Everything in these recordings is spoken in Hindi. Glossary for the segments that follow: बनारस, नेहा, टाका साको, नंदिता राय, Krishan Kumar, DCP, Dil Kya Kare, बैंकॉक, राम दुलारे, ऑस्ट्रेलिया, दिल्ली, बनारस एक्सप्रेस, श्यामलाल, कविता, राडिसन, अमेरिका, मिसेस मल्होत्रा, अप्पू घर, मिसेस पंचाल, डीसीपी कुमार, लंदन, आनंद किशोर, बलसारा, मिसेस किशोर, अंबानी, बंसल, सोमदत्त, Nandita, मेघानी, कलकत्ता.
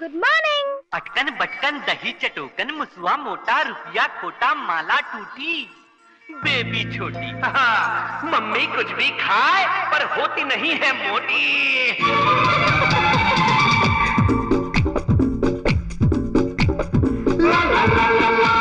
Good morning. अटकन बटकन दही चटोकन मुसुआ मोटा रुपया खोटा माला टूटी बेबी छोटी। हाँ, मम्मी कुछ भी खाए पर होती नहीं है मोटी। ला ला ला ला ला।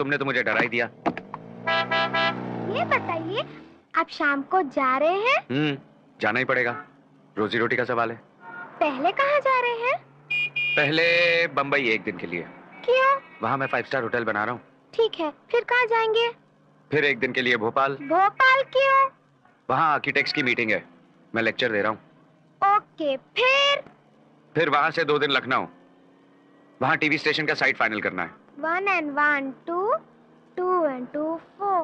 तुमने तो मुझे डरा ही दिया। ये बताइए आप शाम को जा रहे हैं? जाना ही पड़ेगा, रोजी रोटी का सवाल है। पहले कहाँ जा रहे हैं? पहले बंबई एक दिन के लिए। क्यों? वहाँ मैं 5 स्टार होटल बना रहा हूँ। ठीक है, फिर कहाँ जाएंगे? फिर एक दिन के लिए भोपाल। भोपाल क्यों? वहाँ आर्किटेक्ट्स की मीटिंग है, मैं लेक्चर दे रहा हूँ। ओके, फिर वहाँ से 2 दिन लखनऊ, वहाँ टीवी स्टेशन का साइट फाइनल करना है। 1 and 1 2 2 and 2 4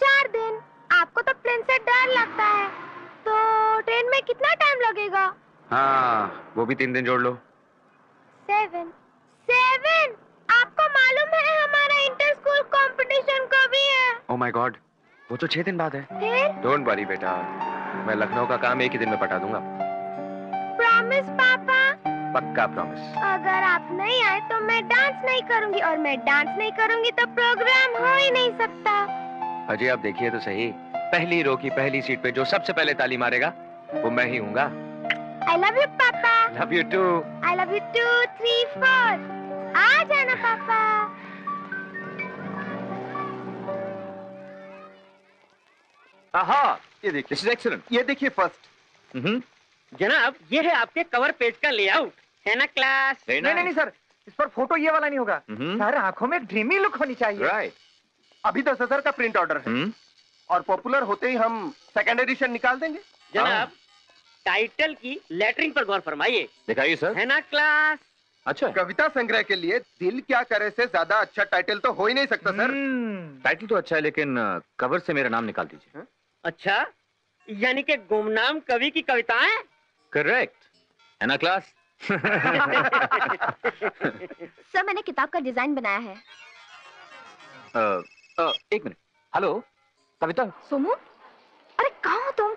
4 दिन। आपको तो प्लेन से डर लगता है, तो ट्रेन में कितना टाइम लगेगा? हाँ, वो भी 3 दिन जोड़ लो। 7 7। आपको मालूम है हमारा इंटर स्कूल कॉम्पिटिशन कभी है? ओह माय गॉड, वो तो 6 दिन बाद है। डोंट वरी बेटा, मैं लखनऊ का काम एक ही दिन में पटा दूंगा। प्रॉमिस पापा? पक्का प्रॉमिस। अगर आप नहीं आए तो मैं डांस नहीं करूंगी, और मैं डांस नहीं करूंगी तो प्रोग्राम हो ही नहीं सकता। अजय आप देखिए तो सही, पहली रो की पहली सीट पे जो सबसे पहले ताली मारेगा वो मैं ही हूँगा। I love you पापा। Love you too। I love you too। 3 4। आ जाना पापा। आहा, ये देखिए। This is excellent। ये देखिए फर्स्ट। जनाब, ये है आपके कवर पेज का लेआउट, है ना क्लास? नहीं सर, इस पर फोटो ये वाला नहीं होगा सर, आंखों में ड्रीमी लुक होनी चाहिए। राइट। अभी 10,000 का प्रिंट ऑर्डर है और पॉपुलर होते ही हम सेकेंड एडिशन निकाल देंगे। जनाब, टाइटल की लेटरिंग पर गौर फरमाइए। दिखाइए सर। है ना क्लास? अच्छा। कविता संग्रह के लिए दिल क्या करे से ज्यादा अच्छा टाइटल तो हो ही नहीं सकता सर। टाइटल तो अच्छा है, लेकिन कवर से मेरा नाम निकाल दीजिए। अच्छा, यानी कि गुमनाम कवि की कविताएं। करेक्ट, है ना क्लास? सर, मैंने किताब का डिजाइन बनाया है। एक मिनट। हेलो कविता। सोमू, अरे कहाँ हो तुम?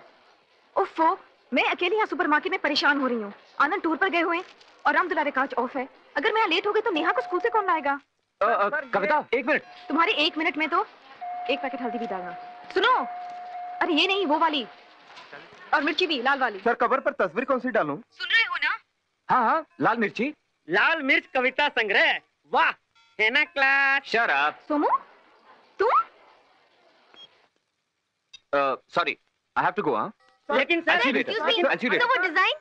ओफो, मैं अकेली यहाँ सुपरमार्केट में परेशान हो रही हूँ। आनंद टूर पर गए हुए हैं और राम दुलारे काज ऑफ है। अगर मैं लेट हो गई तो नेहा को स्कूल से कौन लाएगा? कविता, एक मिनट। तुम्हारे 1 मिनट में तो 1 पैकेट हल्दी भी डालना। सुनो, अरे ये नहीं, वो वाली, और मिर्ची भी, लाल वाली। सर, कवर पर तस्वीर कौन सी डालूं? सुन रहे हो ना? हाँ, लाल मिर्ची। लाल मिर्च कविता संग्रह, वाह, है ना क्लास? शराब। सोमू तुम? Sorry, I have to go. लेकिन सर, वो डिजाइन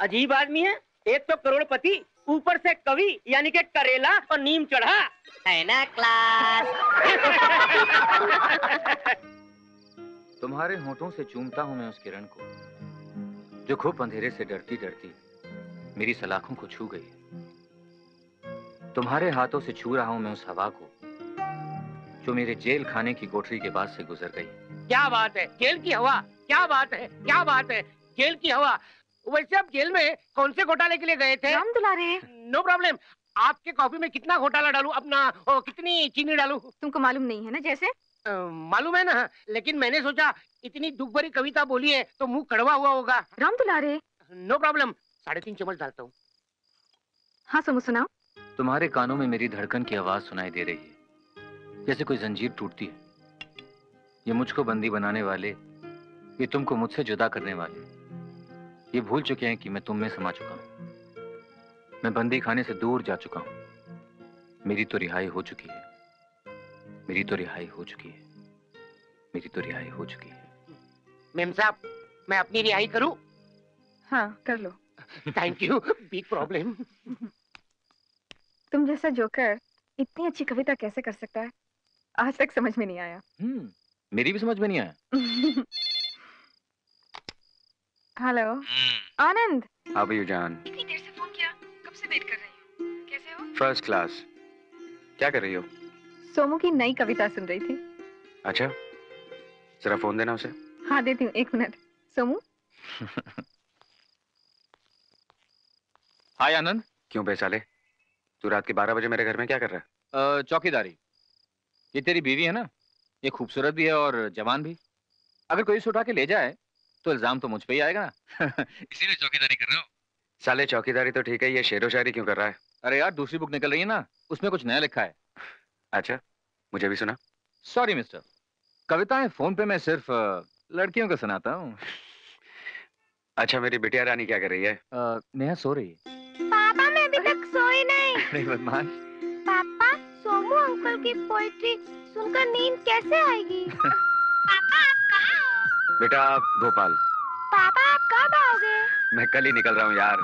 अजीब आदमी है। एक तो करोड़पति, ऊपर से कवि, यानी के करेला और नीम चढ़ा, है ना क्लास? तुम्हारे होठों से चूमता हूँ मैं उस किरण को, जो खूब अंधेरे से डरती डरती मेरी सलाखों को छू गई। तुम्हारे हाथों से छू रहा हूँ मैं उस हवा को, जो मेरे जेल खाने की कोठरी के बाद से गुजर गई। क्या बात है, जेल की हवा, क्या बात है, क्या बात है, जेल की हवा। वैसे आप जेल में कौन से घोटाले के लिए गए थे? राम दुलारे। No problem. आपके कॉफी में कितना घोटाला डालूं अपना, कितनी चीनी डालूं? तुमको मालूम नहीं है ना? जैसे मालूम है ना, लेकिन मैंने सोचा इतनी दुख भरी कविता बोली है तो मुँह कड़वा हुआ होगा। राम दुलारे। नो प्रॉब्लम, 3.5 चम्मच डालता हूँ। हाँ समझ, सुनाओ। तुम्हारे कानों में मेरी धड़कन की आवाज सुनाई दे रही है, जैसे कोई जंजीर टूटती है। ये मुझको बंदी बनाने वाले, ये तुमको मुझसे जुदा करने वाले, ये भूल चुके हैं कि मैं तुम में समा चुका हूँ। मैं बंदी खाने से दूर जा चुका हूँ। मेरी तो रिहाई हो चुकी है, मेरी तो रिहाई हो चुकी है, मेरी तो रिहाई हो चुकी है। मेम साहब, मैं अपनी रिहाई करूँ? हाँ कर लो। Thank you. Big problem. तुम जैसा जोकर इतनी अच्छी कविता कैसे कर सकता है, आज तक समझ में नहीं आया। मेरी भी समझ में नहीं आया। Hello Anand. How are you जान? इतनी देर से फोन किया, कब से वेट कर रही हूँ। कैसे हो? First class. क्या कर रही हो? सोमू की नई कविता सुन रही थी। अच्छा, जरा फोन देना उसे। हाँ देती हूँ, 1 मिनट। सोमू। हाय आनंद। क्यों बेसाले, तू रात के 12 बजे मेरे घर में क्या कर रहा है? चौकीदारी। ये तेरी बीवी है ना, ये खूबसूरत भी है और जवान भी। अगर कोई इसे उठा के ले जाए तो इल्जाम तो मुझ पे ही आएगा ना। इसीलिए चौकीदारी कर रहे हो साले। चौकीदारी तो ठीक है, ये शेरो शायरी क्यों कर रहा है? अरे यार, दूसरी बुक निकल रही है ना, उसमें कुछ नया लिखा है। अच्छा, मुझे भी सुना। सॉरी मिस्टर, कविताएं फोन पे मैं सिर्फ लड़कियों को सुनाता हूँ। अच्छा, मेरी बिटिया रानी क्या कर रही है? नेहा सो रही है। सोई नहीं। बदमाश। पापा, सोमू अंकल की पोएट्री सुनकर नींद कैसे आएगी? पापा आप कहाँ हो? बेटा आप भोपाल। पापा आप कब आओगे? मैं कल ही निकल रहा हूँ यार।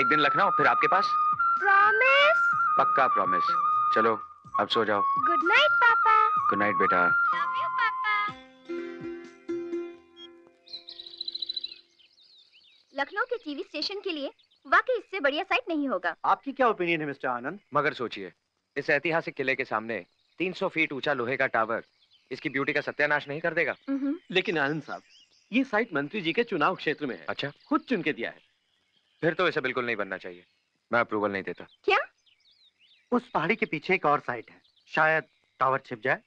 एक दिन लखनऊ, फिर आपके पास। प्रॉमिस? पक्का प्रॉमिस। चलो अब सो जाओ। गुड नाइट पापा। गुड नाइट बेटा। लव यू पापा। लखनऊ के टीवी स्टेशन के लिए वाकई इससे बढ़िया साइट नहीं होगा। आपकी क्या ओपिनियन है मिस्टर आनंद? मगर सोचिए, इस ऐतिहासिक किले के सामने 300 फीट ऊंचा लोहे का टावर इसकी ब्यूटी का सत्यानाश नहीं कर देगा? लेकिन आनंद साहब, ये साइट मंत्री जी के चुनाव क्षेत्र में है। अच्छा, खुद चुन के दिया है। फिर तो ऐसा बिल्कुल नहीं बनना चाहिए, मैं अप्रूवल नहीं देता। क्या? उस पहाड़ी के पीछे एक और साइट है, शायद टावर छिप जाए।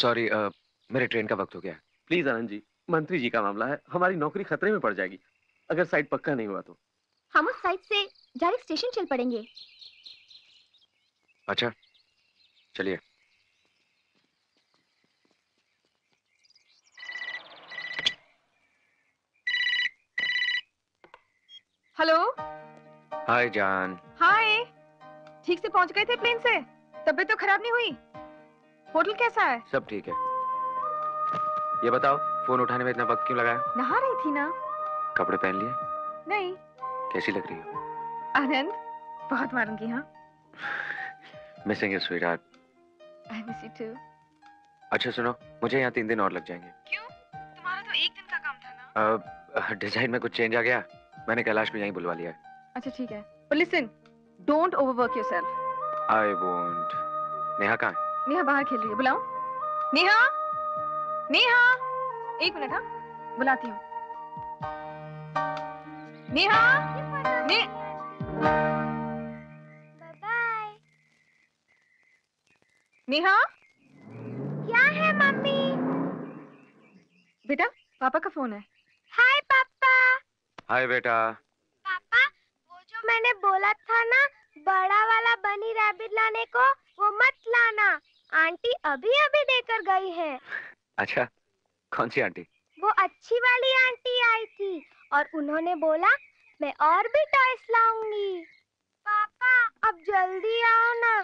सॉरी, मेरे ट्रेन का वक्त हो गया। प्लीज आनंद जी, मंत्री जी का मामला है, हमारी नौकरी खतरे में पड़ जाएगी अगर साइट पक्का नहीं हुआ तो। हम उस साइट से डायरेक्ट स्टेशन चल पड़ेंगे। अच्छा चलिए। हेलो। हाय जान। हाय, ठीक से पहुंच गए थे प्लेन से? तबीयत तो खराब नहीं हुई? होटल कैसा है? सब ठीक है। ये बताओ, फोन उठाने में इतना वक्त क्यों लगाया? नहा रही थी ना। कपड़े पहन लिए? नहीं। कैसी लग रही हो? आनंद, बहुत मारूंगी। हाँ। Missing you sweetheart. I miss you too. अच्छा सुनो, मुझे यहाँ 3 दिन और लग जाएंगे। क्यों? तुम्हारा तो 1 दिन का काम था ना। डिजाइन में कुछ चेंज आ गया, मैंने कैलाश को यहीं बुलवा लिया है। अच्छा ठीक है, पर listen, don't overwork yourself. I won't. नेहा कहाँ है? नेहा बाहर खेल रही है, बुलाऊं? नेहा, नेहा, 1 मिनट। हाँ, बुलाती हूँ। नेहा, बाय। नेहा, क्या है मम्मी? बेटा, पापा का फोन है। हाय पापा। हाय बेटा। पापा, वो जो मैंने बोला था ना, बड़ा वाला बनी रैबिट लाने को, वो मत लाना। आंटी अभी अभी देकर गई है। अच्छा, कौन सी आंटी? वो अच्छी वाली आंटी आई थी और उन्होंने बोला मैं और भी टॉयस लाऊंगी। पापा अब जल्दी आओ ना।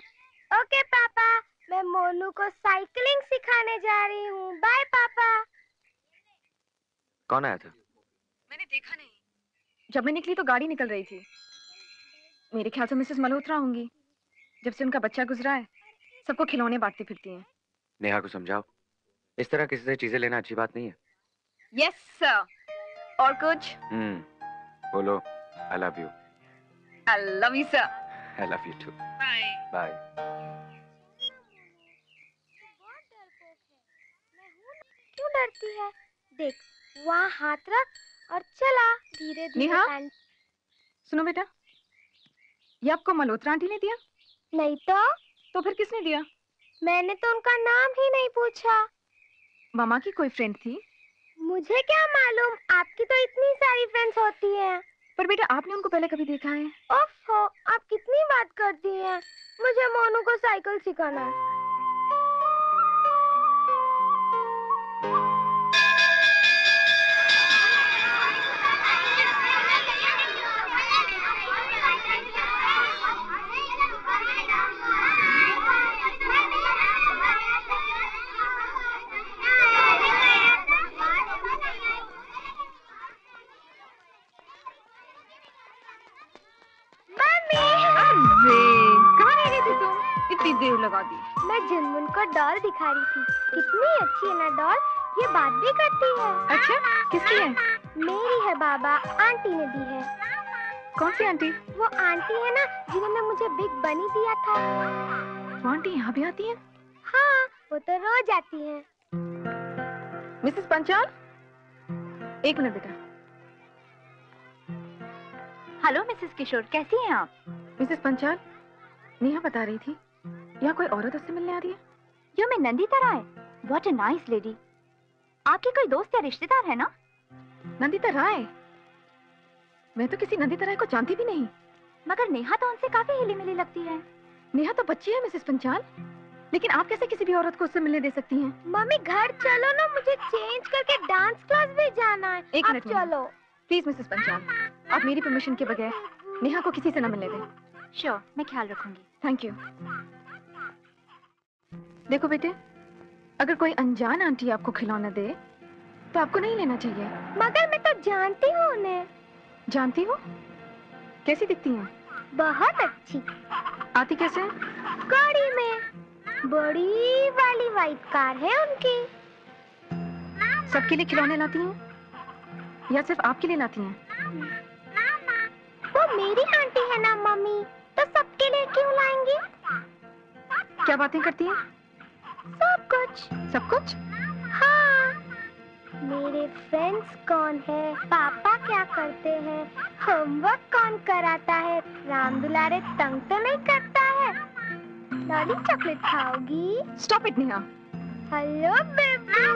ओके पापा, मैं मोनू को साइकिलिंग सिखाने जा रही हूँ। बाय पापा। कौन आया था? मैंने देखा नहीं, जब मैं निकली तो गाड़ी निकल रही थी। मेरे ख्याल से मिसेस मल्होत्रा होंगी। जब से उनका बच्चा गुजरा है, सबको खिलौने बांटती फिरती हैं। नेहा को समझाओ, इस तरह किसी से चीजें लेना अच्छी बात नहीं है। Yes sir. और कुछ? बोलो। I love you. I love you sir. I love you too. Bye bye. क्यों डरती है? देख, वहाँ हाथ रख और चला धीरे धीरे। नेहा, सुनो बेटा, ये आपको मल्होत्रा आंटी ने दिया? नहीं तो फिर किसने दिया? मैंने तो उनका नाम ही नहीं पूछा। मामा की कोई फ्रेंड थी? मुझे क्या मालूम, आपकी तो इतनी सारी फ्रेंड्स होती हैं। पर बेटा, आपने उनको पहले कभी देखा है? ओफो, आप कितनी बात करती हैं। मुझे मोनू को साइकिल सिखाना है। मैं जुनमुन को डॉल दिखा रही थी। कितनी अच्छी है ना डॉल, ये बात भी करती है। अच्छा, किसकी है? मेरी है बाबा, आंटी ने दी है। कौन सी आंटी? वो आंटी है ना जिन्होंने मुझे बिग बनी दिया था। वो आंटी यहाँ भी आती है? हाँ, वो तो रोज आती है। मिसेस पंचाल, 1 मिनट बेटा। हेलो मिसेस किशोर, कैसी हैं आप? मिसेस पंचाल, नेहा बता रही थी यहाँ कोई औरत उससे मिलने आ रही है। यो, मैं नंदिता राय। What a nice lady. आपके कोई दोस्त या रिश्तेदार है ना? नंदिता राय? मैं तो किसी नंदिता राय को जानती भी नहीं। मगर नेहा तो उनसे काफी हिली मिली लगती है। नेहा तो बच्ची है मिसेस पंचाल, लेकिन आप कैसे किसी भी औरत को उससे मिलने दे सकती हैं? मम्मी घर चलो ना, मुझे चेंज करके डांस क्लास भी जाना है। 1 मिनट चलो प्लीज। मिसेस पंचाल, आप मेरी परमिशन के बगैर नेहा को किसी से न मिलने दें। श्योर, मैं ख्याल रखूंगी। Thank you. देखो बेटे, अगर कोई अनजान आंटी आपको खिलौना दे तो आपको नहीं लेना चाहिए। मगर मैं तो जानती हूँ उन्हें। जानती हूँ? कैसी दिखती हैं? बहुत अच्छी। आती कैसे? गाड़ी में। बड़ी वाली वाइट कार है उनकी। सबके लिए खिलौने लाती हैं या सिर्फ आपके लिए लाती हैं? मेरी आंटी है ना मम्मी, तो सबके लिए क्यों लाएंगी? क्या बातें करती है? सब कुछ। सब कुछ? हाँ। मेरे फ्रेंड्स कौन है, पापा क्या करते हैं, होमवर्क कौन कराता है, राम दुलारे तंग तो नहीं करता है, लॉली चॉकलेट खाओगी? Stop it नेहा। Hello baby.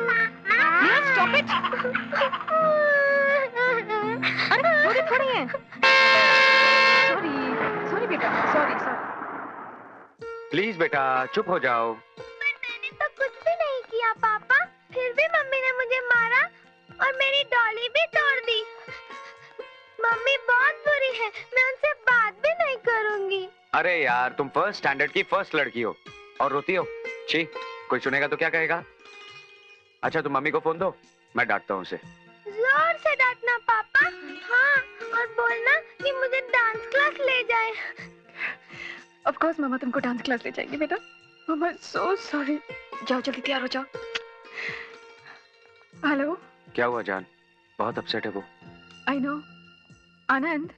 Stop it. अरे थोड़ी थोड़ी है। सॉरी बेटा, सॉरी। प्लीज बेटा चुप हो जाओ। पर मैंने तो कुछ भी नहीं किया पापा, फिर भी मम्मी ने मुझे मारा और मेरी डॉली भी तोड़ दी। मम्मी बहुत बुरी है, मैं उनसे बात भी नहीं करूंगी। अरे यार तुम फर्स्ट स्टैंडर्ड की फर्स्ट लड़की हो और रोती हो। छी, कोई सुनेगा तो क्या कहेगा। अच्छा तुम मम्मी को फोन दो, मैं डांटता हूँ उसे। जोर से डांटना पापा। हाँ, और बोलना कि मुझे डांस क्लास ले जाए। ऑफ कोर्स मामा तुमको डांस क्लास ले जाएगी बेटा। Mama so sorry. जाओ जल्दी तैयार हो जाओ। हेलो। क्या हुआ जान, बहुत अपसेट है वो। I know. आनंद,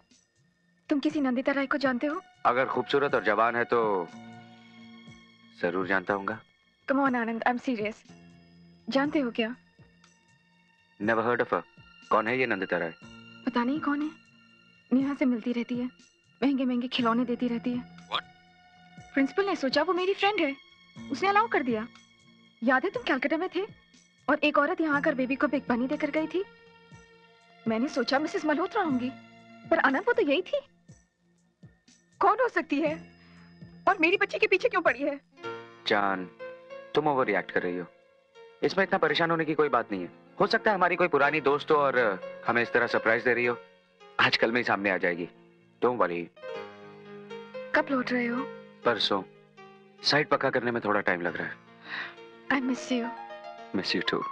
तुम किसी नंदिता राय को जानते हो? अगर खूबसूरत और जवान है तो जरूर जानता हूँ। Come on Anand, I'm serious. जानते हो क्या? Never heard of her. कौन है ये नंदिता राय? पता नहीं कौन है। नेहा से मिलती रहती है, महंगे महंगे खिलौने देती रहती है। What? प्रिंसिपल ने सोचा वो मेरी फ्रेंड है, उसने अलाउ कर दिया। याद है तुम कलकत्ता में थे और एक औरत यहाँ आकर बेबी को बिग बनी देकर गई थी। मैंने सोचा मिसेस मल्होत्रा होंगी, पर आनंद वो तो यही थी। कौन हो सकती है और मेरी बच्ची के पीछे क्यों पड़ी है? जान तुम ओवर रिएक्ट कर रही हो, इसमें इतना परेशान होने की कोई बात नहीं है। हो सकता है हमारी कोई पुरानी दोस्त हो और हमें इस तरह सरप्राइज दे रही हो। आजकल में ही सामने आ जाएगी। तुम वाली कब लौट रहे हो? परसों। साइट पक्का करने में थोड़ा टाइम लग रहा है। I miss you. Miss you too.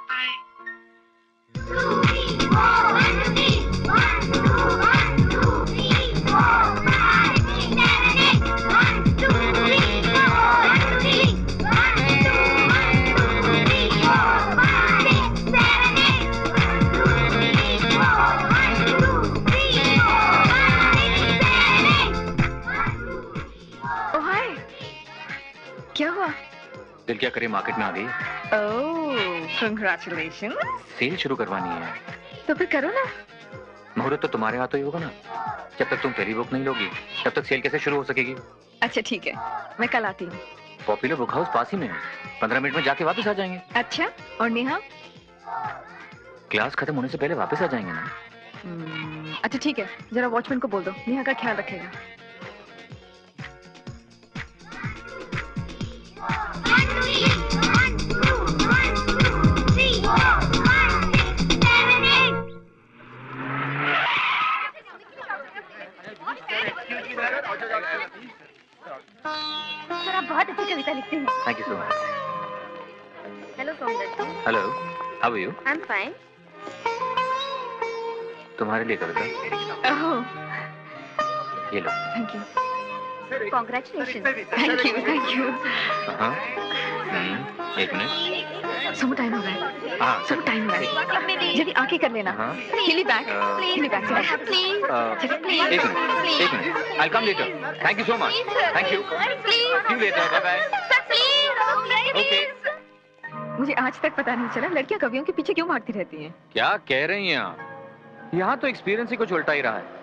दिल क्या करे, मार्केट में आ गई। ओह, कंग्रेचुलेशंस। सेल शुरू करवानी है। तो फिर करो ना। मुहूर्त तो तुम्हारे हाथों ही होगा ना। जब तक तुम पहली बुक नहीं लोगी तब तक सेल कैसे शुरू हो सकेगी? अच्छा ठीक है, मैं कल आती हूँ। पॉपुलर बुक हाउस पास ही में है, 15 मिनट में जाके वापस आ जाएंगे। अच्छा, और नेहा? क्लास खत्म होने से पहले वापस आ जाएंगे ना। अच्छा ठीक है, जरा वॉचमैन को बोल दो नेहा का ख्याल रखेगा। सर आप बहुत अच्छी कविता लिखते हैं। Thank you so much. Hello सोमदत्त। Hello, how are you? I am fine. तुम्हारे लिए कविता। ये लो। Thank you. Congratulation. Thank you, thank you. हाँ, एक मिनट। सम टाइम हो गया। हाँ, सम टाइम हो गया। जल्दी आके कर लेना। हाँ। हिली बैक, हिली बैक। Please, please. एक minute. I'll come later. Thank you so much. Thank you. Please. See you later. Bye bye. Please. Okay. मुझे आज तक पता नहीं चला लड़कियां कवियों के पीछे क्यों भागती रहती हैं। क्या कह रही हैं आप? यहाँ तो एक्सपीरियंस ही कुछ उल्टा ही रहा है।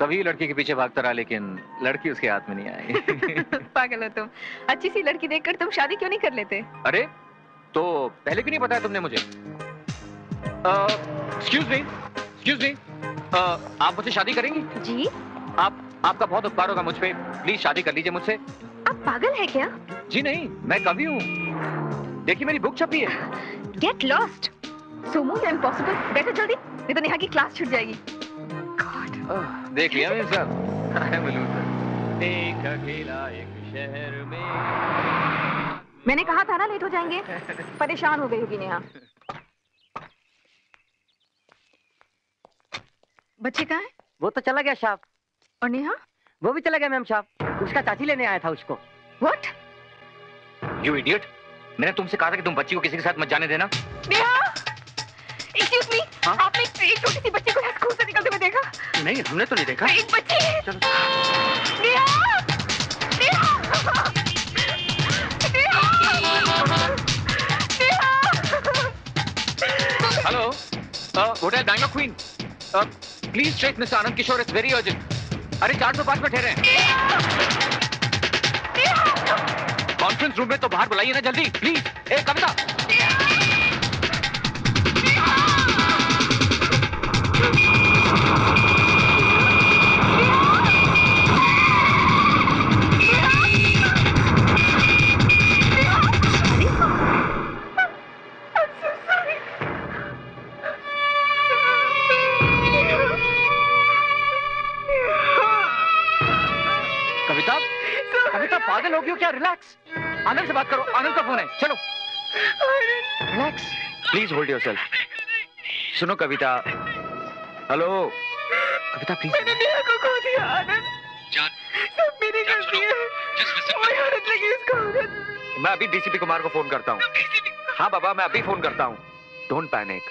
कभी लड़की के पीछे भागता रहा लेकिन लड़की उसके हाथ में नहीं आई। पागल हो तुम। अच्छी सी लड़की देखकर तुम शादी क्यों नहीं कर लेते? अरे तो पहले क्यों नहीं बताया तुमने मुझे? एक्सक्यूज मी, आप मुझसे शादी करेंगी? जी। आपका बहुत उपकार होगा मुझ पे, प्लीज शादी कर लीजिए मुझसे। आप पागल है क्या? जी नहीं, मैं कवि हूँ। देखिए मेरी बुक छपी है। Get lost. Somu is impossible. बैठो जल्दी, नहीं तो नेहा की क्लास छूट जाएगी। देख लिया मैंने सर। एक अकेला एक शहर में। मैंने कहा था ना लेट हो जाएंगे। परेशान हो गई होगी नेहा। बच्चे कहाँ है? वो तो चला गया शाह। और नेहा? वो भी चला गया मैम साहब, उसका चाची लेने आया था उसको। What? You idiot! मैंने तुमसे कहा था कि तुम बच्ची को किसी के साथ मत जाने देना। नेहा! Excuse me! आपने एक छोटी सी बच्ची को स्कूल से निकलते हुए देखा? नहीं, हमने तो नहीं देखा। एक बच्ची है। चलो। नेहा, नेहा, नेहा। Hello, hotel बैंकॉक queen. Please check mister आनंद किशोर, it's very urgent. अरे 405 में ठहरे हैं। कॉन्फ्रेंस रूम में तो बाहर बुलाइए ना जल्दी प्लीज। ए कविता, कविता कविता पागल हो गई हो क्या? रिलैक्स, आनंद से बात करो, आनंद का फोन है। चलो रिलैक्स, प्लीज होल्ड योरसेल्फ। सुनो कविता, हेलो कविता प्लीज। मैंने नेहा को खो दिया आनंद। जान, सब मेरी गलती है। वही औरत लगी उसको औरत। मैं अभी डीसीपी कुमार को फोन करता हूँ। हाँ बाबा, मैं अभी फोन करता हूँ। Don't panic.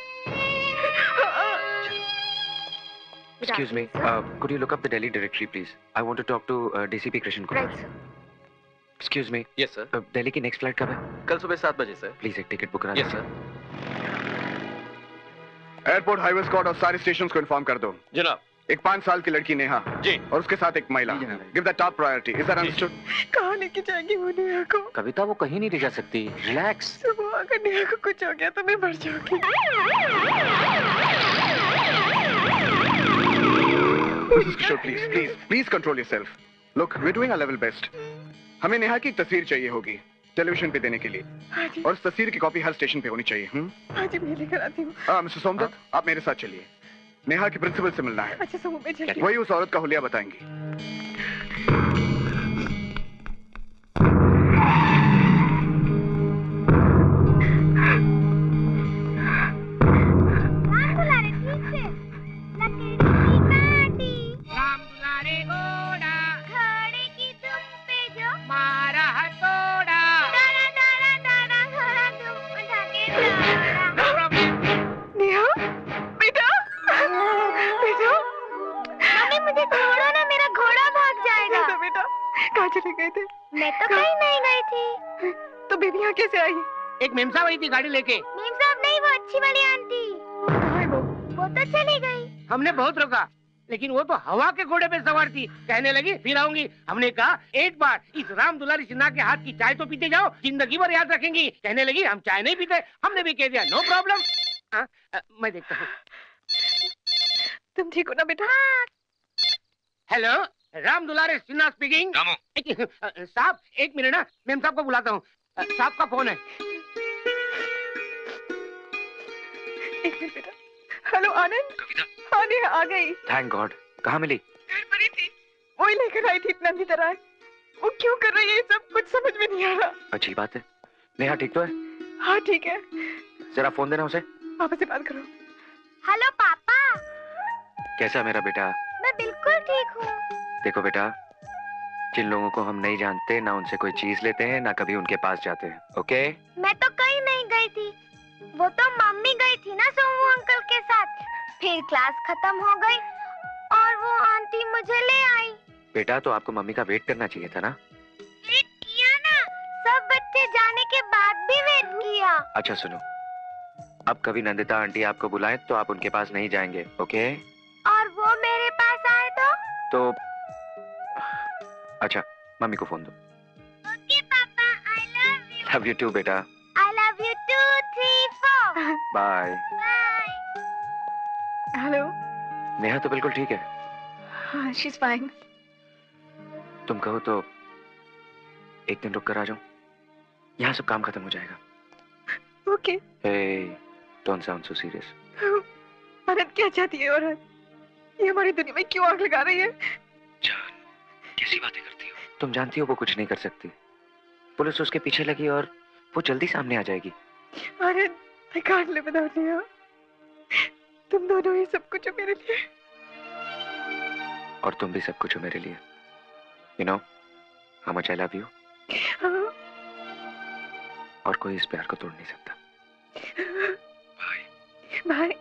Excuse me, could you look up the Delhi directory, please? I want to talk to DCP Krishan Kumar. Right, sir. Excuse me. Yes, sir. Delhi की next flight कब है? कल सुबह 7 बजे, sir. Please एक ticket book करा दीजिए. Yes, sir. Airport Highway Squad और सारे stations को inform कर दो. जना. एक 5 साल की लड़की नेहा जी और उसके साथ एक महिला. Give that top priority. Is that understood? कहाँ लेके जाएंगी वो नेहा को? कविता वो कहीं नहीं ले जा सकती. Relax. सुबह अगर नेहा को कुछ हो गया तो मैं मर जाऊँगी. Mrs. Kishore, please control yourself. Look, we're doing our level best. हमें नेहा की एक तस्वीर चाहिए होगी टेलीविजन पे देने के लिए और इस तस्वीर की कॉपी हर स्टेशन पे होनी चाहिए. आज मैं लेकर आती हूँ. मिस्टर सोमदत्त, आप मेरे साथ चलिए, नेहा के प्रिंसिपल से मिलना है. अच्छा, वही उस औरत का हुलिया बताएंगी. मैं तो कहीं नहीं गई थी. तो बेबी यहाँ कैसे आई? एक मेम साहब आई थी गाड़ी लेके. मेम साहब नहीं, वो अच्छी वाली आंटी. वो तो चली गई. हमने बहुत रोका लेकिन वो तो हवा के घोड़े पे सवार थी. कहने लगी फिर आऊंगी. हमने कहा एक बार इस राम दुलारे सिन्हा के हाथ की चाय तो पीते जाओ, जिंदगी भर याद रखेंगी. कहने लगी हम चाय नहीं पीते. हमने भी कह दिया नो प्रॉब्लम, मैं देखता हूँ. तुम ठीक हो ना बेटा? हेलो, राम दुलारे सिन्हा स्पीकिंग. साहब एक मिनट ना, मैम साहब को बुलाता हूँ. साहब का फोन है. एक मिनट बेटा. हेलो आनंद. हाँ नेहा आ गई. Thank God. कहाँ मिली? घर पर ही थी, वही लेकर आई थी नंदिता राय. वो क्यों कर रही है सब कुछ समझ में नहीं आ रहा. अच्छी बात है. नेहा ठीक तो है? हाँ ठीक है. जरा फोन देना उसे. पापा से बात करो. हेलो पापा, कैसा है मेरा बेटा? मैं बिल्कुल ठीक हूँ. देखो बेटा, जिन लोगों को हम नहीं जानते ना उनसे कोई चीज लेते हैं ना कभी उनके पास जाते हैं. ओके? मैं तो कहीं नहीं गई थी, वो तो मम्मी गई थी ना सोमू अंकल के साथ. फिर क्लास खत्म हो गई और वो आंटी मुझे ले आई. बेटा तो आपको मम्मी का वेट करना चाहिए था ना. वेट किया ना, सब बच्चे जाने के बाद भी वेट किया. अच्छा सुनो, अब कभी नंदिता आंटी आपको बुलाए तो आप उनके पास नहीं जाएंगे. ओके? और वो मेरे पास आए तो अच्छा, मम्मी को फोन दो. ओके पापा, आई लव यू टू बेटा. I love you 2 3 4. Bye. Hello, नेहा तो बिल्कुल ठीक है? हाँ, शी इज फाइन. तुम कहो तो एक दिन रुक कर आ जाओ, यहाँ सब काम खत्म हो जाएगा. Okay. Hey, don't sound so serious. औरत क्या चाहती है? औरत ये हमारी दुनिया में क्यों आग लगा रही है? जान, कैसी बातें करती हो? तुम जानती हो वो कुछ नहीं कर सकती. पुलिस उसके पीछे लगी और वो जल्दी सामने आ जाएगी. अरे I can't live without you. तुम दोनों ही सब कुछ हो मेरे लिए और तुम भी सब कुछ हो मेरे लिए. You know how much I love you. और कोई इस प्यार को तोड़ नहीं सकता. Bye. Bye.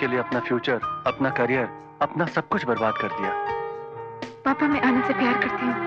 के लिए अपना फ्यूचर, अपना करियर, अपना सब कुछ बर्बाद कर दिया। पापा, मैं आनंद से प्यार करती हूँ।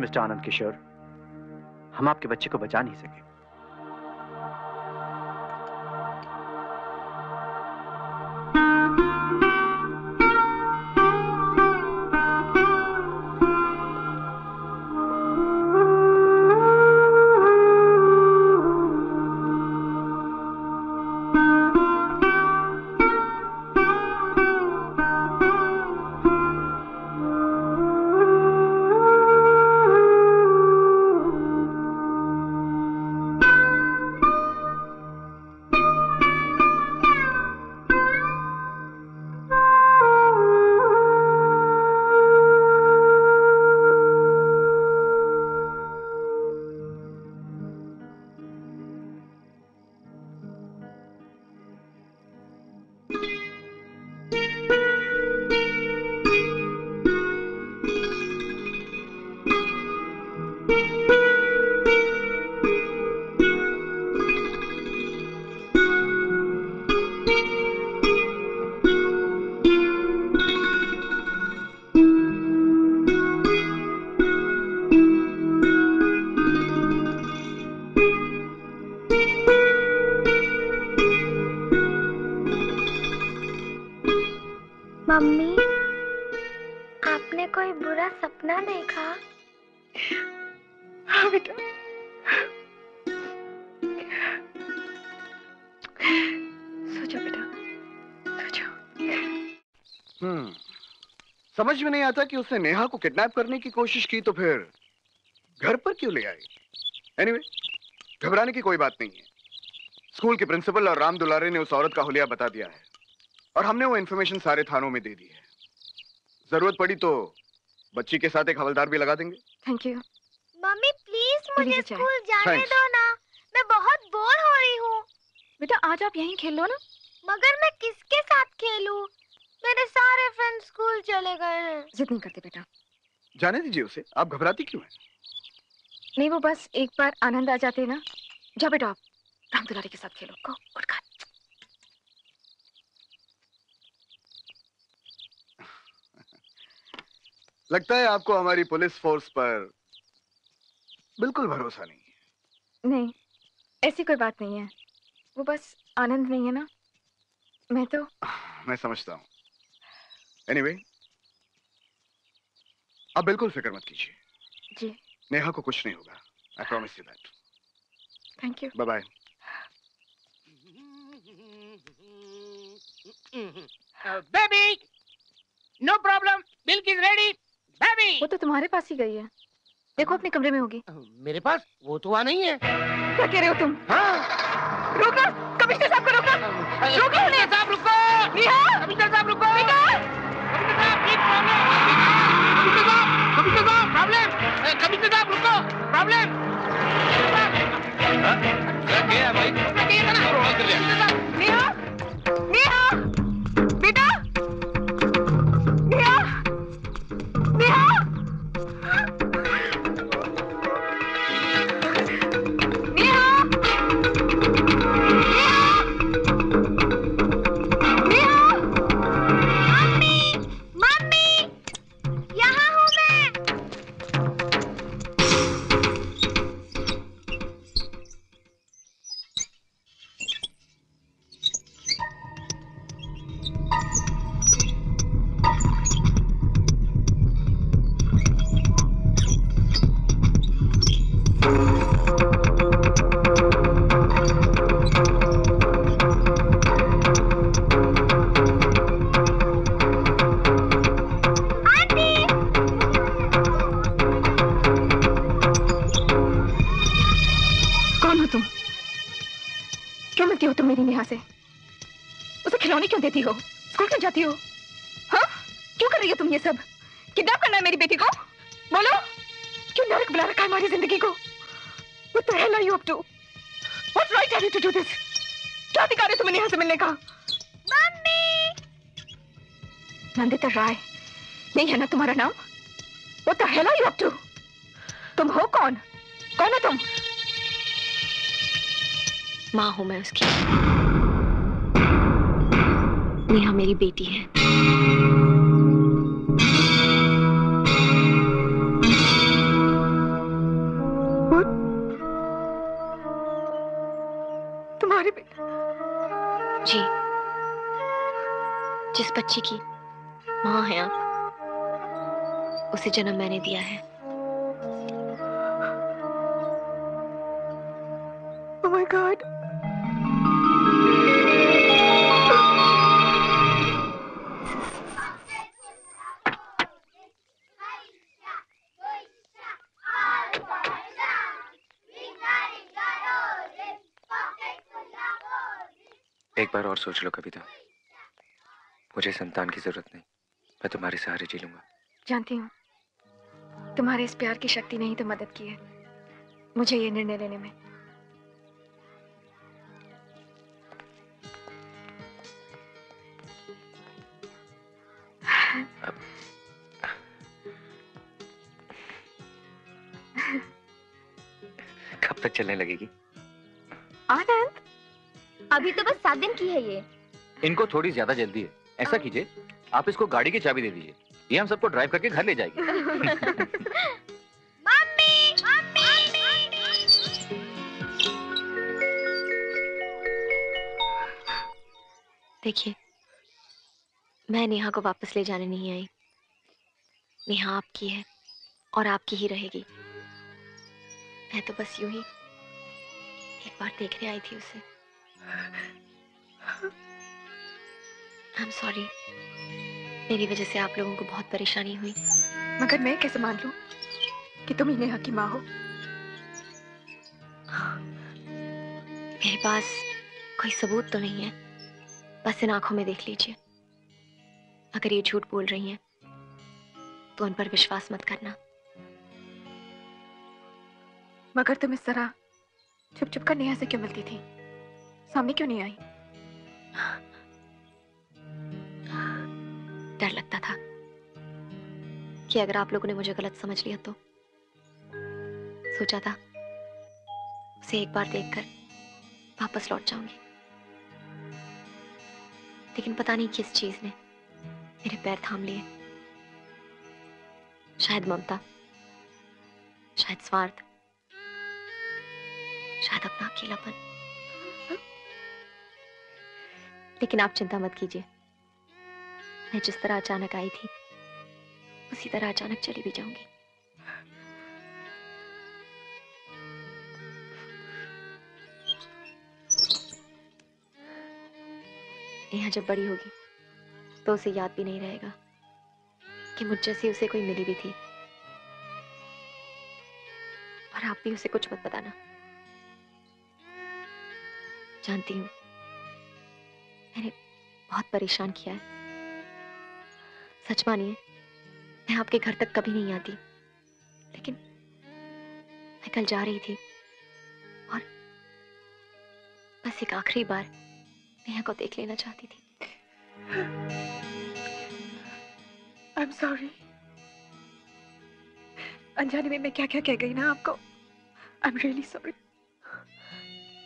मिस्टर आनंद किशोर, हम आपके बच्चे को बचा नहीं सके। मम्मी, आपने कोई बुरा सपना देखा? हाँ बेटा, सोचो बेटा, सोचो। समझ में नहीं आता कि उसने नेहा को किडनैप करने की कोशिश की तो फिर घर पर क्यों ले आई। एनीवे, घबराने की कोई बात नहीं है। स्कूल के प्रिंसिपल और राम दुलारे ने उस औरत का हुलिया बता दिया है और हमने वो इन्फॉर्मेशन सारे थानों में दे दी है। जरूरत पड़ी तो बच्ची के साथ एक हवलदार भी लगा देंगे। Thank you. मम्मी प्लीज मुझे स्कूल जाने दो ना, मैं बहुत बोर हो रही हूँ। बेटा आज आप यहीं खेल लो ना। मगर मैं किसके साथ खेलूं? मेरे सारे फ्रेंड स्कूल चले गए हैं। जिद नहीं करते बेटा, जाने दीजिए उसे। आप घबराती क्यों है? नहीं वो बस एक बार आनंद आ जाते ना। जा बेटा आप राम दुलारे के साथ खेलो। को उठ खा। लगता है आपको हमारी पुलिस फोर्स पर बिल्कुल भरोसा नहीं है। नहीं ऐसी कोई बात नहीं है, वो बस आनंद नहीं है ना। मैं समझता हूँ। एनीवे, आप बिल्कुल फिक्र मत कीजिए जी। नेहा को कुछ नहीं होगा। I promise you that. Thank you. Bye bye. Baby, no problem, milk is ready. Baby, वो तो तुम्हारे पास ही गई है, देखो अपने कमरे में होगी। मेरे पास वो तो आ नहीं है। क्या कह रहे हो तुम? हाँ। रोको, कमिश्नर साहब को रोको। कमिश्नर साहब रुको। नेहा, कमिश्नर साहब रुको। कमिश्नर साहब प्रॉब्लम, कमिश्नर साहब रुको, प्रॉब्लम। क्या किया भाई? क्या ना कर लिया? नेहा, नेहा, बेटा, नेहा, नेहा। हो स्कूल क्यों जाती हो? हाँ क्यों कर रही हो तुम ये सब? किडनैप करना है मेरी बेटी को? बोलो, क्यों नरक बना रखा है हमारी जिंदगी को? What the hell are you up to? What right have you to do this? क्या अधिकार है तुम्हें नेहा से मिलने का? मम्मी, नंदिता राय नहीं है ना तुम्हारा नाम? What the hell are you up to? तुम हो कौन? कौन हो तुम? माँ हूँ मैं उसकी। नेहा मेरी बेटी है। तुम्हारी बेटी? जी, जिस बच्चे की माँ है आप, उसे जन्म मैंने दिया है। Oh my God! एक बार और सोच लो कविता, मुझे संतान की जरूरत नहीं, मैं तुम्हारे सहारे जी लूंगा। जानती हूँ तुम्हारे इस प्यार की शक्ति ने ही तो मदद की है मुझे ये निर्णय लेने में। कब तक चलने लगेगी? आनंद, अभी तो बस 7 दिन की है ये। इनको थोड़ी ज्यादा जल्दी है। ऐसा कीजिए, आप इसको गाड़ी की चाबी दे दीजिए, ये हम सबको ड्राइव करके घर ले जाएगी। मम्मी, मम्मी, देखिए मैं नेहा को वापस ले जाने नहीं आई। नेहा आपकी है और आपकी ही रहेगी। मैं तो बस यूं ही एक बार देखने आई थी उसे। I'm sorry, मेरी वजह से आप लोगों को बहुत परेशानी हुई। मगर मैं कैसे मान लूं कि तुम ही नेहा की माँ हो? मेरे पास कोई सबूत तो नहीं है, बस इन आंखों में देख लीजिए। अगर ये झूठ बोल रही हैं तो उन पर विश्वास मत करना। मगर तुम इस तरह चुप चुप कर नेहा से क्यों मिलती थी? सामने क्यों नहीं आई? डर लगता था कि अगर आप लोगों ने मुझे गलत समझ लिया तो। सोचा था उसे एक बार देखकर वापस लौट जाऊंगी, लेकिन पता नहीं किस चीज ने मेरे पैर थाम लिए। शायद ममता, शायद स्वार्थ, शायद अपना अकेलापन। लेकिन आप चिंता मत कीजिए, मैं जिस तरह अचानक आई थी उसी तरह अचानक चली भी जाऊंगी। नेहा जब बड़ी होगी तो उसे याद भी नहीं रहेगा कि मुझ जैसी उसे कोई मिली भी थी। और आप भी उसे कुछ मत बताना। जानती हूँ मैंने बहुत परेशान किया है। सच मानिए, मैं आपके घर तक कभी नहीं आती, लेकिन मैं कल जा रही थी और बस एक आखिरी बार नेहा को देख लेना चाहती थी। I'm sorry, अनजाने में मैं क्या क्या कह गई ना आपको। I'm really sorry।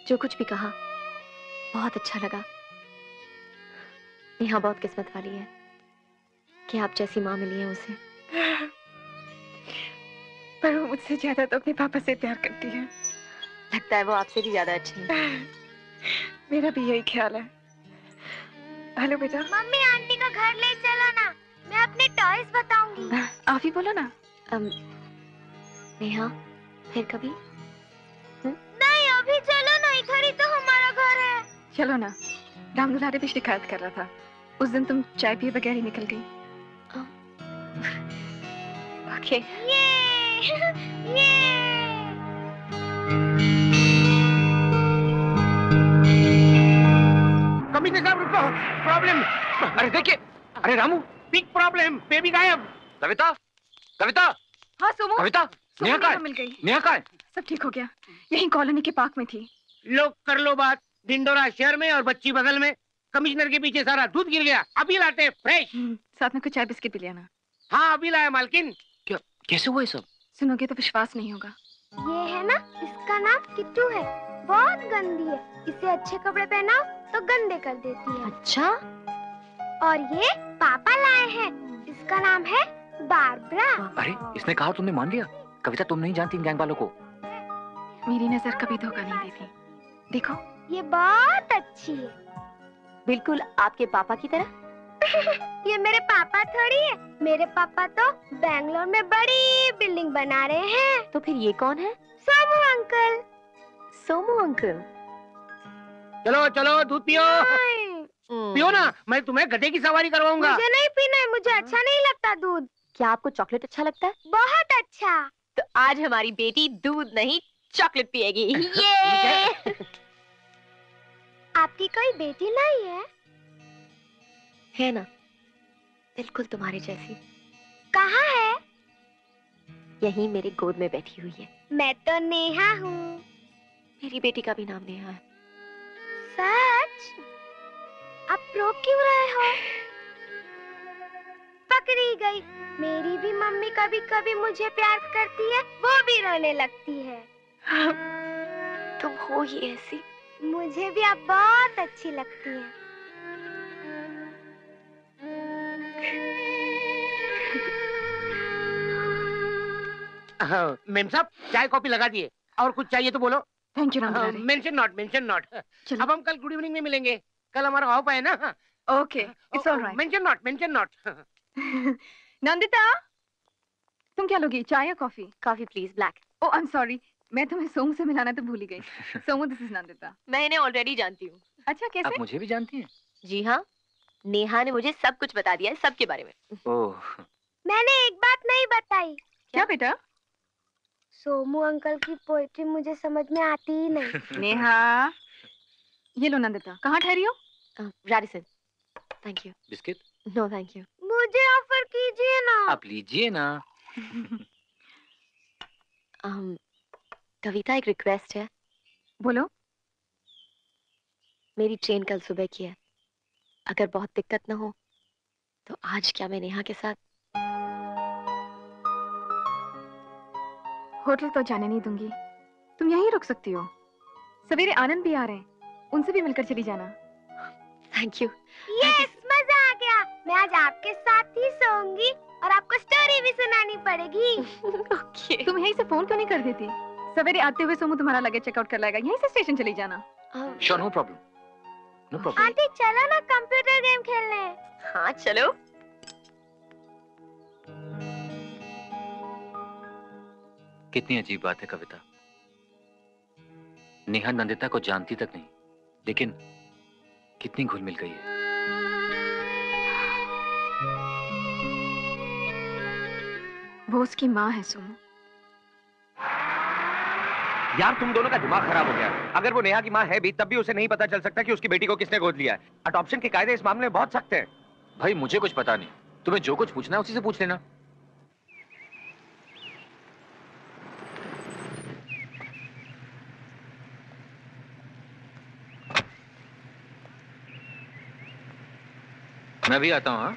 जो कुछ भी कहा बहुत अच्छा लगा। नेहा बहुत किस्मत वाली है कि आप जैसी माँ मिली है उसे। पर वो मुझसे ज्यादा तो अपने पापा से प्यार करती है। लगता है वो आपसे भी ज्यादा अच्छी है। मेरा भी यही ख्याल है। हेलो बेटा। मम्मी आंटी का घर ले चलो ना, मैं अपने टॉयज बताऊंगी। आप ही बोलो ना। नेहा फिर कभी नहीं, अभी चलो ना, इधर ही तो हमारा घर है। चलो ना। राम दुलारे भी शिकायत कर रहा था, उस दिन तुम चाय पिए बगैर ही निकल गई। ओके। ये। प्रॉब्लम। अरे देखिए, अरे रामू, बिग प्रॉब्लम, बेबी गायब। कविता, कविता। हाँ सोमू। कविता, नेहा कहाँ है? मिल गई। नेहा कहाँ है? सब ठीक हो गया, यहीं कॉलोनी के पार्क में थी। लोग कर लो बात, ढिंडोरा शहर में और बच्ची बगल में। कमिश्नर के पीछे सारा दूध गिर गया, अभी लाते हैं फ्रेश। साथ में कुछ चाय बिस्किट भी लेना। हाँ अभी लाया मालकिन। क्या कैसे हुआ सब? सुनोगे तो विश्वास नहीं होगा। ये है ना, इसका नाम किट्टू है, बहुत गंदी है। इसे अच्छे कपड़े पहनाओ तो गंदे कर देती है। अच्छा। और ये पापा लाए हैं, इसका नाम है बारबरा। अरे इसने कहा तुमने मान लिया? कविता तुम नहीं जानती इन गैंग वालों को। मेरी नजर कभी धोखा नहीं देती। देखो ये बहुत अच्छी है, बिल्कुल आपके पापा की तरह। ये मेरे पापा थोड़ी है, मेरे पापा तो बेंगलोर में बड़ी बिल्डिंग बना रहे हैं। तो फिर ये कौन है? सोमू अंकल। सोमू अंकल। चलो चलो दूध पियो। पियो ना, मैं तुम्हें गधे की सवारी करवाऊंगा। मुझे नहीं पीना है, मुझे अच्छा नहीं लगता दूध। क्या आपको चॉकलेट अच्छा लगता है? बहुत अच्छा। तो आज हमारी बेटी दूध नहीं चॉकलेट पिएगी। ये आपकी कोई बेटी नहीं है? है ना, बिल्कुल तुम्हारे जैसी। कहाँ है? यहीं मेरे गोद में बैठी हुई है। मैं तो नेहा हूँ। मेरी बेटी का भी नाम नेहा है। सच? आप रो क्यों रहे हो? पकड़ी गई। मेरी भी मम्मी कभी कभी मुझे प्यार करती है, वो भी रोने लगती है। तुम हो ही ऐसी। मुझे भी आप बहुत अच्छी लगती है। मैम साहब चाय कॉफी लगा दिए, और कुछ चाहिए तो बोलो। Thank you. Mention not. अब हम कल गुड इवनिंग में मिलेंगे, कल हमारा ऑफ है ना। Okay, it's all right. Mention not. Nandita, तुम क्या लोगी? चाय या coffee? Coffee please, black. Oh, I'm sorry. मैं तुम्हें सोमू से मिलाना तो भूल ही गई. Somu, this is Nandita. मैं इन्हें ऑलरेडी जानती हूँ. अच्छा, कैसे? आप मुझे भी जानती हैं? जी हाँ, नेहा ने मुझे सब कुछ बता दिया है, सबके बारे में. ओह. मैंने एक बात नहीं बताई. क्या बेटा? सोमू अंकल की पोएट्री मुझे समझ में आती ही नहीं. नेहा, ये लो नंदिता. कहाँ ठहरी हो? राडिसन. Thank you. Biscuit? No thank you. मुझे ऑफर कीजिए ना. आप लीजिए ना. कविता, एक रिक्वेस्ट है. बोलो. मेरी ट्रेन कल सुबह की है. अगर बहुत दिक्कत ना हो तो आज क्या मैं नेहा के साथ होटल तो जाने नहीं दूंगी. तुम यहीं रुक सकती हो. सवेरे आनंद भी आ रहे हैं, उनसे भी मिलकर चली जाना. Thank you. यस, मजा आ गया. मैं आज आपके साथ ही सोऊंगी और आपको स्टोरी भी सुनानी पड़ेगी. Okay. तुम यहीं से फोन क्यों नहीं कर देती? सवेरे आते हुए सोमू तुम्हारा लगेज चेकआउट कर लाएगा. यहीं से स्टेशन चली जाना. Sure, no problem. No problem. Auntie, चलो ना कंप्यूटर गेम खेलने. हाँ चलो. कितनी अजीब बात है कविता. नेहा नंदिता को जानती तक नहीं, लेकिन कितनी घुल मिल गई है. वो उसकी माँ है सोमू. यार, तुम दोनों का दिमाग खराब हो गया. अगर वो नेहा की माँ है भी, तब भी उसे नहीं पता चल सकता कि उसकी बेटी को किसने गोद लिया है. अडॉप्शन के कायदे इस मामले में बहुत सख्त हैं. भाई, मुझे कुछ पता नहीं. तुम्हें जो कुछ पूछना है उसी से पूछ लेना. मैं भी आता हूँ. हाँ,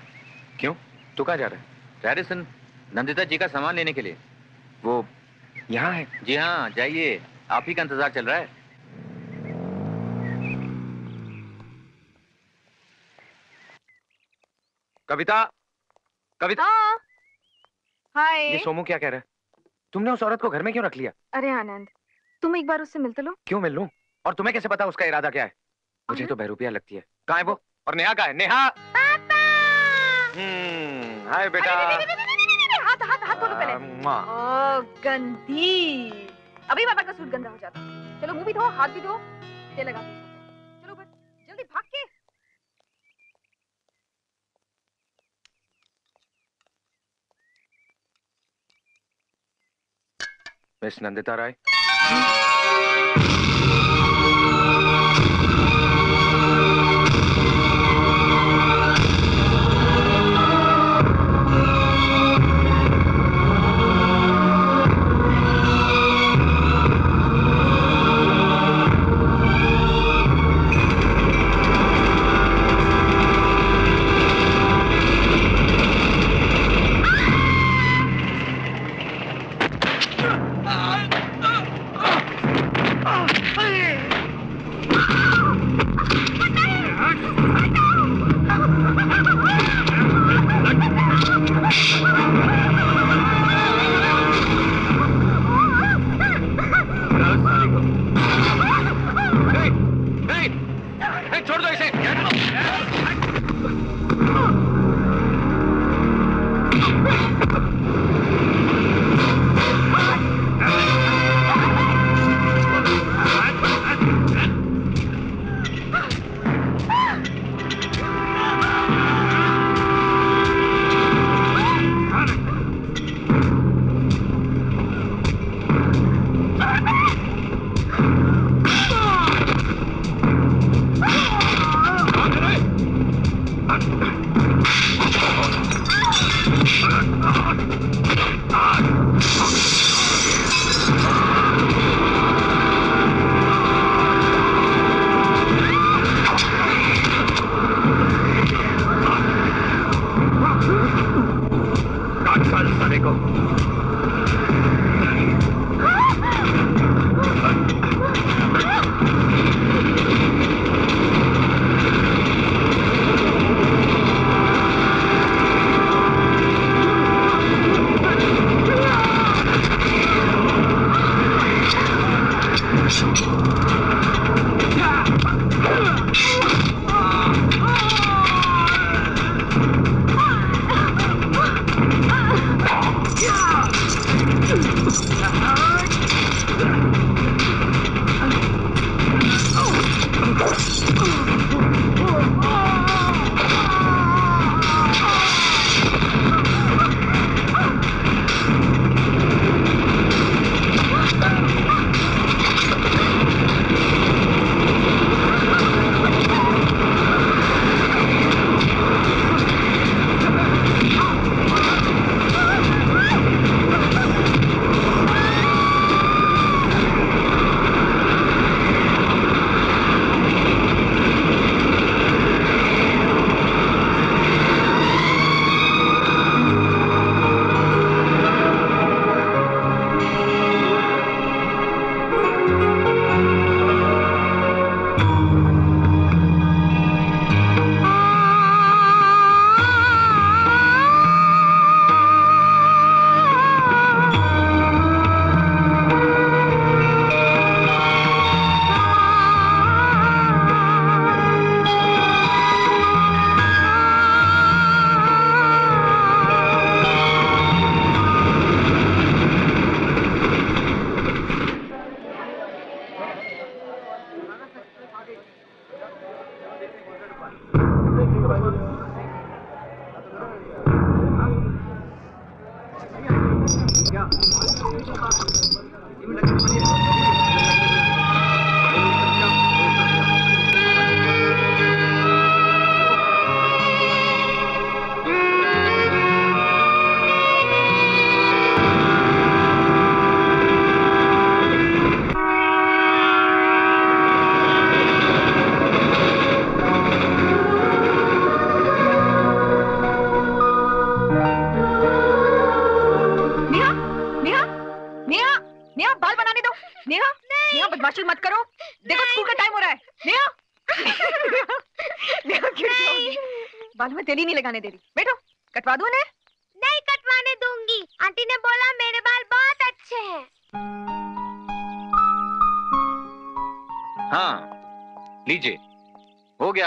क्यों? तू कहाँ जा रहा है? रैडिसन नंदिता जी का सामान लेने के लिए. वो यहाँ है? जी हाँ, जाइए. आप ही का इंतजार चल रहा है. कविता, कविता. हाय. ये सोमू क्या कह रहा है? तुमने उस औरत को घर में क्यों रख लिया? अरे आनंद, तुम एक बार उससे मिलते लो. क्यों मिल लूं? और तुम्हें कैसे पता उसका इरादा क्या है? मुझे तो बहरूपिया लगती है. कहाँ है वो? और नेहा का है? नेहा. हाय बेटा. हाथ धो लो पहले. ओ गंदी, अभी पापा का सूट गंदा हो जाता. चलो मुंह भी धो, हाथ भी धो, तेल लगा दो. चलो बस, जल्दी भाग के. Miss नंदिता राय. Let's go.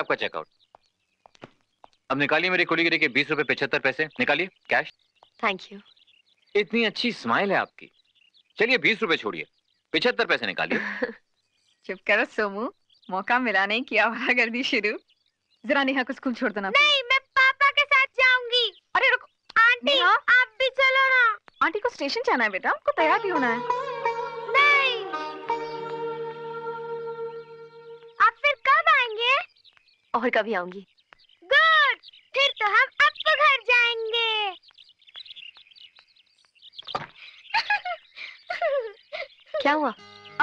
आपका चेकआउट। अब निकालिए मेरे कोलीगरी के 20 रुपए 75 पैसे निकालिए कैश। Thank you. इतनी अच्छी स्माइल है आपकी। चलिए 20 रुपए छोड़िए 75 पैसे निकालिए। चुप करो सोमू, मौका मिला नहीं किया वाहगर्दी शुरू। जरा नेहा को स्कूल छोड़ देना। नहीं, मैं पापा के साथ जाऊंगी। अरे रुको आंटी, आप भी चलो ना। आंटी को स्टेशन जाना है बेटा, आपको तैयार भी होना है। और कभी आऊंगी। गुड, फिर तो हम आपके घर जाएंगे। क्या हुआ?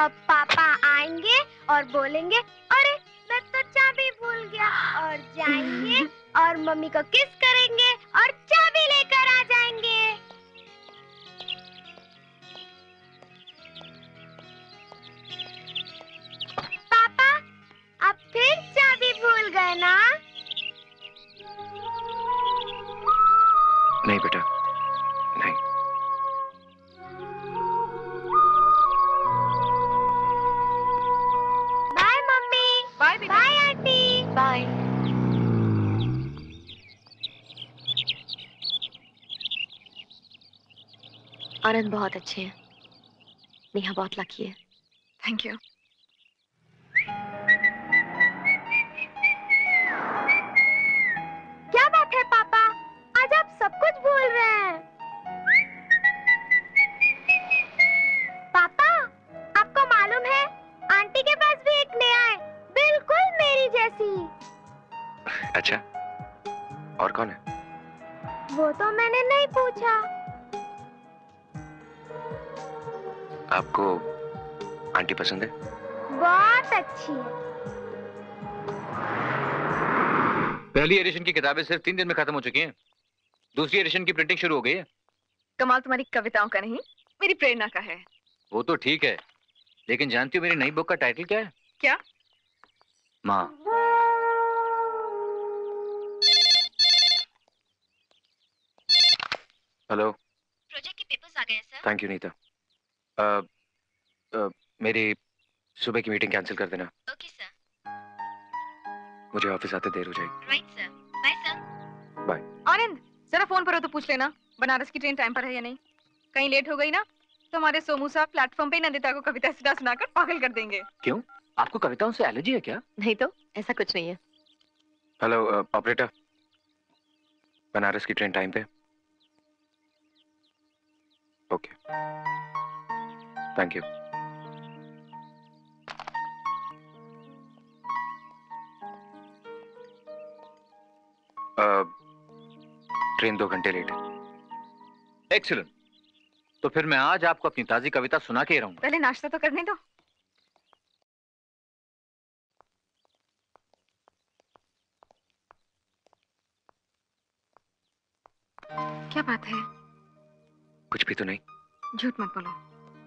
अब पापा आएंगे और बोलेंगे अरे मैं तो चाबी भूल गया, और जाएंगे और मम्मी को किस करेंगे और चाबी लेकर आ जाएंगे। पापा अब फिर चाबी भूल गए ना? नहीं बेटा, नहीं। Bye mummy. बाय बेटा। Bye aunty. बाय। आनंद बहुत अच्छे हैं, नेहा बहुत लकी है। Thank you. पसंद है? बहुत अच्छी है। पहली एडिशन की किताबें सिर्फ 3 दिन में खत्म हो चुकी हैं। दूसरी एडिशन की प्रिंटिंग शुरू हो गई है। कमाल तुम्हारी कविताओं का नहीं, मेरी प्रेरणा का है। वो तो ठीक है, लेकिन जानती हो मेरी नई बुक का टाइटल क्या है? क्या? माँ। हेलो। प्रोजेक्ट के पेपर्स आ गए हैं सर। Thank you Nita. मेरी सुबह की मीटिंग कैंसिल कर देना। Okay sir. मुझे ऑफिस आते देर हो जाएगी। Right sir. Bye sir. Bye. Anand जरा फोन पर हो तो पूछ लेना बनारस की ट्रेन टाइम पर है या नहीं। कहीं लेट हो गई ना तुम्हारे सोमू साहब प्लेटफॉर्म पे नंदिता को कविता सीधा सुनाकर पागल कर देंगे। क्यों? आपको कविताओं से एलर्जी है क्या? नहीं तो, ऐसा कुछ नहीं है। हेलो ऑपरेटर, बनारस की ट्रेन टाइम पे। Okay, thank you. ट्रेन 2 घंटे लेट है। एक्सीलेंट, तो फिर मैं आज आपको अपनी ताजी कविता सुना के रहूंगा। पहले नाश्ता तो करने दो। क्या बात है? कुछ भी तो नहीं। झूठ मत बोलो,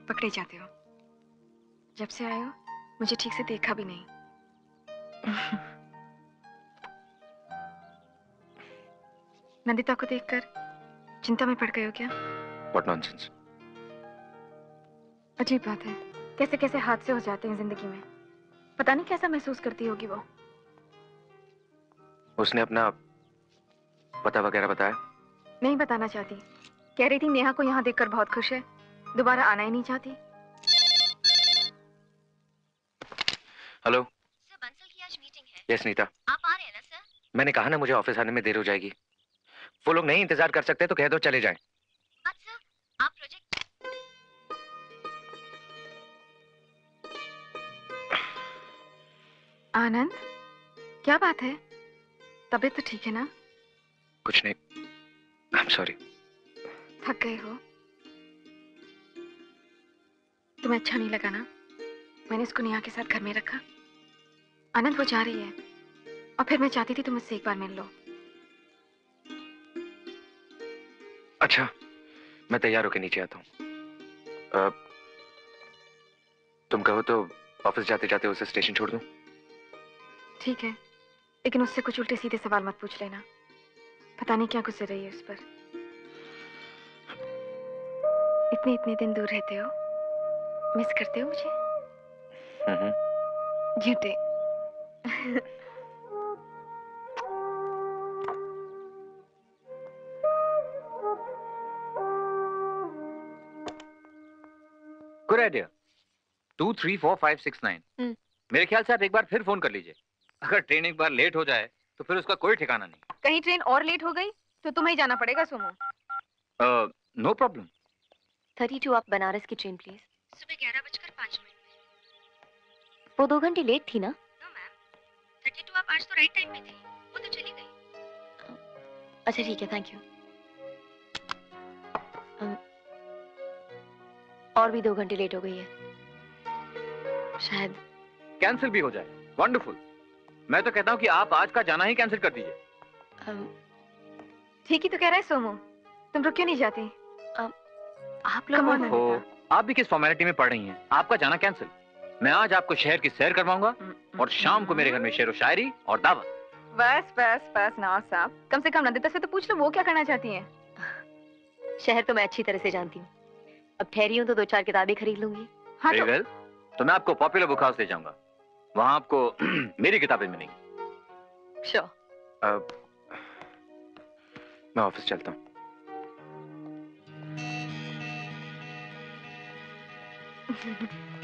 पकड़े जाते हो। जब से आए हो मुझे ठीक से देखा भी नहीं। नंदिता को देखकर चिंता में पड़ गए हो क्या? What nonsense! अजीब बात है, कैसे कैसे हादसे हो जाते हैं जिंदगी में। पता नहीं कैसा महसूस करती होगी वो। उसने अपना पता वगैरह बताया? नहीं बताना चाहती। कह रही थी नेहा को यहाँ देखकर बहुत खुश है, दोबारा आना ही नहीं चाहती। हेलो सर, बंसल की आज मीटिंग है। यस नीता, आप आ रहे हैं ना सर? मैंने कहा ना मुझे ऑफिस आने में देर हो जाएगी। वो लोग नहीं इंतजार कर सकते तो कह दो चले जाएं। अच्छा, आप प्रोजेक्ट। आनंद, क्या बात है? तबीयत तो ठीक है ना? कुछ नहीं, I'm sorry। थक गए हो? तुम्हें अच्छा नहीं लगा ना? मैंने इसको नेहा के साथ घर में रखा। आनंद वो जा रही है और फिर मैं चाहती थी तुम मुझसे एक बार मिल लो। अच्छा, मैं तैयार होकर नीचे आता हूँ। तुम कहो तो ऑफिस जाते जाते उसे स्टेशन छोड़ दूँ? ठीक है, लेकिन उससे कुछ उल्टे सीधे सवाल मत पूछ लेना। पता नहीं क्या गुजर रही है उस पर। इतने इतने दिन दूर रहते हो, मिस करते हो मुझे? झूठे। Good idea. 2 3 4 5 6 9। मेरे ख्याल से आप एक बार फिर फोन कर लीजिए। अगर ट्रेन एक बार लेट हो जाए तो फिर उसका कोई ठिकाना नहीं। कहीं ट्रेन और लेट हो गई तो तुम्हें जाना पड़ेगा सोमू। No problem. 32 आप बनारस की ट्रेन प्लीज। सुबह 11:05। वो 2 घंटे लेट थी ना? नो मैम, 32 आप आज तो राइट टाइम में थी, वो तो चली गई। अच्छा ठीक है, थैंक यू। और भी 2 घंटे लेट हो गई है, शायद कैंसिल भी हो जाए। वंडरफुल, मैं तो कहता हूँ कि आप आज का जाना ही कैंसिल कर दीजिए। ठीक ही तो कह रहे हैं सोमू, तुम रुक क्यों नहीं जाती? आप लोग आप भी किस फॉर्मेलिटी में पड़ रही हैं? आपका जाना कैंसिल। मैं आज आपको शहर की सैर करवाऊंगा और शाम को मेरे घर में शेर व शायरी और दावत। बस बस बस ना साहब, कम से कम नंदिता से तो पूछ लो वो क्या करना चाहती है। शहर तो मैं अच्छी तरह से जानती हूँ। अब ठहरी हूँ तो 2-4 किताबें खरीद लूंगी। हाँ तो मैं आपको पॉपुलर बुक हाउस ले जाऊंगा, वहाँ आपको मेरी किताबें मिलेंगी। श्योर। अब मैं ऑफिस चलता हूँ।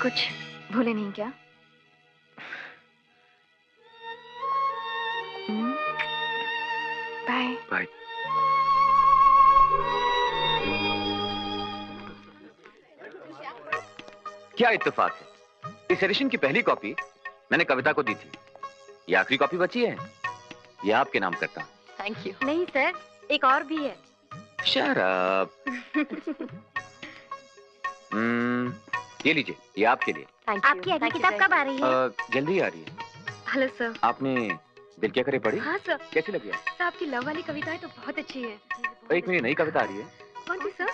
कुछ भूले नहीं क्या? Bye bye. क्या इत्तेफाक है, इस एडिशन की पहली कॉपी मैंने कविता को दी थी। ये आखिरी कॉपी बची है, ये आपके नाम करता हूँ। Thank you. नहीं सर, एक और भी है। शराब। ये लीजिए, ये आपके लिए। आपकी अगली किताब कब आ रही है? जल्दी आ रही है। हेलो सर, आपने दिल क्या करे पढ़ी? हाँ सर। कैसी लगी सर आपकी लव वाली कविताएं? तो बहुत अच्छी है। एक मेरी नई कविता आ रही है। कौन सी सर?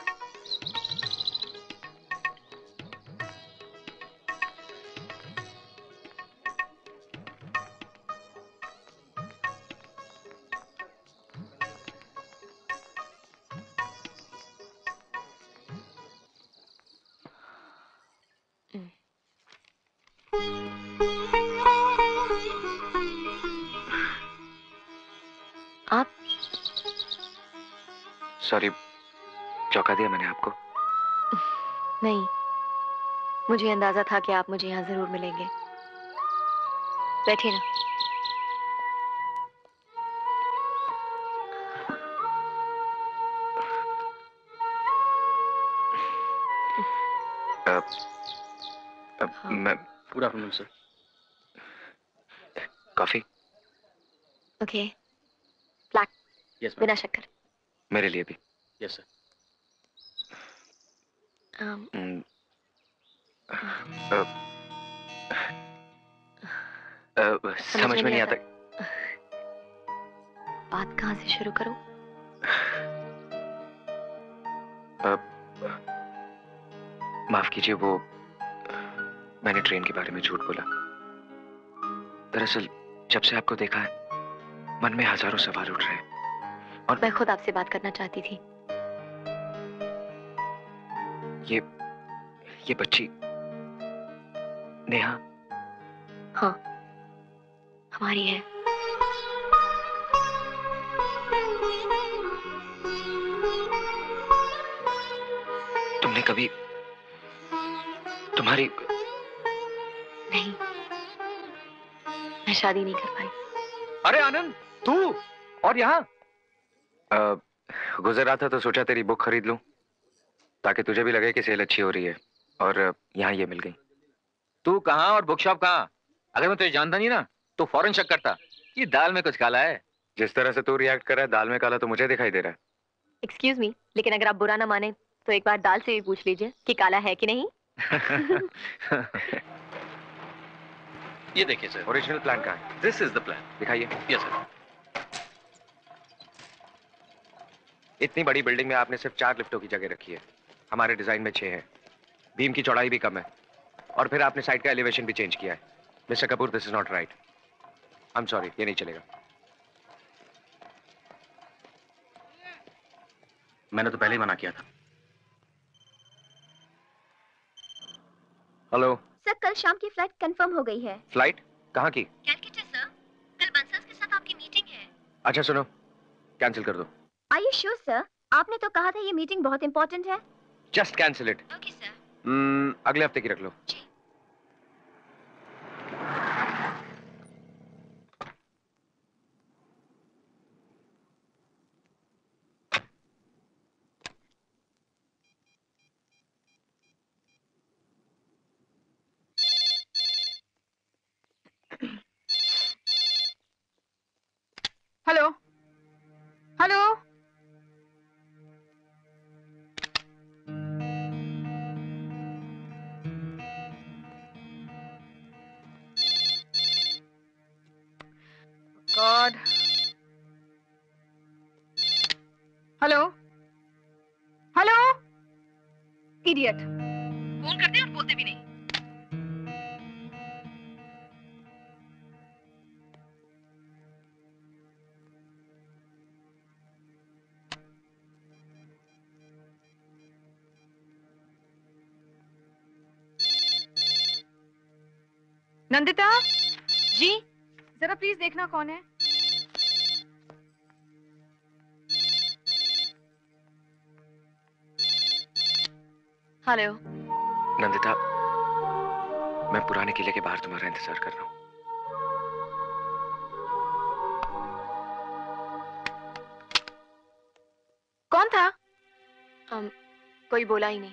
सॉरी, चौंका दिया मैंने आपको। नहीं, मुझे अंदाजा था कि आप मुझे यहाँ जरूर मिलेंगे। बैठिए ना। हाँ। मैं पूरा formal sir. Coffee? Okay. Black? Yes ma'am. बिना शक्कर? मेरे लिए भी। Yes sir. समझ में नहीं आता बात कहाँ से शुरू करूं। माफ कीजिए, वो मैंने ट्रेन के बारे में झूठ बोला। दरअसल जब से आपको देखा है मन में हजारों सवाल उठ रहे हैं और मैं खुद आपसे बात करना चाहती थी। ये बच्ची नेहा? हाँ, हमारी है। तुमने कभी तुम्हारी? नहीं, मैं शादी नहीं कर पाई। अरे आनंद, तू और यहाँ? गुजर रहा था तो सोचा तेरी बुक खरीद लूं ताकि तुझे भी लगे कि सेल अच्छी हो रही है, और यहाँ ये मिल गई। तू कहाँ और बुक शॉप कहाँ? अगर मैं तुझे जानता नहीं ना तो फौरन शक करता। ये दाल में कुछ काला है। जिस तरह से तू रिएक्ट कर रहा है दाल में काला तो मुझे दिखाई दे रहा है। एक्सक्यूज मी, लेकिन अगर आप बुरा ना माने तो एक बार दाल से भी पूछ लीजिए कि काला है कि नहीं। ये देखिए सर, ओरिजिनल प्लान कहाँ है? This is the plan. दिखाइए। Yes sir. इतनी बड़ी बिल्डिंग में आपने सिर्फ 4 लिफ्टों की जगह रखी है। हमारे डिजाइन में 6 है। बीम की चौड़ाई भी कम है और फिर आपने साइड का एलिवेशन भी चेंज किया है। Mister Kapoor, this is not right. I am sorry, ये नहीं चलेगा। मैंने तो पहले ही मना किया था। हेलो सर, कल शाम की फ्लाइट कंफर्म हो गई है। फ्लाइट कहाँ की? कलकत्ता सर, कल बंसर्स के साथ आपकी मीटिंग है। अच्छा सुनो, कैंसिल कर दो। Are you sure sir? आपने तो कहा था ये मीटिंग बहुत इंपॉर्टेंट है। Just cancel it. Okay sir. अगले हफ्ते की रख लो। Hello hello, God. Hello hello, idiot. Phone करते और बोलते भी नहीं। नंदिता जी, जरा प्लीज देखना कौन है। हेलो। नंदिता, मैं पुराने किले के बाहर तुम्हारा इंतजार कर रहा हूँ। कौन था? कोई बोला ही नहीं।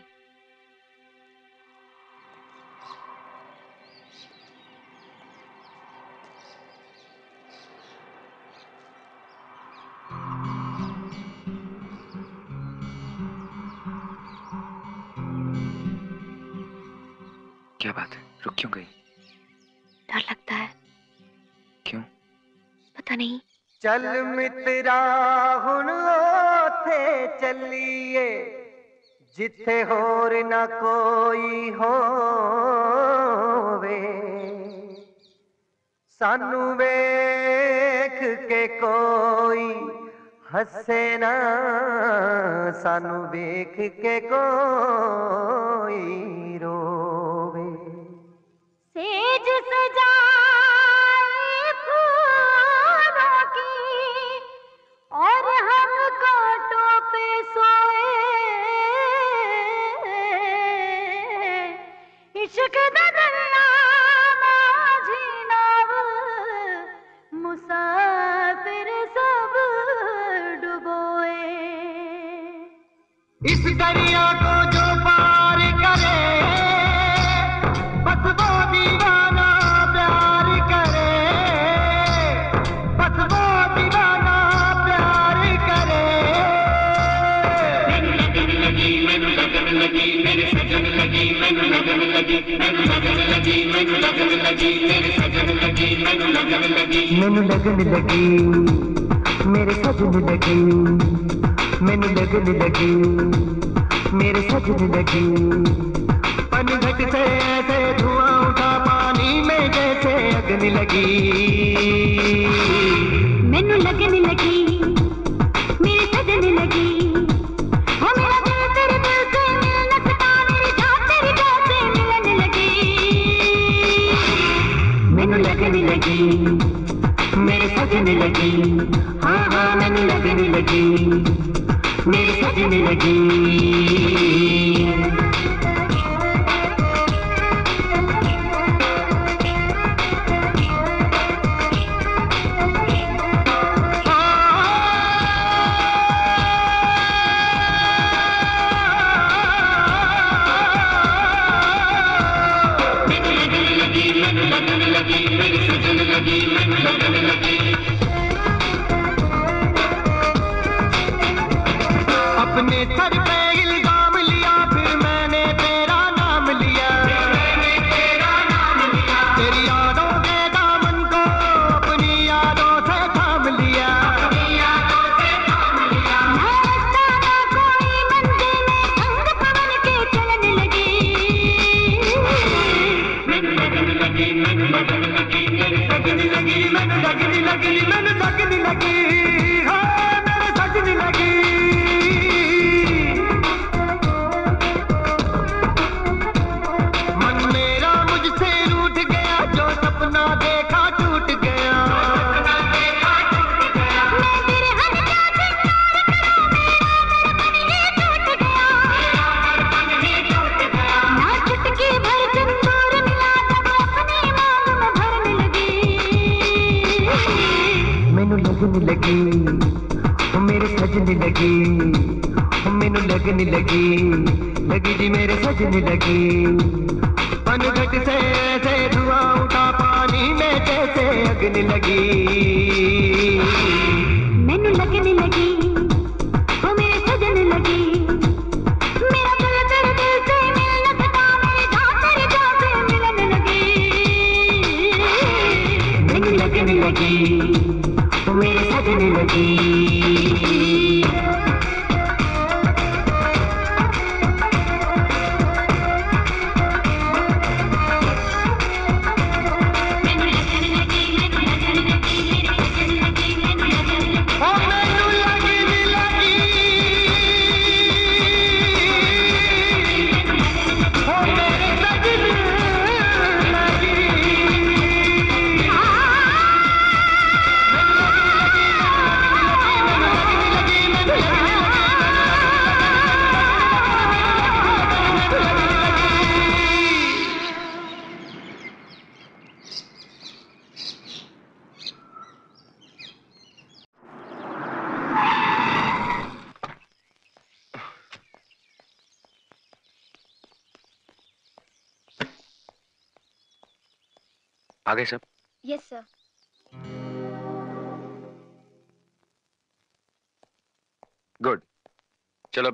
क्या बात है, रुक क्यों गई? डर लगता है। क्यों? पता नहीं। चल मित्रा हुन ओथे चलिए, जिथे होर ना कोई होवे, सानू वेख के कोई हसे ना, सानू वेख के कोई रो। सेज सजाए फूलों की और हम कांटों पे सोए,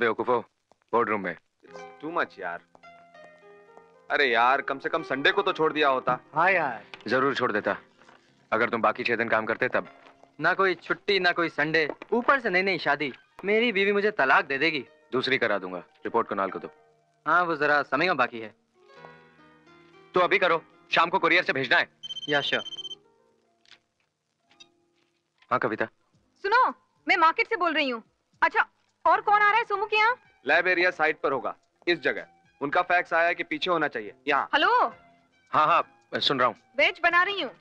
बेवकूफो बोर्ड रूम में इट्स टू मच यार। अरे यार कम से कम संडे को तो छोड़ दिया होता। हाँ यार जरूर छोड़ देता अगर तुम बाकी 6 दिन काम करते तब। ना कोई छुट्टी ना कोई संडे, ऊपर से नई नई शादी। मेरी बीवी मुझे तलाक दे देगी। दूसरी करा दूंगा, रिपोर्ट कुणाल को दो। हाँ वो जरा समय में बाकी है तो अभी करो, शाम को कुरियर से भेजना है। या श्योर। हाँ कविता सुनो, मैं मार्केट से बोल रही हूँ। अच्छा और कौन आ रहा है सोमू के यहाँ? लैब एरिया साइट पर होगा, इस जगह। उनका फैक्स आया है कि पीछे होना चाहिए यहाँ। हेलो। हाँ हाँ सुन रहा हूँ। वेज बना रही हूँ,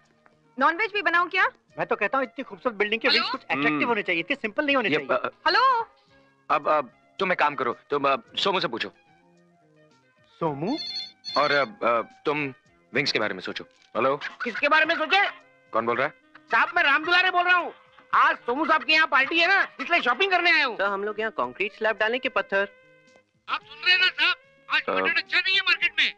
नॉन वेज भी बनाऊँ क्या? मैं तो कहता हूँ इतनी खूबसूरत बिल्डिंग के कुछ अट्रैक्टिव होने चाहिए, इतने सिंपल नहीं होने चाहिए। हेलो। अब तुम एक काम करो, तुम सोमू से पूछो। सोमू? और तुम विंग्स के बारे में सोचो। हेलो, किसके बारे में सोचे? कौन बोल रहा है? साहब मैं राम दुलारे बोल रहा हूँ। आज सोमू साहब के यहाँ पार्टी है ना, इसलिए शॉपिंग करने आया हूँ। तो हम लोग यहाँ कंक्रीट स्लैब डालें के पत्थर? आप सुन रहे हैं ना साहब, आज बजट अच्छा नहीं है मार्केट में।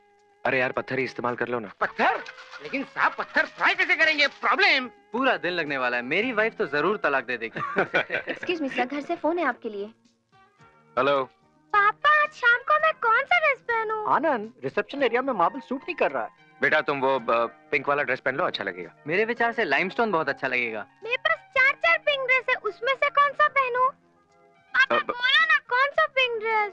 अरे यार पत्थर ही इस्तेमाल कर लो ना। पत्थर? लेकिन साहब पत्थर फ्राई कैसे करेंगे? प्रॉब्लम पूरा दिन लगने वाला है। मेरी वाइफ तो जरूर तलाक दे देगी। एक्सक्यूज मी सर, घर से फोन है आपके लिए। हेलो पापा, आज शाम को मैं कौन सा ड्रेस पहनूं? आनंद, रिसेप्शन एरिया में मार्बल सूट नहीं कर रहा है। बेटा तुम वो पिंक वाला ड्रेस पहन लो, अच्छा लगेगा। मेरे विचार से लाइमस्टोन बहुत अच्छा लगेगा। मेरे पास 4-4 पिंक ड्रेस है, उसमें से कौन सा पहनूं? पापा बोलो ना कौन सा पिंक ड्रेस।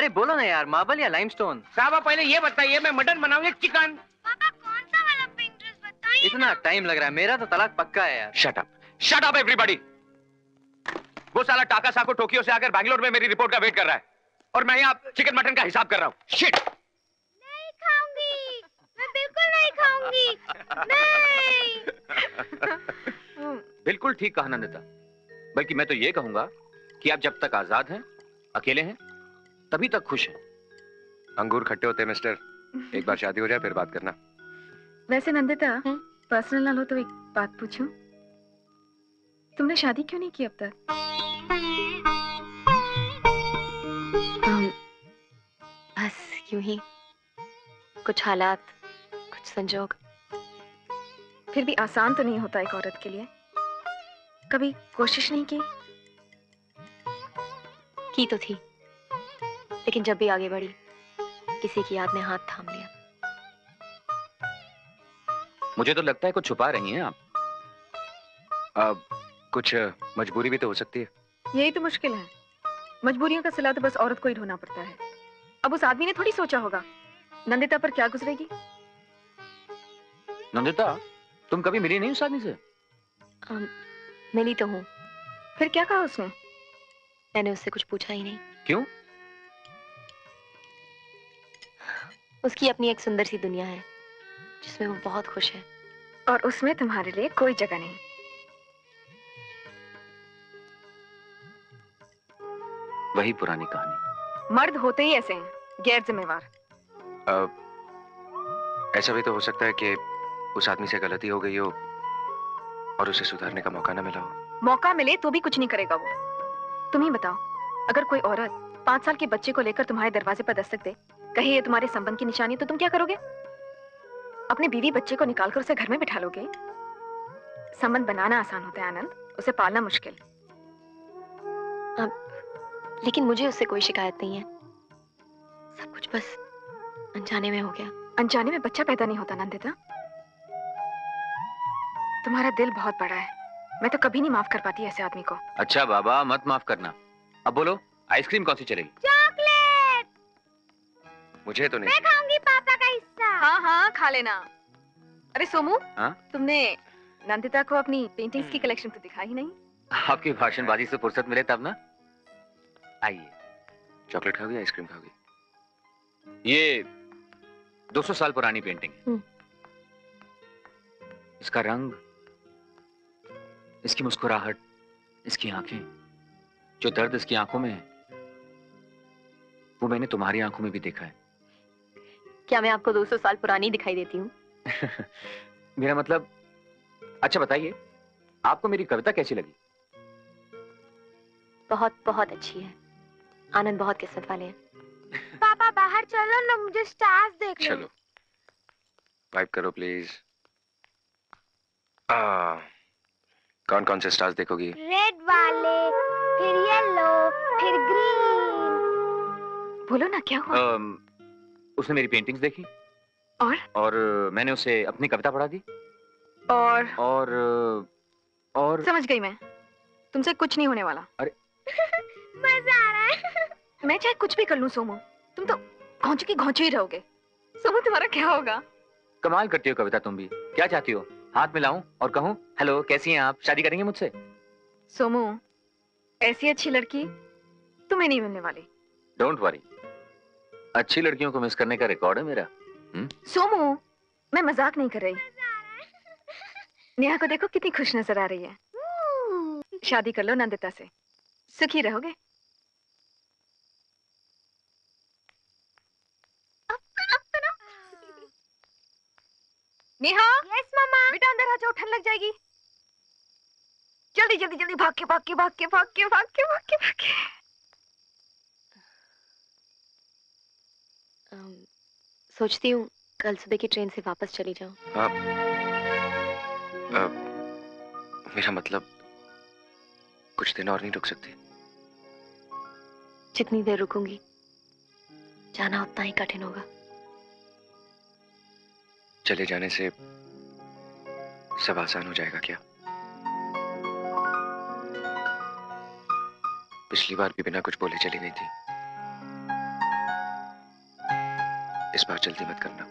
अरे बोलो ना यार, मार्बल या लाइमस्टोन? साहब पहले ये बताइए मैं मटन बनाऊं या चिकन? पापा कौन सा वाला पिंक ड्रेस बताइए। इतना टाइम लग रहा है, मेरा तो तलाक पक्का है यार। Shut up everybody. वो साला टाका साको टोक्यो से आकर बैंगलोर में मेरी रिपोर्ट का वेट कर रहा है और मैं यहाँ चिकन मटन का हिसाब कर रहा हूँ। शिट, नहीं खाऊंगी मैं, बिल्कुल नहीं खाऊंगी। नहीं बिल्कुल ठीक कहा नंदिता, बल्कि मैं तो ये कहूंगा कि आप जब तक आजाद हैं, अकेले हैं, तभी तक खुश है। अंगूर खट्टे होते मिस्टर, एक बार शादी हो जाए फिर बात करना। वैसे नंदिता, पर्सनल ना लो तो एक बात पूछूं, तुमने शादी क्यों नहीं की अब तक? बस यूं ही, कुछ हालात, कुछ संजोग। फिर भी आसान तो नहीं होता एक औरत के लिए। कभी कोशिश नहीं की? की तो थी, लेकिन जब भी आगे बढ़ी किसी की याद ने हाथ थाम लिया। मुझे तो लगता है कुछ छुपा रही हैं आप। अब कुछ मजबूरी भी तो हो सकती है। यही तो मुश्किल है, मजबूरियों का सिला तो बस औरत को ही ढोना पड़ता है। अब उस आदमी ने थोड़ी सोचा होगा नंदिता पर क्या गुजरेगी। नंदिता, तुम कभी मिली नहीं उस आदमी से? मिली तो हूँ। फिर क्या कहा उसने? मैंने उससे कुछ पूछा ही नहीं। क्यों? उसकी अपनी एक सुंदर सी दुनिया है जिसमें वो बहुत खुश है और उसमें तुम्हारे लिए कोई जगह नहीं। वही पुरानी कहानी, मर्द होते ही ऐसे हैं, गैर जिम्मेवार। ऐसा भी तो हो सकता है कि उस आदमी से गलती हो गई हो और उसे सुधारने का मौका ना मिला हो। मौका मिले तो भी कुछ नहीं करेगा वो। तुम ही बताओ, अगर कोई औरत 5 साल के बच्चे को लेकर तुम्हारे दरवाजे पर दस्तक दे, कहे ये तुम्हारे संबंध की निशानी, तो तुम क्या करोगे? अपने बीवी बच्चे को निकालकर उसे घर में बिठा लोगे? संबंध बनाना आसान होता है आनंद, उसे पालना मुश्किल। लेकिन मुझे उससे कोई शिकायत नहीं है, सब कुछ बस अनजाने में हो गया। अनजाने में बच्चा पैदा नहीं होता नंदिता। तुम्हारा दिल बहुत बड़ा है, मैं तो कभी नहीं माफ कर पाती ऐसे आदमी को। अच्छा बाबा, मत माफ करना। अब बोलो आइसक्रीम कौन सी चलेगी? मुझे तो नहीं, मैं खाऊंगी पापा का हिस्सा। हाँ हाँ खा लेना। अरे सोमू, तुमने नंदिता को अपनी पेंटिंग्स की कलेक्शन तो दिखाई नहीं? आपकी भाषणबाजी से फुर्सत मिले तब ना। आइए, चॉकलेट खाओगी आइसक्रीम खाओगी? ये 200 साल पुरानी पेंटिंग है। इसका रंग, इसकी मुस्कुराहट, इसकी आंखें, जो दर्द इसकी आंखों में है वो मैंने तुम्हारी आंखों में भी देखा है। क्या मैं आपको 200 साल पुरानी दिखाई देती हूँ? मेरा मतलब, अच्छा बताइए आपको मेरी कविता कैसी लगी? बहुत बहुत अच्छी है आनंद, बहुत किस्मत वाले हैं। पापा बाहर चलो ना, मुझे स्टार्स देखने। चलो वाइप करो प्लीज। कौन कौन से स्टार्स देखोगी? रेड वाले, फिर येलो, फिर ग्रीन। बोलो ना क्या हुआ? उसने मेरी पेंटिंग्स देखी और मैंने उसे अपनी कविता पढ़ा दी और समझ गई मैं, तुमसे कुछ नहीं होने वाला। अरे मजा आ रहा है। मैं चाहे कुछ भी कर लूं सोमू, तुम तो घोंचू की घोंचू ही रहोगे। सोमू तुम्हारा क्या होगा? कमाल करती हो कविता तुम भी। क्या चाहती हो, हाथ मिलाऊं और कहूँ हेलो कैसी हैं आप, शादी करेंगे मुझसे? सोमू ऐसी अच्छी लड़की तुम्हें नहीं मिलने वाली। डोंट वरी, अच्छी लड़कियों को मिस करने का रिकॉर्ड है मेरा। सोमू मैं मजाक नहीं कर रही। नेहा को देखो कितनी खुश नजर आ रही है। शादी कर लो नंदिता से, सुखी रहोगे। नेहा। Yes mama. बेटा अंदर आ जाओ, ठंड लग जाएगी। जल्दी जल्दी जल्दी भाग के। सोचती हूँ कल सुबह की ट्रेन से वापस चली जाऊं। मेरा मतलब कुछ दिन और नहीं रुक सकती? जितनी देर रुकूंगी जाना उतना ही कठिन होगा। चले जाने से सब आसान हो जाएगा क्या? पिछली बार भी बिना कुछ बोले चली गई थी, इस बार जल्दी मत करना।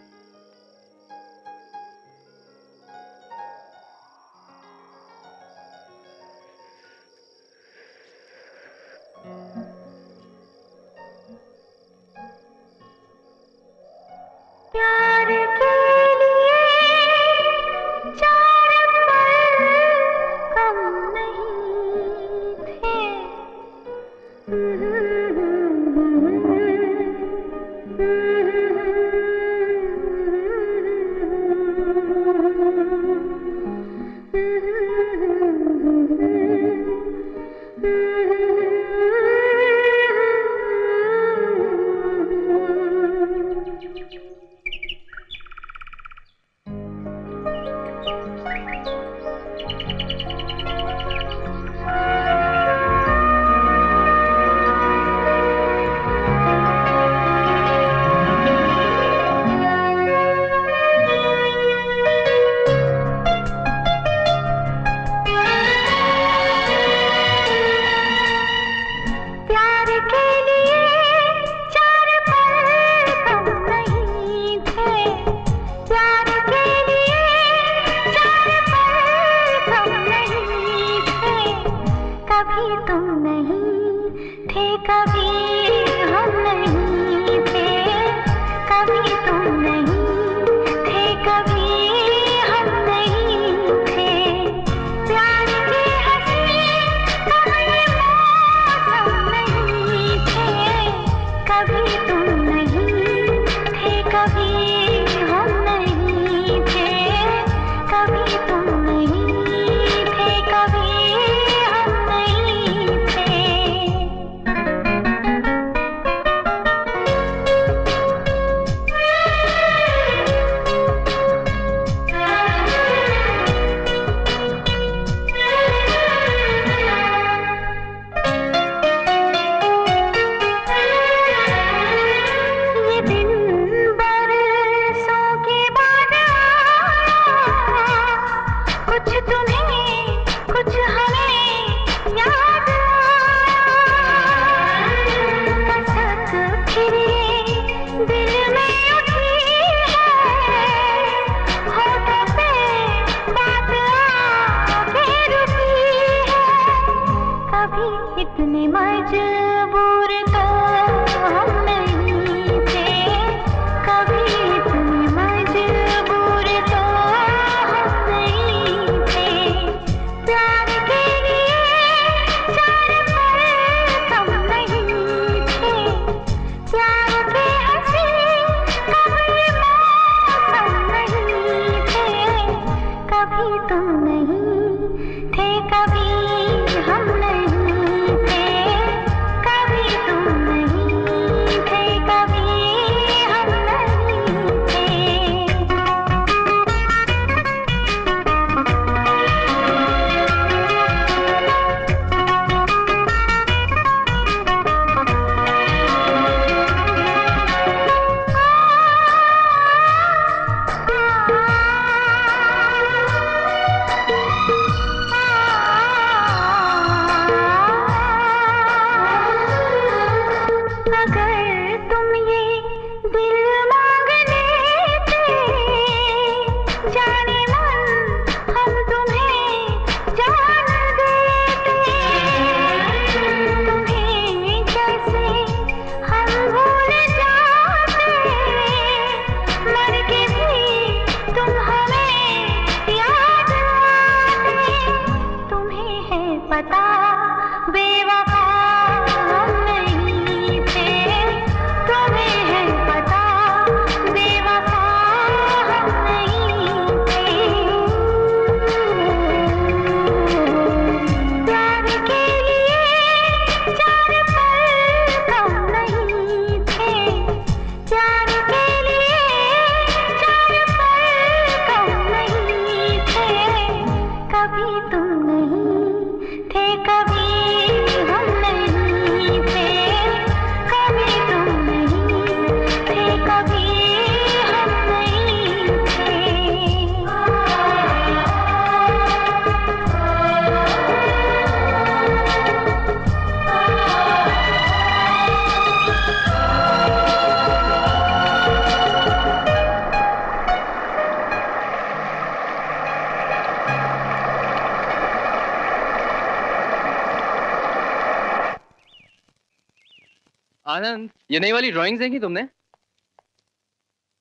आनंद, ये नई वाली ड्राइंग्स देखी तुमने?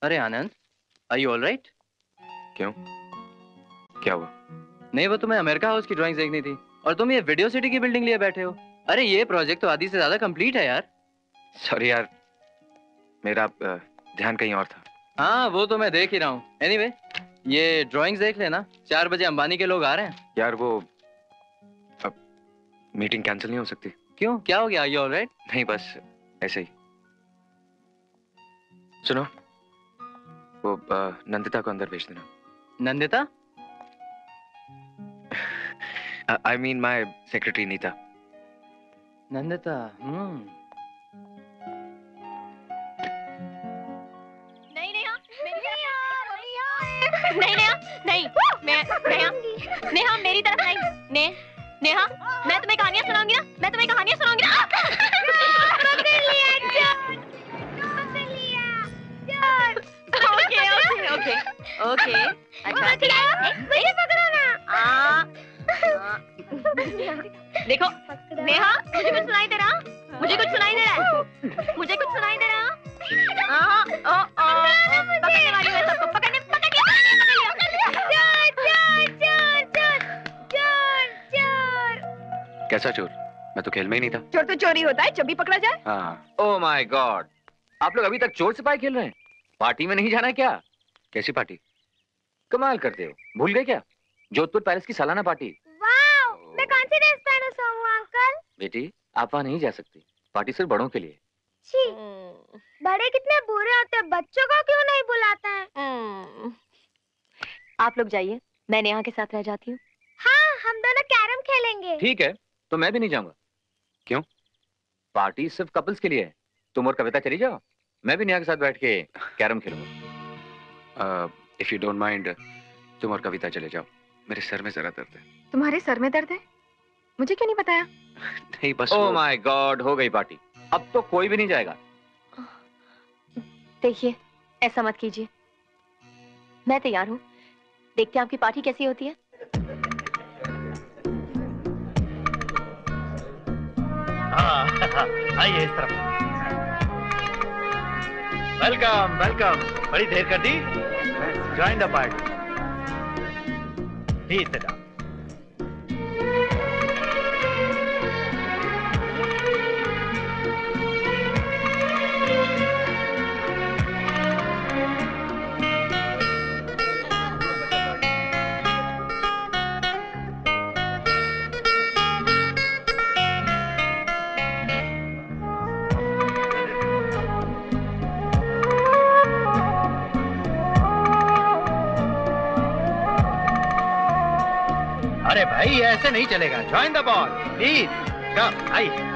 अरे आनंद, आर यू ऑलराइट? क्यों, क्या हुआ? नहीं, वो तुम्हें अमेरिका हाउस की ड्राइंग्स देखनी थी और तुम ये वीडियो सिटी की बिल्डिंग लिए बैठे हो। अरे ये प्रोजेक्ट तो आधी से ज्यादा कंप्लीट है यार। सॉरी यार, मेरा ध्यान कहीं और था। हाँ वो तो मैं देख ही रहा हूँ। एनीवे, ये ड्राइंग्स देख लेना, 4 बजे अंबानी के लोग आ रहे हैं। यार वो अब मीटिंग कैंसिल नहीं हो सकती? क्यों, क्या हो गया? Are you alright? नहीं बस ऐसे ही। सुनो, वो नंदिता को अंदर भेज देना। Nandita? I mean my secretary Nita. Nandita, नहीं नेहा, नेहा मेरी तरफ नहीं। नेहा मैं तुम्हें कहानियां सुनाऊंगी ना, ओके अच्छा देखो नेहा, मुझे कुछ सुनाई दे रहा, पकड़ने वाली है सबको, पकड़ लिया। कैसा चोर? मैं तो खेल में ही नहीं था। चोर तो चोरी होता है जब भी पकड़ा जाए। हाँ। ओह माय गॉड, आप लोग अभी तक चोर सिपाही खेल रहे हैं? पार्टी में नहीं जाना क्या? कैसी पार्टी? कमाल करते हो, भूल गए क्या? जोधपुर पैलेस की सालाना पार्टी। मैं कौन सी ड्रेस पहनूं सोमू अंकल? बेटी आप वहाँ नहीं जा सकती, पार्टी सिर्फ बड़ों के लिए। छी, बड़े कितने बुरे होते हैं, बच्चों को क्यों नहीं बुलाते हैं? आप लोग जाइए, मैं नेहा के साथ रह जाती हूँ। हाँ हम दोनों कैरम खेलेंगे। ठीक है, तो मैं भी नहीं जाऊँगा। क्यों? पार्टी सिर्फ कपल्स के लिए है। तुम और कविता चली जाओ, मैं भी नेहा के साथ बैठ के कैरम खेलूंगा। इफ यू डोंट माइंड, तुम और कविता चले जाओ, मेरे सर में जरा दर्द है। तुम्हारे सर में दर्द है? मुझे क्यों नहीं बताया? नहीं बस। ओह माय गॉड, हो गई पार्टी, अब तो कोई भी नहीं जाएगा। देखिए ऐसा मत कीजिए, मैं तैयार हूँ, देखते हैं आपकी पार्टी कैसी होती है। आइए इस तरफ। वेलकम वेलकम, बड़ी देर कर दी, जॉइन द पार्टी। जी सर, अरे भाई ऐसे नहीं चलेगा, join the ball please. Come I,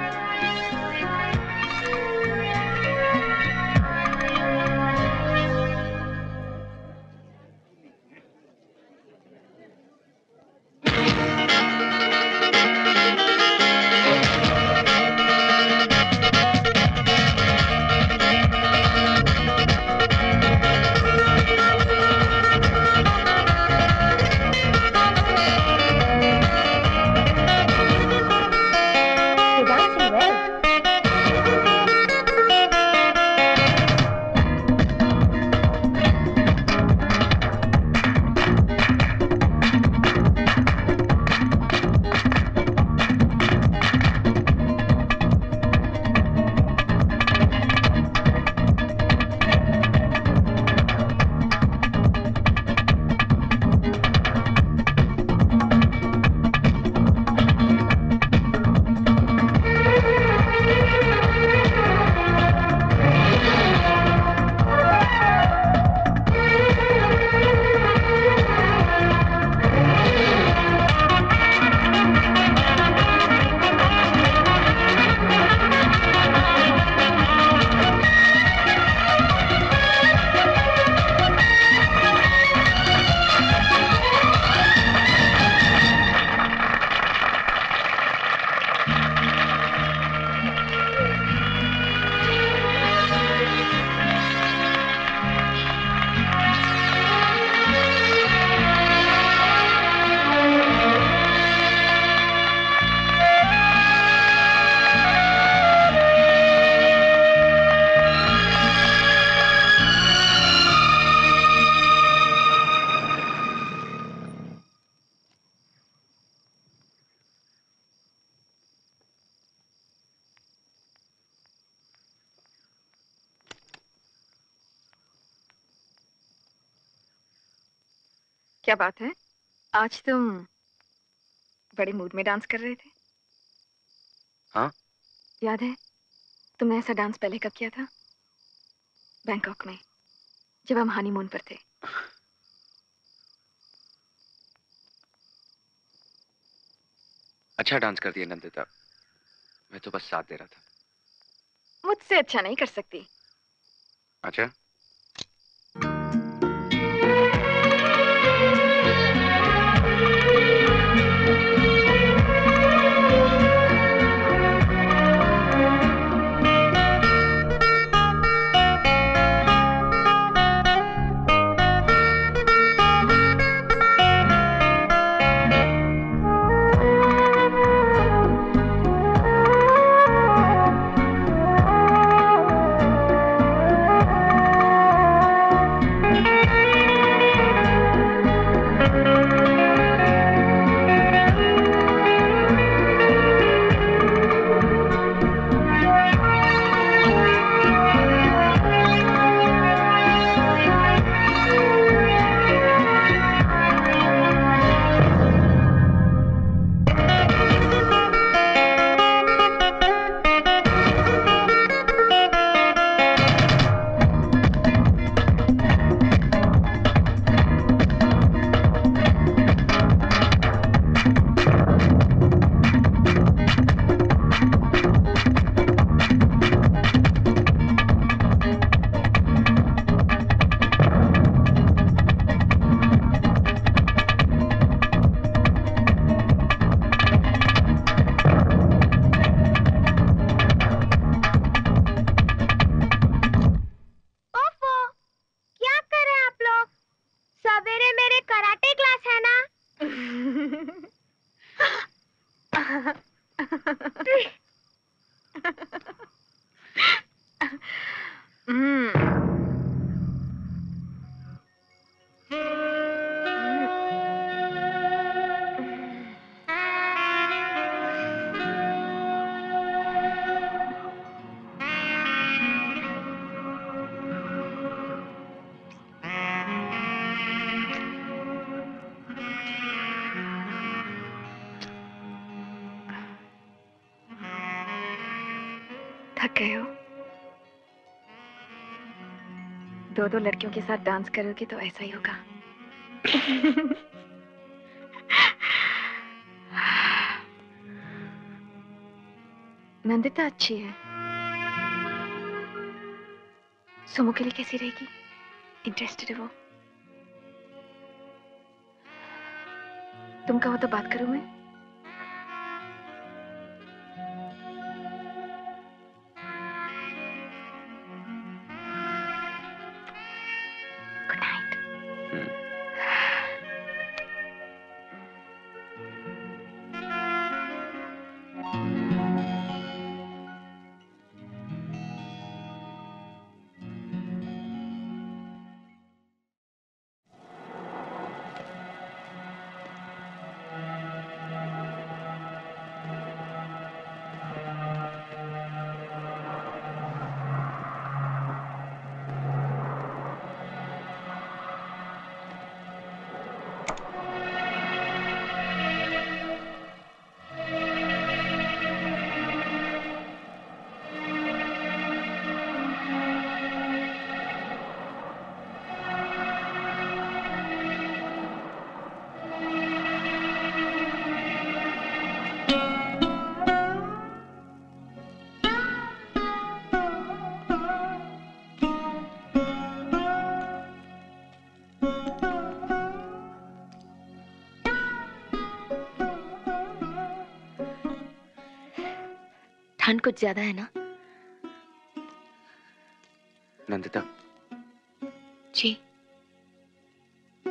क्या बात है, आज तुम बड़े मूड में डांस कर रहे थे। हाँ? याद है तुमने ऐसा डांस पहले कब किया था? बैंकॉक में, जब हम हनीमून पर थे। अच्छा डांस कर दिया नंदिता, मैं तो बस साथ दे रहा था। मुझसे अच्छा नहीं कर सकती। अच्छा दो लड़कियों के साथ डांस करोगे तो ऐसा ही होगा। नंदिता अच्छी है, सोमो के लिए कैसी रहेगी? इंटरेस्टेड है वो। तुम कहो तो बात करूं मैं। ठंड कुछ ज्यादा है ना नंदिता? जी।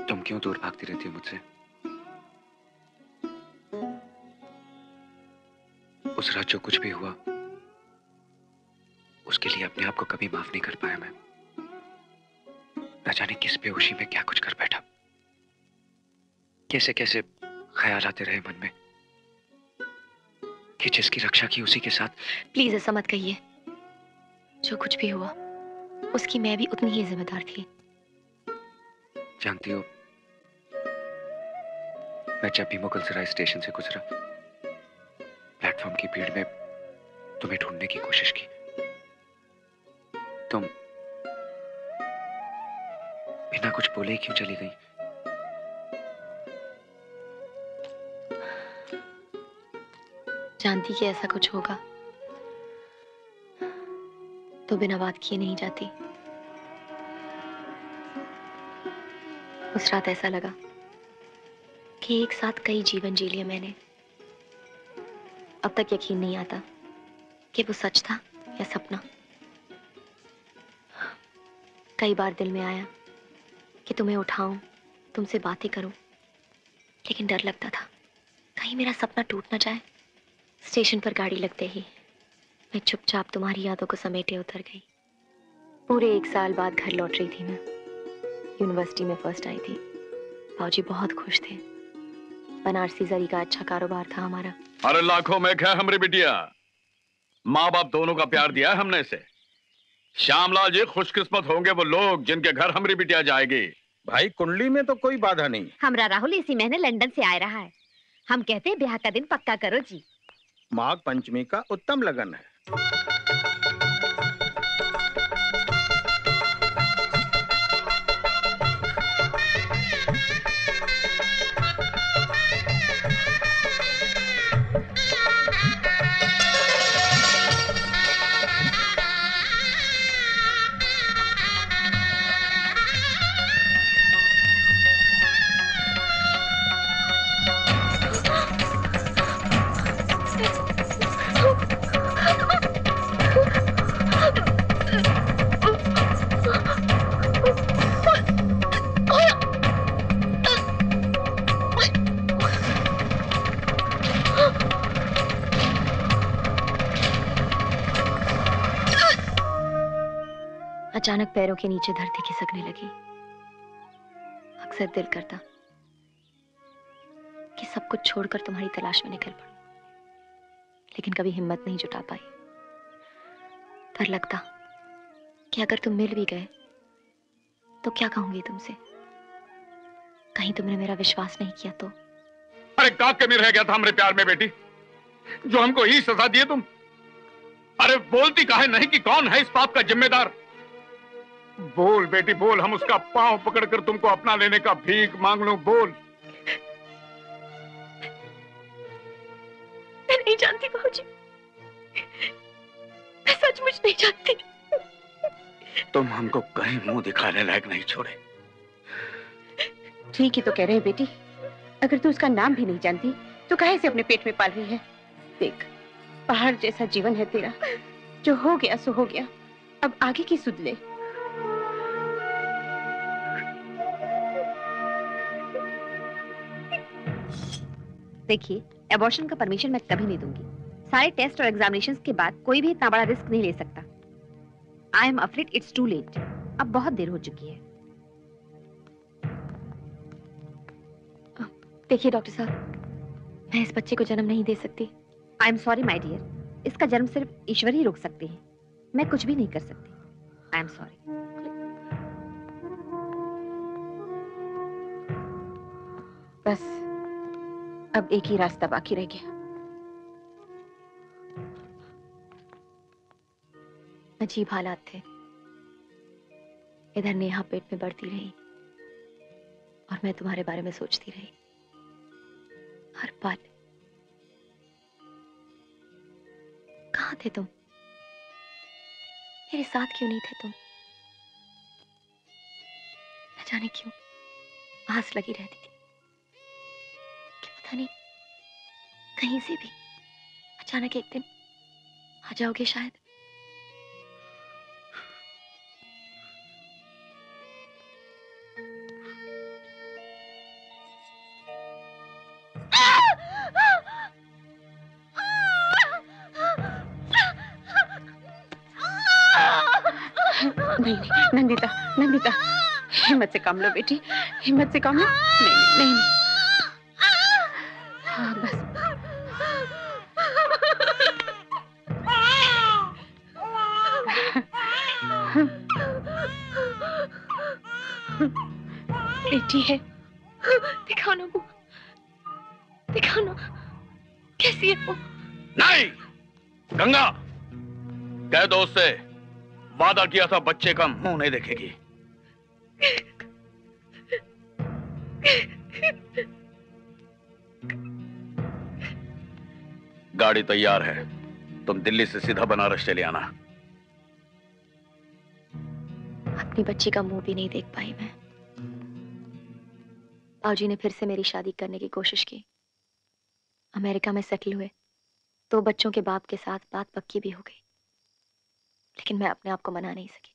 तुम क्यों दूर भागती रहती हो मुझसे? उस रात जो कुछ भी हुआ उसके लिए अपने आप को कभी माफ नहीं कर पाया मैं। न जाने किस बेहोशी में क्या कुछ कर बैठा, कैसे कैसे ख्याल आते रहे मन में कि जिसकी रक्षा की उसी के साथ। प्लीज ऐसा मत कहिए। जो कुछ भी हुआ उसकी मैं भी उतनी ही जिम्मेदार थी। जानती हो मैं जब भी मुगलसराय स्टेशन से गुजरा, प्लेटफॉर्म की भीड़ में तुम्हें ढूंढने की कोशिश की। तुम बिना कुछ बोले ही क्यों चली गई? जानती कि ऐसा कुछ होगा तो बिना बात किए नहीं जाती। उस रात ऐसा लगा कि एक साथ कई जीवन जी लिए मैंने। अब तक यकीन नहीं आता कि वो सच था या सपना। कई बार दिल में आया कि तुम्हें उठाऊं, तुमसे बातें करूं, लेकिन डर लगता था कहीं मेरा सपना टूट ना जाए। स्टेशन पर गाड़ी लगते ही मैं चुपचाप तुम्हारी यादों को समेटे उतर गई। पूरे एक साल बाद घर लौट रही थी मैं। यूनिवर्सिटी में फर्स्ट आई थी। बाबूजी बहुत खुश थे। बनारसी जरी का अच्छा कारोबार था हमारा। अरे लाखों में क्या हमरी बिटिया, माँ बाप दोनों का प्यार दिया है हमने इसे। श्यामलाल जी, खुशकिस्मत होंगे वो लोग जिनके घर हमरी बिटिया जाएगी। भाई कुंडली में तो कोई बाधा नहीं। हमरा राहुल इसी महीने लंदन से आए रहा है। हम कहते हैं ब्याह का दिन पक्का करो जी। माघ पंचमी का उत्तम लगन है। अचानक पैरों के नीचे धरती खिसकने लगी। अक्सर दिल करता कि सब कुछ छोड़कर तुम्हारी तलाश में निकल पड़ूं, लेकिन कभी हिम्मत नहीं जुटा पाई। पर लगता कि अगर तुम मिल भी गए तो क्या कहूंगी तुमसे, कहीं तुमने मेरा विश्वास नहीं किया तो। अरे क्या कमी रह गया था हमारे प्यार में बेटी, जो हमको ही सजा दिए तुम। अरे बोलती काहे नहीं कि कौन है इस पाप का जिम्मेदार। बोल बेटी बोल, हम उसका पांव पकड़कर तुमको अपना लेने का भीख मांग लूं। बोल। मैं नहीं जानती बाबूजी, मैं सचमुच नहीं जानती। तुम हमको कहीं मुंह दिखाने लायक नहीं छोड़े। ठीक ही तो कह रहे हैं बेटी, अगर तू उसका नाम भी नहीं जानती तो काहे से अपने पेट में पाल रही है। देख, पहाड़ जैसा जीवन है तेरा, जो हो गया सो हो गया, अब आगे की सुध ले। देखिए, एबॉर्शन का परमिशन मैं कभी नहीं दूंगी। सारे टेस्ट और एग्जामिनेशंस के बाद कोई भी इतना बड़ा रिस्क नहीं ले सकता। I am afraid it's too late. अब बहुत देर हो चुकी है। देखिए डॉक्टर साहब, मैं इस बच्चे को जन्म नहीं दे सकती। I am sorry my dear, इसका जन्म सिर्फ ईश्वर ही रोक सकते हैं। मैं कुछ भी नहीं कर सकती। I am sorry. बस अब एक ही रास्ता बाकी रह गया। अजीब हालात थे। इधर नेहा पेट में बढ़ती रही और मैं तुम्हारे बारे में सोचती रही हर पल। कहाँ थे तुम? मेरे साथ क्यों नहीं थे तुम? न जाने क्यों आस लगी रहती थी नहीं, कहीं से भी अचानक एक दिन आ जाओगे शायद। नहीं नहीं नंदिता, नंदिता हिम्मत से काम लो बेटी, हिम्मत से काम लो। नहीं नहीं, नहीं, नहीं। हाँ बस। बेटी है, दिखाओ ना बुआ। दिखाओ ना कैसी है वो। नहीं गंगा, कह दो उससे वादा किया था बच्चे का मुंह नहीं देखेगी। गाड़ी तैयार है, तुम दिल्ली से सीधा बनारस चले आना। अपनी बच्ची का मुंह भी नहीं देख पाई मैं। बाबूजी ने फिर से मेरी शादी करने की कोशिश की। अमेरिका में सेटल हुए, 2 बच्चों के बाप के साथ बात पक्की भी हो गई, लेकिन मैं अपने आप को मना नहीं सकी।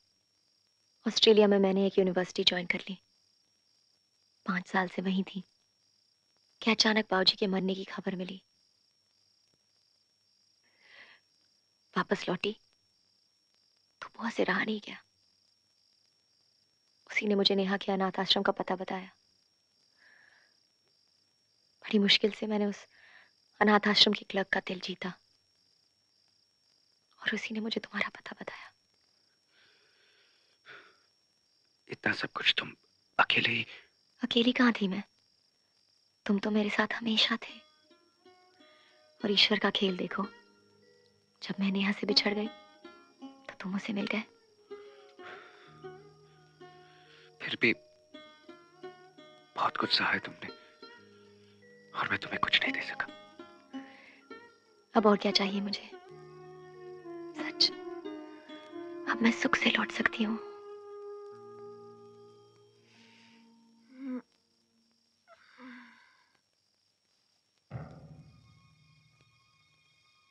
ऑस्ट्रेलिया में मैंने एक यूनिवर्सिटी ज्वाइन कर ली, 5 साल से वहीं थी कि अचानक बाबूजी के मरने की खबर मिली। वापस लौटी तो मुंह से रहा नहीं गया। उसी ने मुझे नेहा के अनाथ आश्रम का पता बताया। बड़ी मुश्किल से मैंने उस अनाथ आश्रम के क्लर्क का दिल जीता और उसी ने मुझे तुम्हारा पता बताया। इतना सब कुछ तुम अकेले? अकेली कहाँ थी मैं, तुम तो मेरे साथ हमेशा थे। और ईश्वर का खेल देखो, जब मैं नेहा से बिछड़ गई तो तुम उसे मिल गए। फिर भी बहुत कुछ सहा है तुमने और मैं तुम्हें कुछ नहीं दे सका। अब और क्या चाहिए मुझे? सच, अब मैं सुख से लौट सकती हूँ।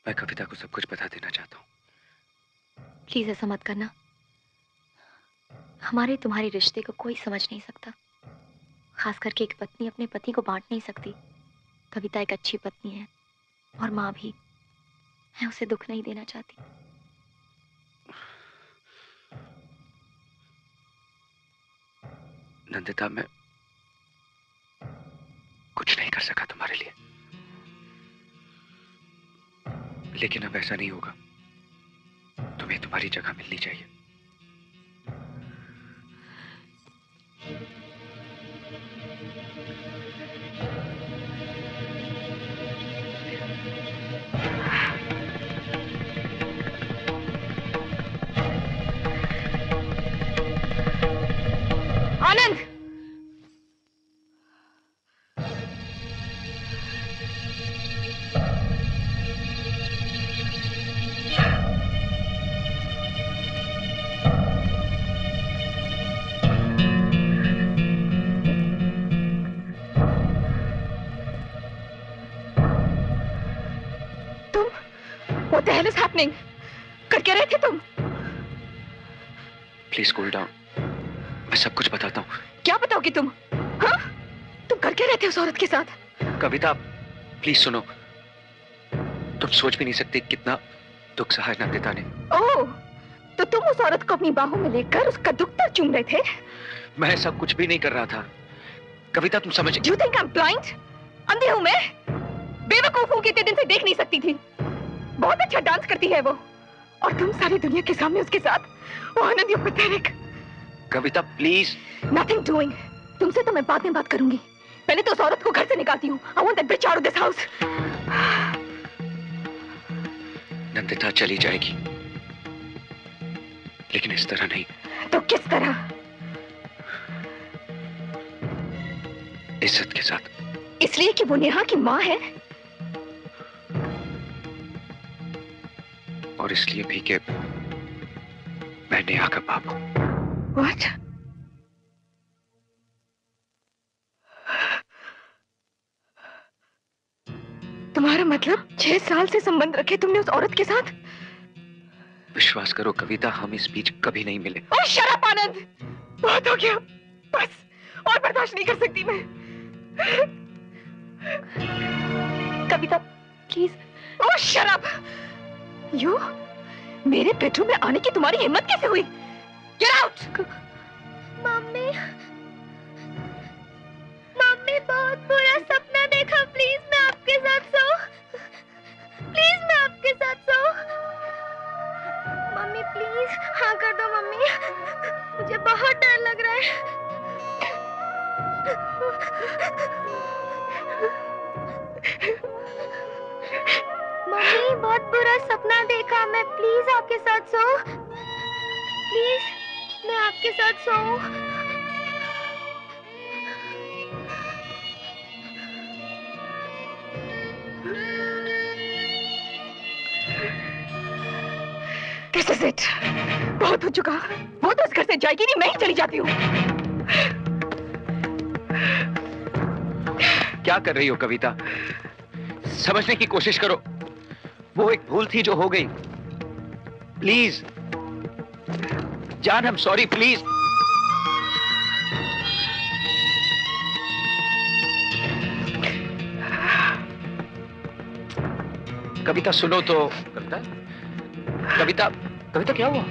मैं कविता को सब कुछ बता देना चाहता हूँ। प्लीज ऐसा मत करना, हमारे तुम्हारे रिश्ते को कोई समझ नहीं सकता, खास करके एक पत्नी अपने पति को बांट नहीं सकती। कविता एक अच्छी पत्नी है और माँ भी, मैं उसे दुख नहीं देना चाहती। नंदिता, मैं कुछ नहीं कर सका तुम्हारे लिए, लेकिन अब ऐसा नहीं होगा। तुम्हें तुम्हारी जगह मिलनी चाहिए। आनंद, कर क्या रहे थे तुम? प्लीज कूल डाउन, मैं सब कुछ बताता हूँ। क्या बताओगी तुम? हाँ? तुम कर क्या रहे थे उस औरत के साथ? कविता प्लीज सुनो, तुम सोच भी नहीं सकते कितना दुख सहा है नंदिता ने। ओह, तो तुम उस औरत को अपनी बाहों में लेकर उसका दुख तो चूम रहे थे? मैं ऐसा कुछ भी नहीं कर रहा था कविता, तुम समझ। You think I'm blind? अंधे हूँ मैं? बेवकूफ हूँ कि इतने दिन से देख नहीं सकती थी। बहुत अच्छा डांस करती है वो, और तुम सारी दुनिया के सामने उसके साथ, वो Anand you pathetic. कविता please. Nothing doing, तुमसे तो मैं बाद में बात करूंगी। मैंने तो उस औरत को घर से निकालती हूँ। I want that bitch out of this house. Nandita चली जाएगी, लेकिन इस तरह नहीं। तो किस तरह? इज्जत के साथ। इसलिए कि वो नेहा की माँ है, और इसलिए भी कि मैं नेहा का बाप हूं। What? तुम्हारा मतलब 6 साल से संबंध रखे तुमने उस औरत के साथ? विश्वास करो कविता, हम इस बीच कभी नहीं मिले। ओह शट अप आनंद, बहुत हो गया, बस और बर्दाश्त नहीं कर सकती मैं। कविता please. Oh shut up, you मेरे बेडरूम में आने की तुम्हारी हिम्मत कैसे हुई? Get out. मम्मी, मम्मी बहुत बुरा सपना देखा, प्लीज मैं आपके साथ सो। प्लीज मैं आपके साथ सो। मम्मी प्लीज हाँ कर दो मम्मी, मुझे बहुत डर लग रहा है। मम्मी बहुत बुरा सपना देखा, मैं प्लीज आपके साथ सोऊं, प्लीज मैं आपके साथ सोऊं। This is it. बहुत हो चुका, वो तो उस घर से जाएगी नहीं, मैं ही चली जाती हूँ। क्या कर रही हो कविता, समझने की कोशिश करो, वो एक भूल थी जो हो गई। प्लीज जान, हम सॉरी, प्लीज। कविता सुनो तो। कविता, कविता, कविता क्या हुआ?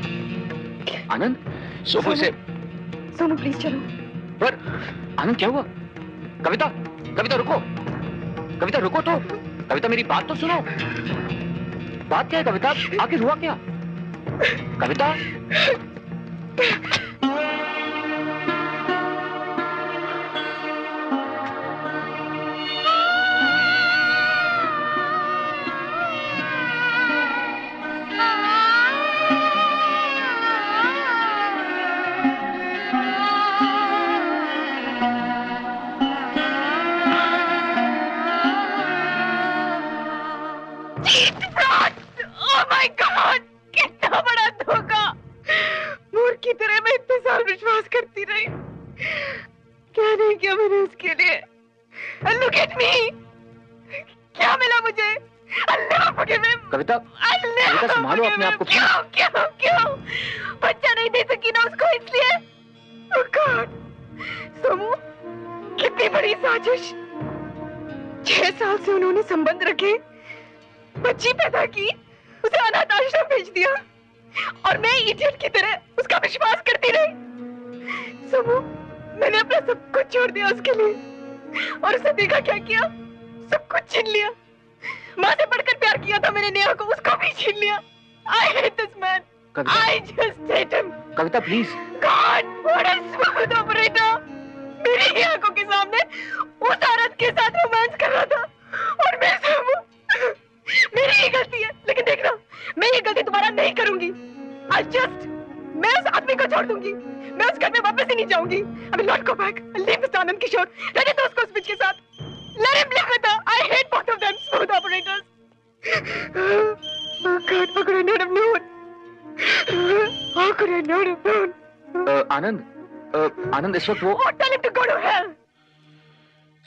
आनंद, सोनू से। सोनू प्लीज चलो। पर आनंद क्या हुआ? कविता, कविता रुको, कविता रुको तो, कविता मेरी बात तो सुनो। बात क्या है कविता, आखिर हुआ क्या? कविता,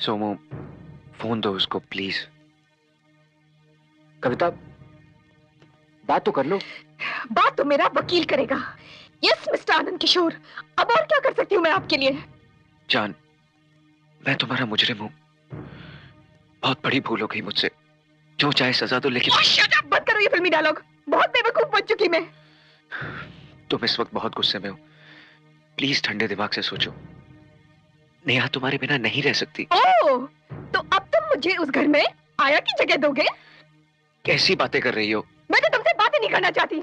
सोमू फोन दो उसको प्लीज। कविता बात तो कर लो। बात तो मेरा वकील करेगा। यस मिस्टर आनंद किशोर, अब और क्या कर सकती हूँ मैं आपके लिए? जान, मैं तुम्हारा मुजरिम हूँ, बहुत बड़ी भूल हो गई मुझसे, जो चाहे सजा दो लेकिन। शट अप, बंद करो ये फिल्मी डायलॉग, बहुत बेवकूफ बन चुकी मैं। तुम इस वक्त बहुत गुस्से में हो, प्लीज ठंडे दिमाग से सोचो, नेहा तुम्हारे बिना नहीं रह सकती। ओ, तो अब तुम मुझे उस घर में आया की जगह दोगे? कैसी बातें कर रही हो, मैं तो तुमसे बातें नहीं करना चाहती।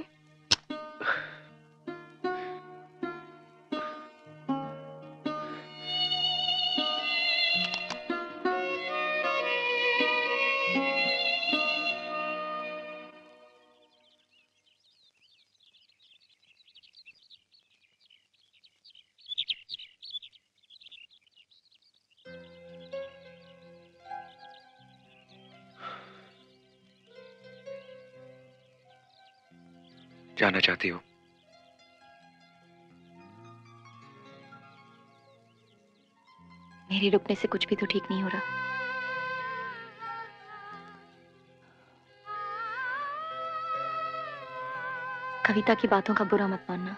जाना चाहती हो? मेरे रुकने से कुछ भी तो ठीक नहीं हो रहा। कविता की बातों का बुरा मत मानना,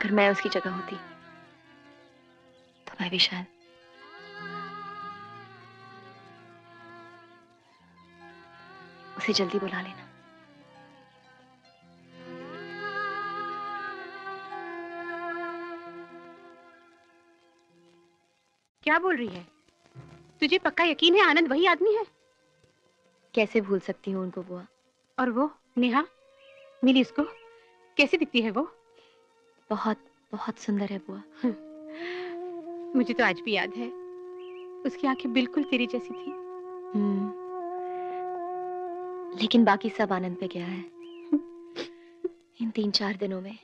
अगर मैं उसकी जगह होती तो मैं भी शायद। उसे जल्दी बुला लेना। क्या बोल रही है? तुझे पक्का यकीन है आनंद वही आदमी है? कैसे भूल सकती हूँ उनको बुआ। और वो नेहा, मिली उसको? कैसी दिखती है वो? बहुत बहुत सुंदर है बुआ। मुझे तो आज भी याद है, उसकी आंखें बिल्कुल तेरी जैसी थी। लेकिन बाकी सब आनंद पे गया है। इन 3-4 दिनों में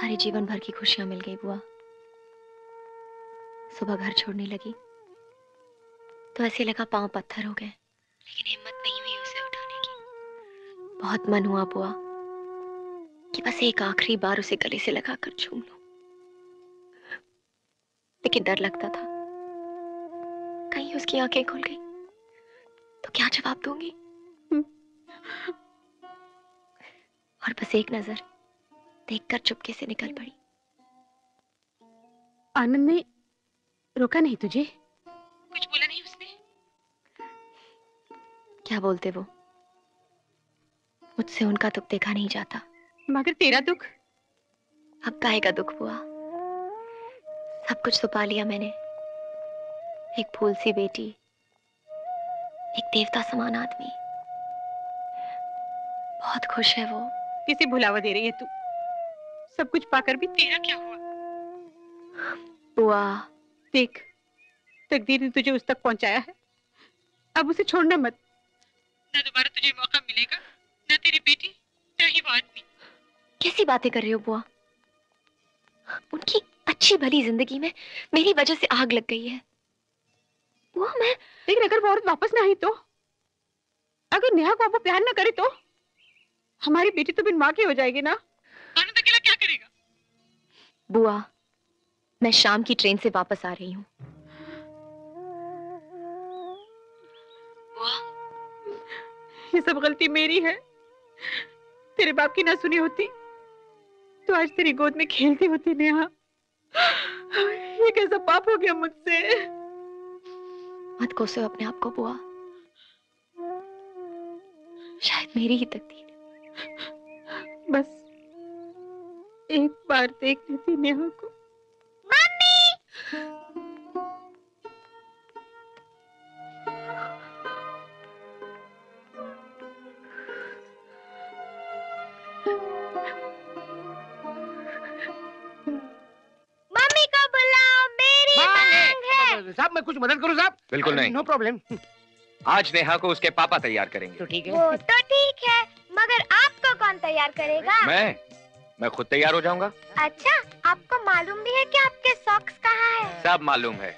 सारे जीवन भर की खुशियां मिल गई बुआ। सुबह घर छोड़ने लगी तो ऐसे लगा पांव पत्थर हो गए, लेकिन हिम्मत नहीं हुई उसे उठाने की। बहुत मन हुआ बुआ कि बस एक आखिरी बार उसे गले से लगाकर झूम लूं, लेकिन डर लगता था कहीं उसकी आंखें खुल गई तो क्या जवाब दूंगी। और बस एक नजर देखकर चुपके से निकल पड़ी। आनंद ने रोका नहीं तुझे? कुछ बोला नहीं उसने? क्या बोलते वो, मुझसे उनका दुख देखा नहीं जाता। मगर तेरा दुख? अब काहे का दुख हुआ, सब कुछ छुपा लिया मैंने। एक फूल सी बेटी, एक देवता समान आदमी, बहुत खुश है वो। किसे भुलावा दे रही है तू? सब कुछ पाकर भी तेरा क्या हुआ? बुआ देख, तकदीर ने तुझे उस तक पहुंचाया है, अब उसे छोड़ना मत। ना दोबारा तुझे मौका मिलेगा, ना तेरी बेटी, ना ही वो आदमी। कैसी बातें कर रही हो बुआ? उनकी अच्छी भली जिंदगी में मेरी वजह से आग लग गई है बुआ। मैं लेकिन अगर वो औरत वापस ना आई तो, अगर नेहा को आपको प्यार ना करे तो हमारी बेटी तो बिन माँ की हो जाएगी ना। आनंद अकेला क्या करेगा? बुआ मैं शाम की ट्रेन से वापस आ रही हूँ। ये सब गलती मेरी है। तेरे बाप की ना सुनी होती तो आज तेरी गोद में खेलती होती नेहा। ये कैसा पाप हो गया मुझसे। मत कोसो अपने आप को बुआ, शायद मेरी ही तकदीर। बस एक बार देख लेती नेहा को। मैं कुछ मदद करूं साहब? बिल्कुल नहीं, नो प्रॉब्लम। आज नेहा को उसके पापा तैयार करेंगे। तो ठीक है, वो तो ठीक है, मगर आपको कौन तैयार करेगा? मैं खुद तैयार हो जाऊंगा। अच्छा, आपको मालूम भी है कि आपके सॉक्स कहाँ है? सब मालूम है।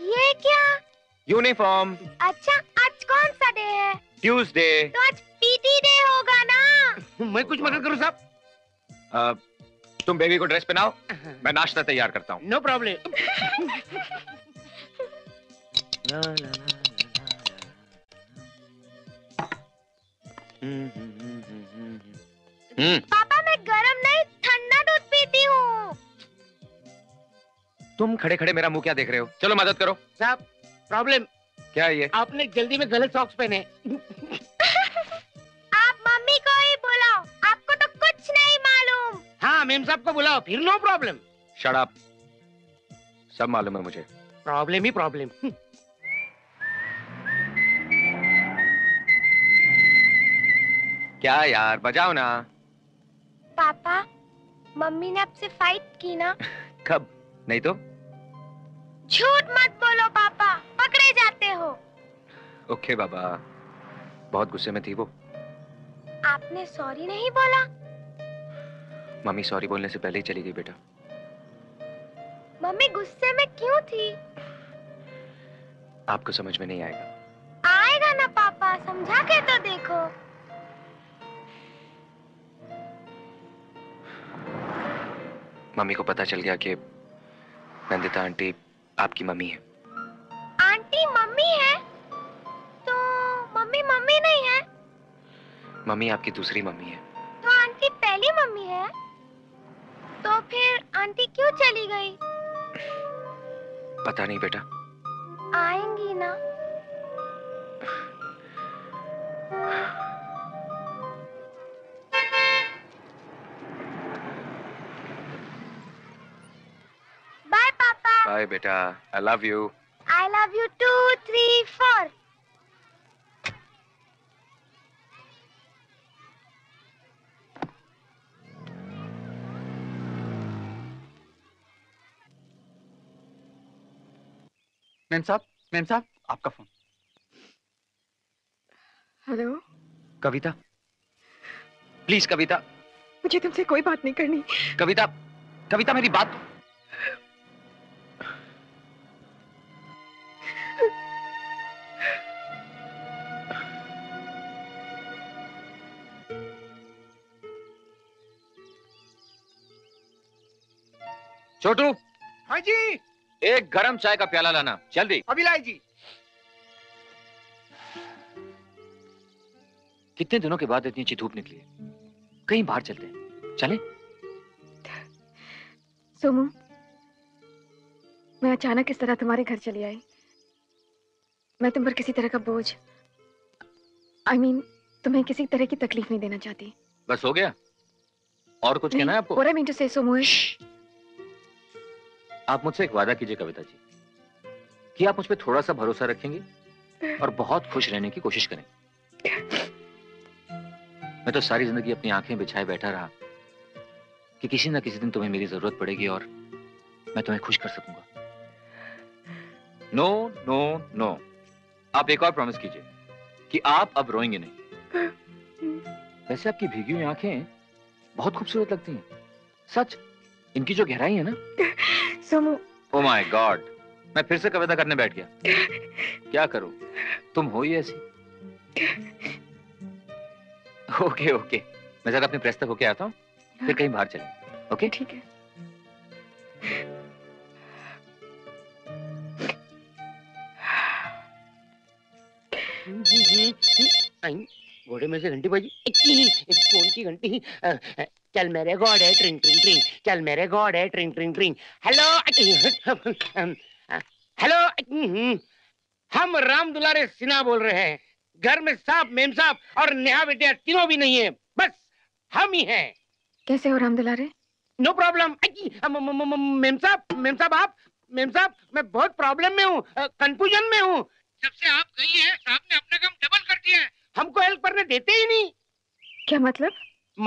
ये क्या? यूनिफॉर्म। अच्छा, आज कौन सा डे है? ट्यूसडे। तो आज पीटी डे होगा ना। मैं कुछ मदद करूँ साहब? तुम बेबी को ड्रेस पहनाओ, मैं नाश्ता तैयार करता हूँ। No problem. पापा मैं गरम नहीं ठंडा दूध पीती हूँ। तुम खड़े खड़े मेरा मुंह क्या देख रहे हो? चलो मदद करो। साहब प्रॉब्लम क्या है? ये आपने जल्दी में गलत सॉक्स पहने। आप मम्मी को ही बुलाओ, आपको तो कुछ नहीं मालूम। हाँ मैम साहब को बुलाओ फिर। No problem. शट अप, सब मालूम है मुझे। प्रॉब्लम ही प्रॉब्लम। क्या यार बजाओ ना। पापा मम्मी ने आपसे फाइट की ना? कब? नहीं तो। झूठ मत बोलो पापा, पकड़े जाते हो। ओके बाबा, बहुत गुस्से में थी वो। आपने सॉरी नहीं बोला? मम्मी सॉरी बोलने से पहले ही चली गई बेटा। मम्मी गुस्से में क्यों थी? आपको समझ में नहीं आएगा। आएगा ना पापा, समझा के तो देखो। मम्मी को पता चल गया कि नंदिता आंटी आपकी मम्मी है। आंटी मम्मी है तो मम्मी मम्मी नहीं है? मम्मी आपकी दूसरी मम्मी है। तो आंटी पहली मम्मी है, तो फिर आंटी क्यों चली गई? पता नहीं बेटा। आएंगी ना। बाय पापा। बाय बेटा, I love you. I love you too 3 4। Ma'am साहब आपका phone. Hello कविता, please कविता, मुझे तुमसे कोई बात नहीं करनी। कविता, कविता मेरी बात। छोटू। हाँ जी। एक गरम चाय का प्याला लाना जल्दी। अभी लाए जी। कितने दिनों के बाद इतनी अच्छी धूप निकली है, कहीं बाहर चलते हैं। चलें? सोमू, मैं अचानक इस तरह तुम्हारे घर चली आई। मैं तुम पर किसी तरह का बोझ, I mean, तुम्हें किसी तरह की तकलीफ नहीं देना चाहती। बस हो गया? और कुछ कहना है आपको? What I mean to say, Somu, आप मुझसे एक वादा कीजिए कविता जी, कि आप मुझ पर थोड़ा सा भरोसा रखेंगे और बहुत खुश रहने की कोशिश करेंगे। मैं तो सारी जिंदगी अपनी आंखें बिछाए बैठा रहा कि किसी ना किसी दिन तुम्हें मेरी जरूरत पड़ेगी और मैं तुम्हें खुश कर सकूंगा। नो नो नो, आप एक और प्रॉमिस कीजिए कि आप अब रोएंगे नहीं। वैसे आपकी भीगी हुई आंखें बहुत खूबसूरत लगती हैं। सच, इनकी जो गहराई है ना। सोमू। ओह माय गॉड, मैं फिर से कविता करने बैठ गया। क्या करूं, तुम हो ही ऐसी। ओके, मैं जरा अपने प्रेस तक होके आता हूँ, फिर कहीं बाहर चलें। ओके? ठीक है। घोड़े में से घंटी बजी, फोन की घंटी। चल मेरे घोड़े, ट्रिंग ट्रिंग ट्रिंग। चल मेरे घोड़े, ट्रिंग ट्रिंग ट्रिंग। हेलो, हम राम दुलारे सिन्हा बोल रहे हैं। घर में साहब, मेम साहब और नेहा बेटिया तीनों भी नहीं है, बस हम ही हैं। कैसे हो राम दुलारे? No problem. मेम साहब, मैं बहुत प्रॉब्लम में हूँ, कंफ्यूजन में हूँ। जब से आप गई हैं, आपने अपना काम डबल कर दिया है। हमको हेल्प करने देते ही नहीं। क्या मतलब?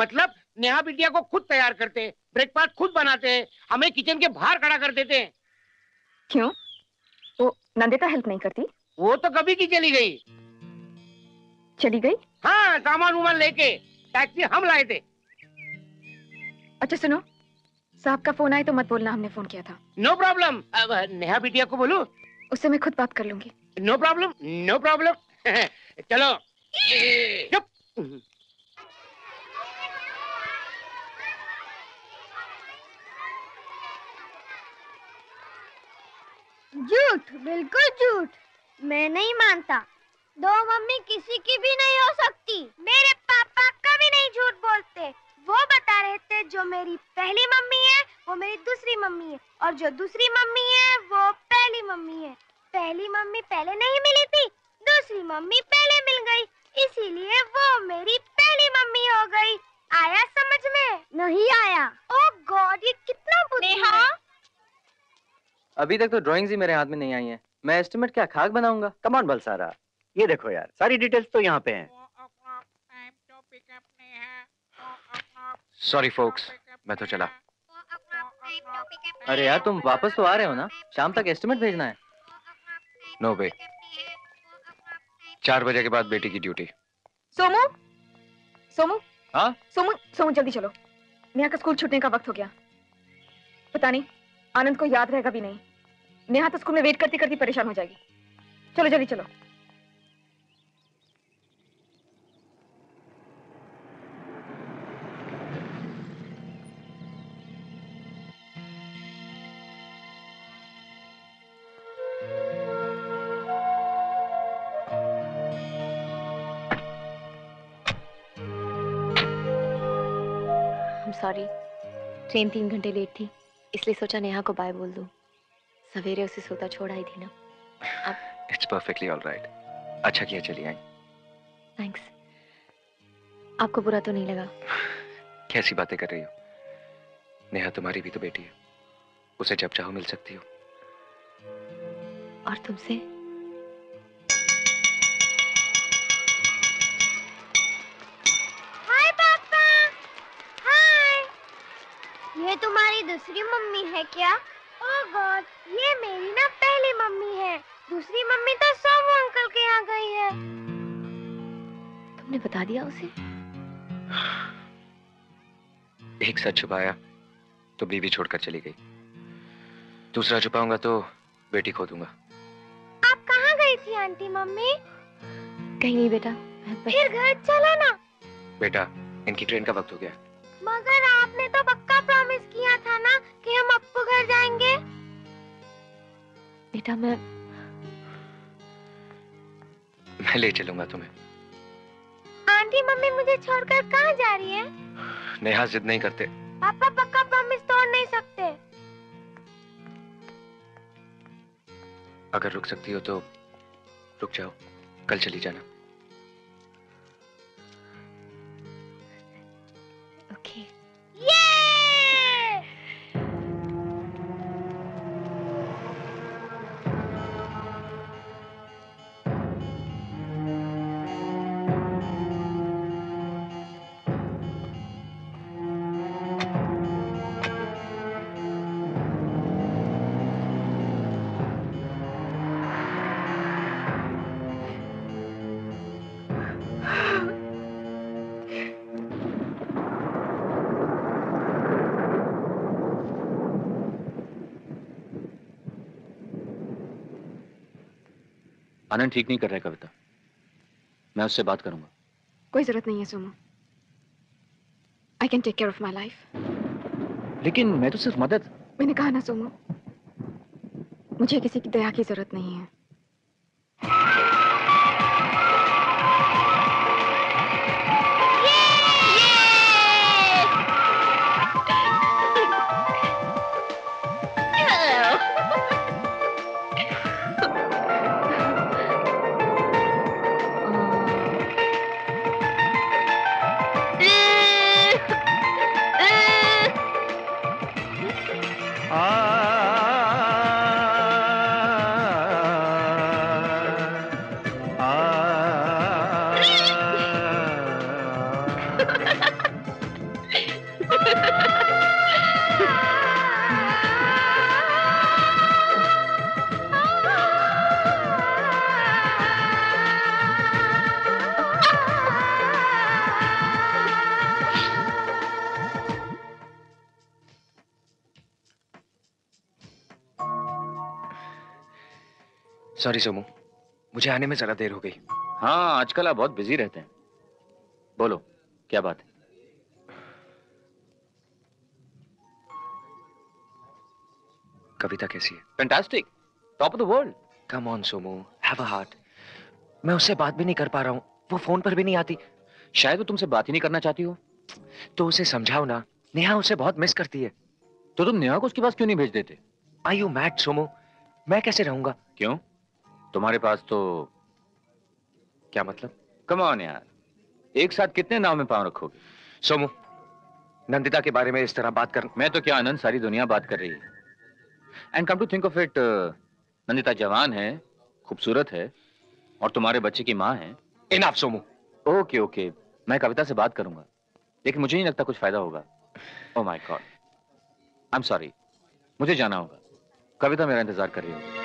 मतलब नेहा बेटिया को खुद तैयार करते हैं, ब्रेकफास्ट खुद बनाते हैं, हमें किचन के बाहर खड़ा कर देते हैं। क्यों? वो नंदिता हेल्प नहीं करती? वो तो कभी की चली गई। चली गई? हाँ, सामान उमान लेके टैक्सी हम लाए थे। अच्छा सुनो, साहब का फोन आए तो मत बोलना हमने फोन किया था। No problem. अब नेहा बिटिया को बोलूं? उससे मैं खुद बात कर लूंगी। No problem, no problem. चलो। चुप। झूठ, बिल्कुल झूठ। मैं नहीं मानता। दो मम्मी किसी की भी नहीं हो सकती। मेरे पापा कभी नहीं झूठ बोलते। वो बता रहे थे जो मेरी पहली मम्मी है वो मेरी दूसरी मम्मी है, और जो दूसरी मम्मी है वो पहली मम्मी है। पहली मम्मी पहले नहीं मिली थी, दूसरी मम्मी पहले मिल गई, इसीलिए वो मेरी पहली मम्मी हो गई। आया समझ में? नहीं आया। ओ गॉड, ये कितना बुद्धि है। अभी तक तो ड्रॉइंग्स ही मेरे हाथ में नहीं आई है। मैं एस्टिमेट क्या खाक बनाऊंगा? कम ऑन बलसारा, ये देखो यार, सारी डिटेल्स तो यहाँ पे हैं। सॉरी फोक्स, मैं तो चला। अरे यार, तुम वापस तो आ रहे हो ना? शाम तक एस्टिमेट भेजना है। नो वे, 4 बजे के बाद बेटी की ड्यूटी। सोमू, सोमू। हाँ? सोमू, सोमू जल्दी चलो, नेहा का स्कूल छूटने का वक्त हो गया। पता नहीं आनंद को याद रहेगा भी नहीं। नेहा तो स्कूल में वेट करती करती परेशान हो जाएगी। चलो जल्दी चलो। सॉरी, ट्रेन 3 घंटे लेट थी, इसलिए सोचा नेहा को बाय बोल दूं। सवेरे उसे सोता छोड़ आई थी ना। अब इट्स परफेक्टली ऑलराइट। अच्छा किया चली आई। थैंक्स। आपको बुरा तो नहीं लगा? कैसी बातें कर रही हो? नेहा तुम्हारी भी तो बेटी है, उसे जब चाहो मिल सकती हो। और तुमसे? ये तुम्हारी दूसरी मम्मी है क्या? ओह गॉड, ये मेरी ना पहली मम्मी है, दूसरी मम्मी तो सोमू अंकल के यहाँ गई है। आपने बता दिया उसे? एक सच छुपाया तो बीवी छोड़कर चली गई, दूसरा छुपाऊंगा तो बेटी खो दूंगा। आप कहाँ गई थी आंटी? मम्मी कहीं नहीं बेटा। फिर घर चला ना। बेटा इनकी ट्रेन का वक्त हो गया। मगर आपने तो पक्का प्रॉमिस किया था ना कि हम अपू घर जाएंगे। बेटा मैं ले चलूंगा तुम्हें। आंटी मम्मी मुझे छोड़कर कहाँ जा रही है? नेहा जिद नहीं करते। पापा पक्का प्रॉमिस तोड़ नहीं सकते। अगर रुक सकती हो तो रुक जाओ, कल चली जाना। आनंद ठीक नहीं कर रहा है कविता, मैं उससे बात करूंगा। कोई जरूरत नहीं है Somu. I can take care of my life. लेकिन मैं तो सिर्फ मदद। मैंने कहा ना सोमू, मुझे किसी की दया की जरूरत नहीं है। सॉरी सोमू, मुझे आने में जरा देर हो गई। हाँ आजकल आप बहुत बिजी रहते हैं। बोलो क्या बात है? कविता कैसी है? Fantastic, top of the world. Come on Somu, have a heart. मैं उससे बात भी नहीं कर पा रहा हूँ, वो फोन पर भी नहीं आती। शायद वो तुमसे बात ही नहीं करना चाहती हो। तो उसे समझाओ ना, नेहा उसे बहुत मिस करती है। तो तुम नेहा को उसके पास क्यों नहीं भेज देते? Are you mad Somu? मैं कैसे रहूंगा? क्यों, तुम्हारे पास तो क्या मतलब? कम ऑन यार, एक साथ कितने नाव में पांव रखोगे? सोमू, नंदिता के बारे में इस तरह बात कर। मैं तो क्या आनंद, सारी दुनिया बात कर रही है। And come to think of it, Nandita जवान है, खूबसूरत है और तुम्हारे बच्चे की माँ है। इनफ सोमू। ओके ओके, मैं कविता से बात करूंगा, लेकिन मुझे नहीं लगता कुछ फायदा होगा। Oh my God, I am sorry, मुझे जाना होगा। कविता मेरा इंतजार कर रही होगी।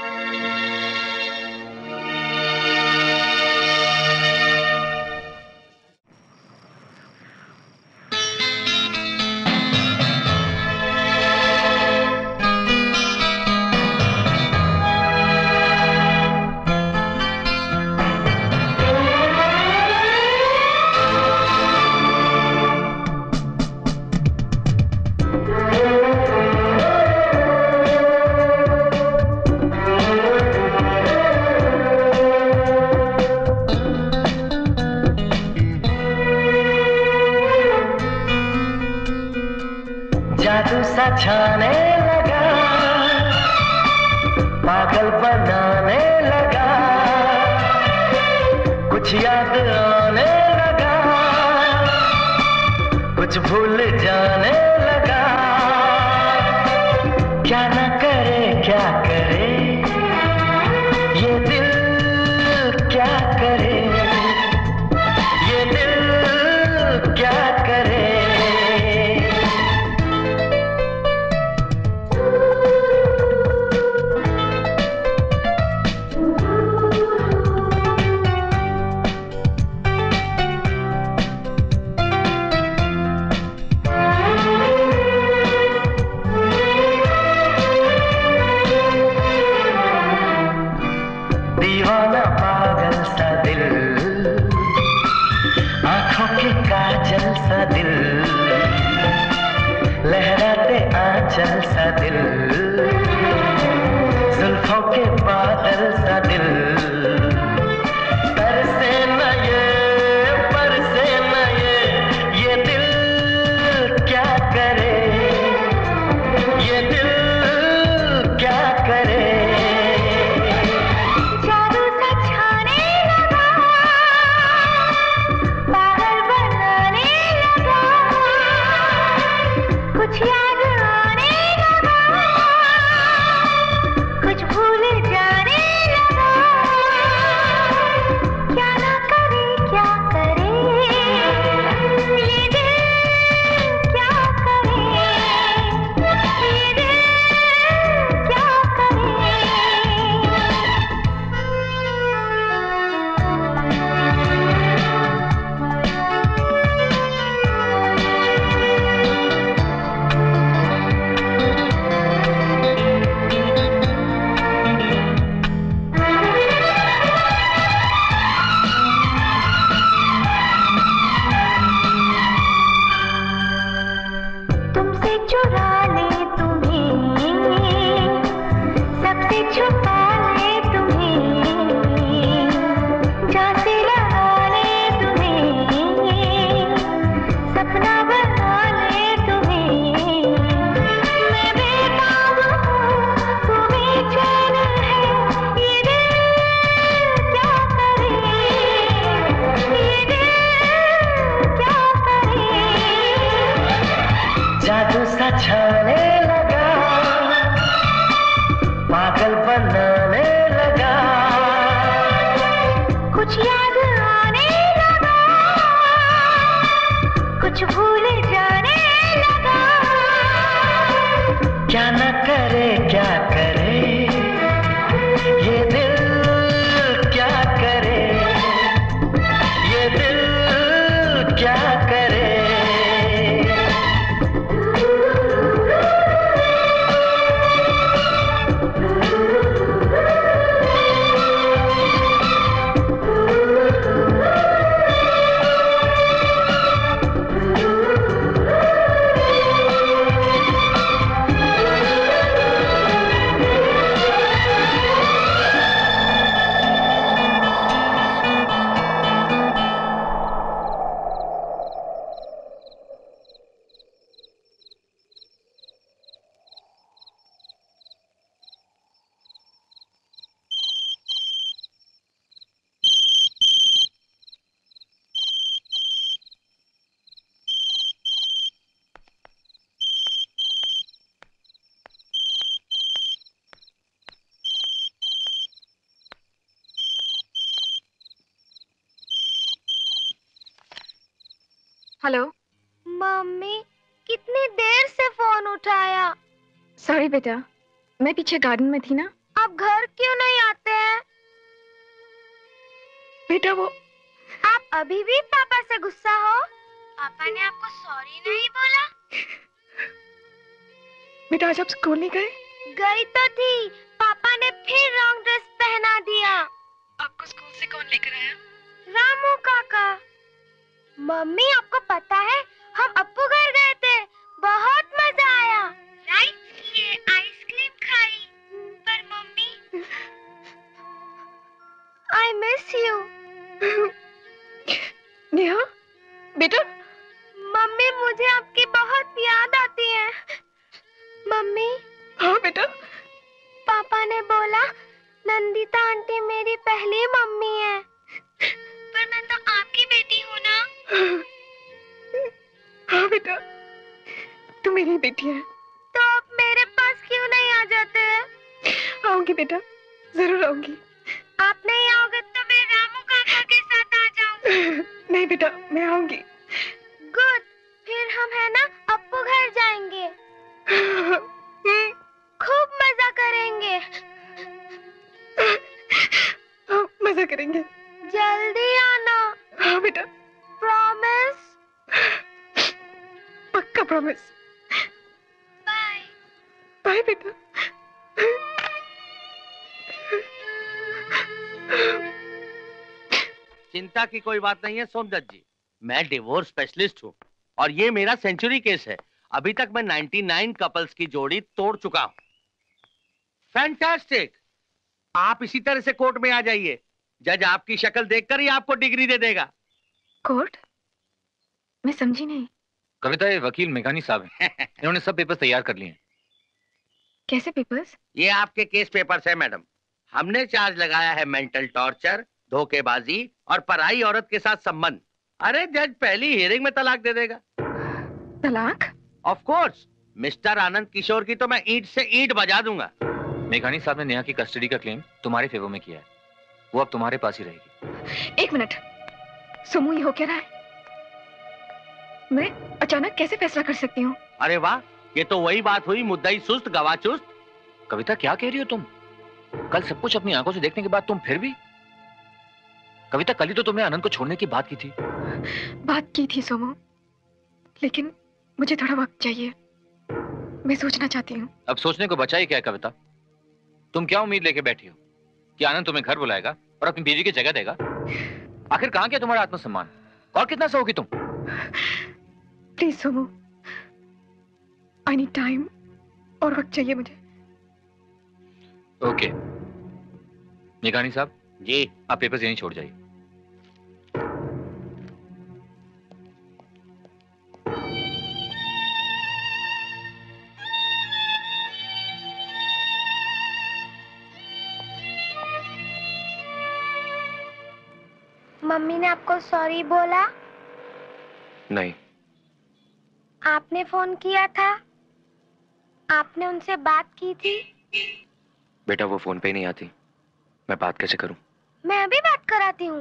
हेलो मम्मी, कितनी देर से फोन उठाया? सॉरी बेटा, मैं पीछे गार्डन में थी ना। आप घर क्यों नहीं आते हैं? बेटा वो आप अभी भी पापा से गुस्सा हो? पापा ने आपको सॉरी नहीं बोला? बेटा आज आप स्कूल नहीं गए? गई तो थी, पापा ने फिर रॉन्ग ड्रेस पहना दिया। आपको स्कूल से कौन लेकर आया? रामू काका। मम्मी आपको पता है हम अप्पू घर गए थे, बहुत मजा आया। राइट, ये आइसक्रीम खाई। पर mummy I miss you. नेहा बेटा, मम्मी मुझे आपकी बहुत याद आती है। मम्मी। हाँ बेटा। पापा ने बोला नंदिता आंटी मेरी पहली मम्मी है, पर मैं तो आपकी बेटी हूँ ना। हाँ बेटा, तुम मेरी बेटी है। तो आप मेरे पास क्यों नहीं आ जाते हैं? आऊंगी बेटा, जरूर आऊंगी। आप नहीं आओगे तो मैं रामू काका के साथ आ जाऊंगी। नहीं बेटा, मैं आऊंगी। गुड, फिर हम है ना अप्पू घर जाएंगे। खूब मजा करेंगे। हाँ, मजा करेंगे। जल्दी आना। हाँ बेटा। प्रॉमिस? पक्का प्रॉमिस। बाय। बाय बेटा। चिंता की कोई बात नहीं है सोमदत्त जी, मैं डिवोर्स स्पेशलिस्ट हूँ और ये मेरा सेंचुरी केस है। अभी तक मैं 99 कपल्स की जोड़ी तोड़ चुका हूँ। फैंटास्टिक। आप इसी तरह से कोर्ट में आ जाइए, जज आपकी शक्ल देखकर ही आपको डिग्री दे देगा। कोर्ट? मैं समझी नहीं। कविता, ये वकील मेघानी साहब हैं। इन्होंने सब पेपर्स तैयार कर लिए हैं। कैसे पेपर्स? ये आपके केस पेपर्स हैं मैडम। हमने चार्ज लगाया है मेंटल टॉर्चर, धोखेबाजी और पराई औरत के साथ संबंध। अरे जज पहली हियरिंग में तलाक दे देगा। तलाक? Of course. Mister आनंद किशोर की तो मैं ईंट से ईंट बजा दूंगा। मेघानी साहब ने नेहा की कस्टडी का क्लेम तुम्हारे फेवर में किया है, वो अब तुम्हारे पास ही रहेगी। एक मिनट, सुमू ये हो क्या रहा है? मैं अचानक कैसे फैसला कर सकती हूँ? अरे वाह, ये तो वही बात हुई, मुद्दाई सुस्त गवाह चुस्त। कविता क्या कह रही हो तुम? कल सब कुछ अपनी आंखों से देखने के बाद तुम फिर भी? कविता, कल ही तो तुमने आनंद को छोड़ने की बात की थी। बात की थी सोमू, लेकिन मुझे थोड़ा वक्त चाहिए, मैं सोचना चाहती हूँ। अब सोचने को बचा ही क्या है कविता? तुम क्या उम्मीद लेके बैठी हो कि आनंद तुम्हें घर बुलाएगा और अपनी बीवी की जगह देगा? आखिर कहाँ गया तुम्हारा आत्मसम्मान? और कितना सहोगी तुम? Please Somu, I need time और वक्त चाहिए मुझे। ओके। मेघानी साहब जी, आप पेपर्स यहीं छोड़ जाइए। मम्मी ने आपको सॉरी बोला? नहीं। आपने फोन किया था? आपने उनसे बात की थी? बेटा वो फोन पे नहीं आती, मैं बात कैसे करूं? मैं अभी बात कराती हूँ।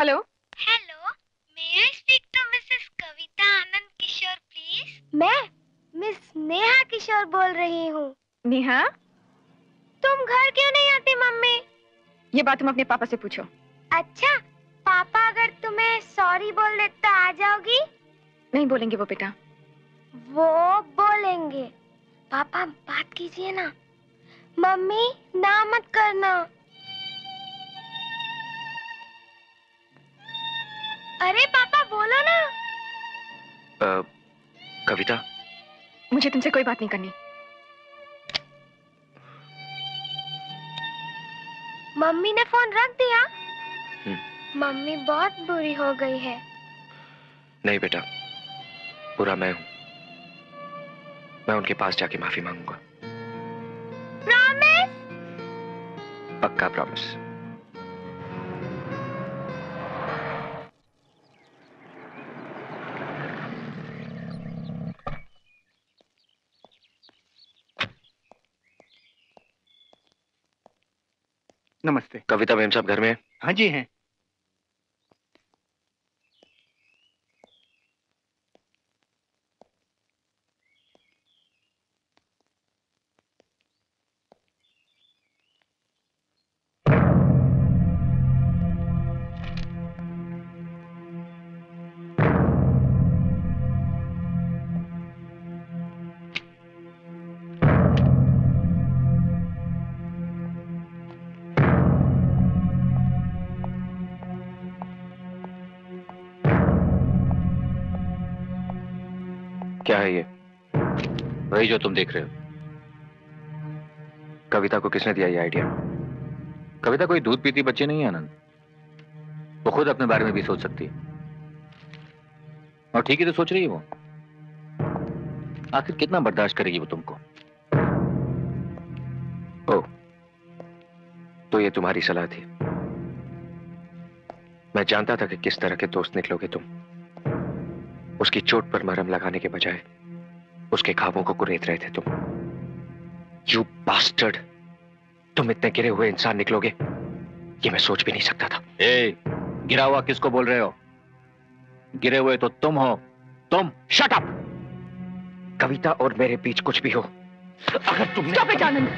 Hello. Hello, may I speak to missus कविता आनंद किशोर please? मैं मिस नेहा किशोर बोल रही हूँ। नेहा, तुम घर क्यों नहीं आती? मम्मी ये बात तुम अपने पापा से पूछो। अच्छा, पापा अगर तुम्हें सॉरी बोल दे तो आ जाओगी? नहीं बोलेंगे वो बेटा। वो बोलेंगे। पापा बात कीजिए ना। मम्मी ना मत करना। अरे पापा बोलो ना। कविता, मुझे तुमसे कोई बात नहीं करनी। मम्मी ने फोन रख दिया? मम्मी बहुत बुरी हो गई है। नहीं बेटा, बुरा मैं हूँ। मैं उनके पास जाके माफी मांगूंगा। प्रॉमिस? पक्का प्रॉमिस। नमस्ते। कविता मैम साहब घर में हैं? हाँ जी हैं। क्या है ये? वही जो तुम देख रहे हो। कविता को किसने दिया ये आइडिया? कविता कोई दूध पीती बच्ची नहीं है आनंद, वो खुद अपने बारे में भी सोच सकती है। और ठीक ही तो सोच रही है वो। आखिर कितना बर्दाश्त करेगी वो तुमको? ओ, तो ये तुम्हारी सलाह थी। मैं जानता था कि किस तरह के दोस्त निकलोगे तुम। उसकी चोट पर मरहम लगाने के बजाय उसके खाबों को कुरेद रहे थे तुम। यू बास्टर्ड, तुम इतने गिरे हुए इंसान निकलोगे ये मैं सोच भी नहीं सकता था। ए, गिरा हुआ किसको बोल रहे हो? गिरे हुए तो तुम हो। तुम शट अप। कविता और मेरे बीच कुछ भी हो, अगर तुमने stop it Anand,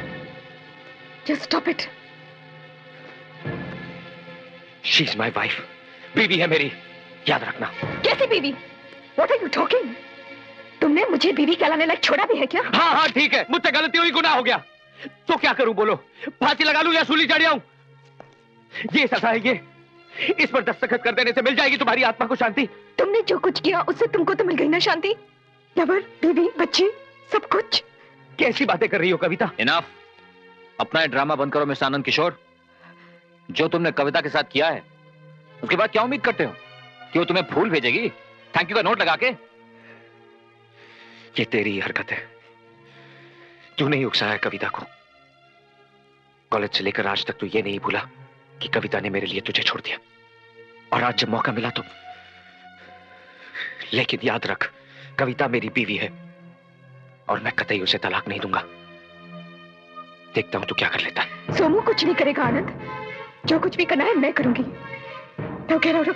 just stop it. She is my wife, बीवी है मेरी, याद रखना। कैसी बीवी? What are you talking? तुमने मुझे बीवी कहलाने लायक छोड़ा भी है क्या? हाँ हाँ ठीक है, मुझसे गलती हुई, गुनाह हो गया, तो क्या करूं बोलो? फांसी लगा लूं या सूली चढ़ जाऊं? ये सजा है ये, इस पर दस्तखत कर देने से मिल जाएगी तुम्हारी आत्मा को शांति। तुमने जो कुछ किया उससे तुमको तो मिल गई ना शांति? लवर, बीवी, बच्चे, सब कुछ। कैसी बातें कर रही हो कविता? इनफ, अपना ड्रामा बंद करो मिस्टर आनंद किशोर। जो तुमने कविता के साथ किया है उसके बाद क्या उम्मीद करते हो कि वो तुम्हें फूल भेजेगी थैंक यू का नोट लगा के? ये तेरी हरकत है, तूने ही उकसाया कविता को। कॉलेज से लेकर आज तक तू ये नहीं भूला कि कविता ने मेरे लिए तुझे छोड़ दिया, और आज जब मौका मिला तो। लेकिन याद रख, कविता मेरी बीवी है और मैं कतई उसे तलाक नहीं दूंगा। देखता हूं तू क्या कर लेता है। सोमू कुछ नहीं करेगा आनंद, जो कुछ भी करना है मैं करूंगी। तो कह रहा हूं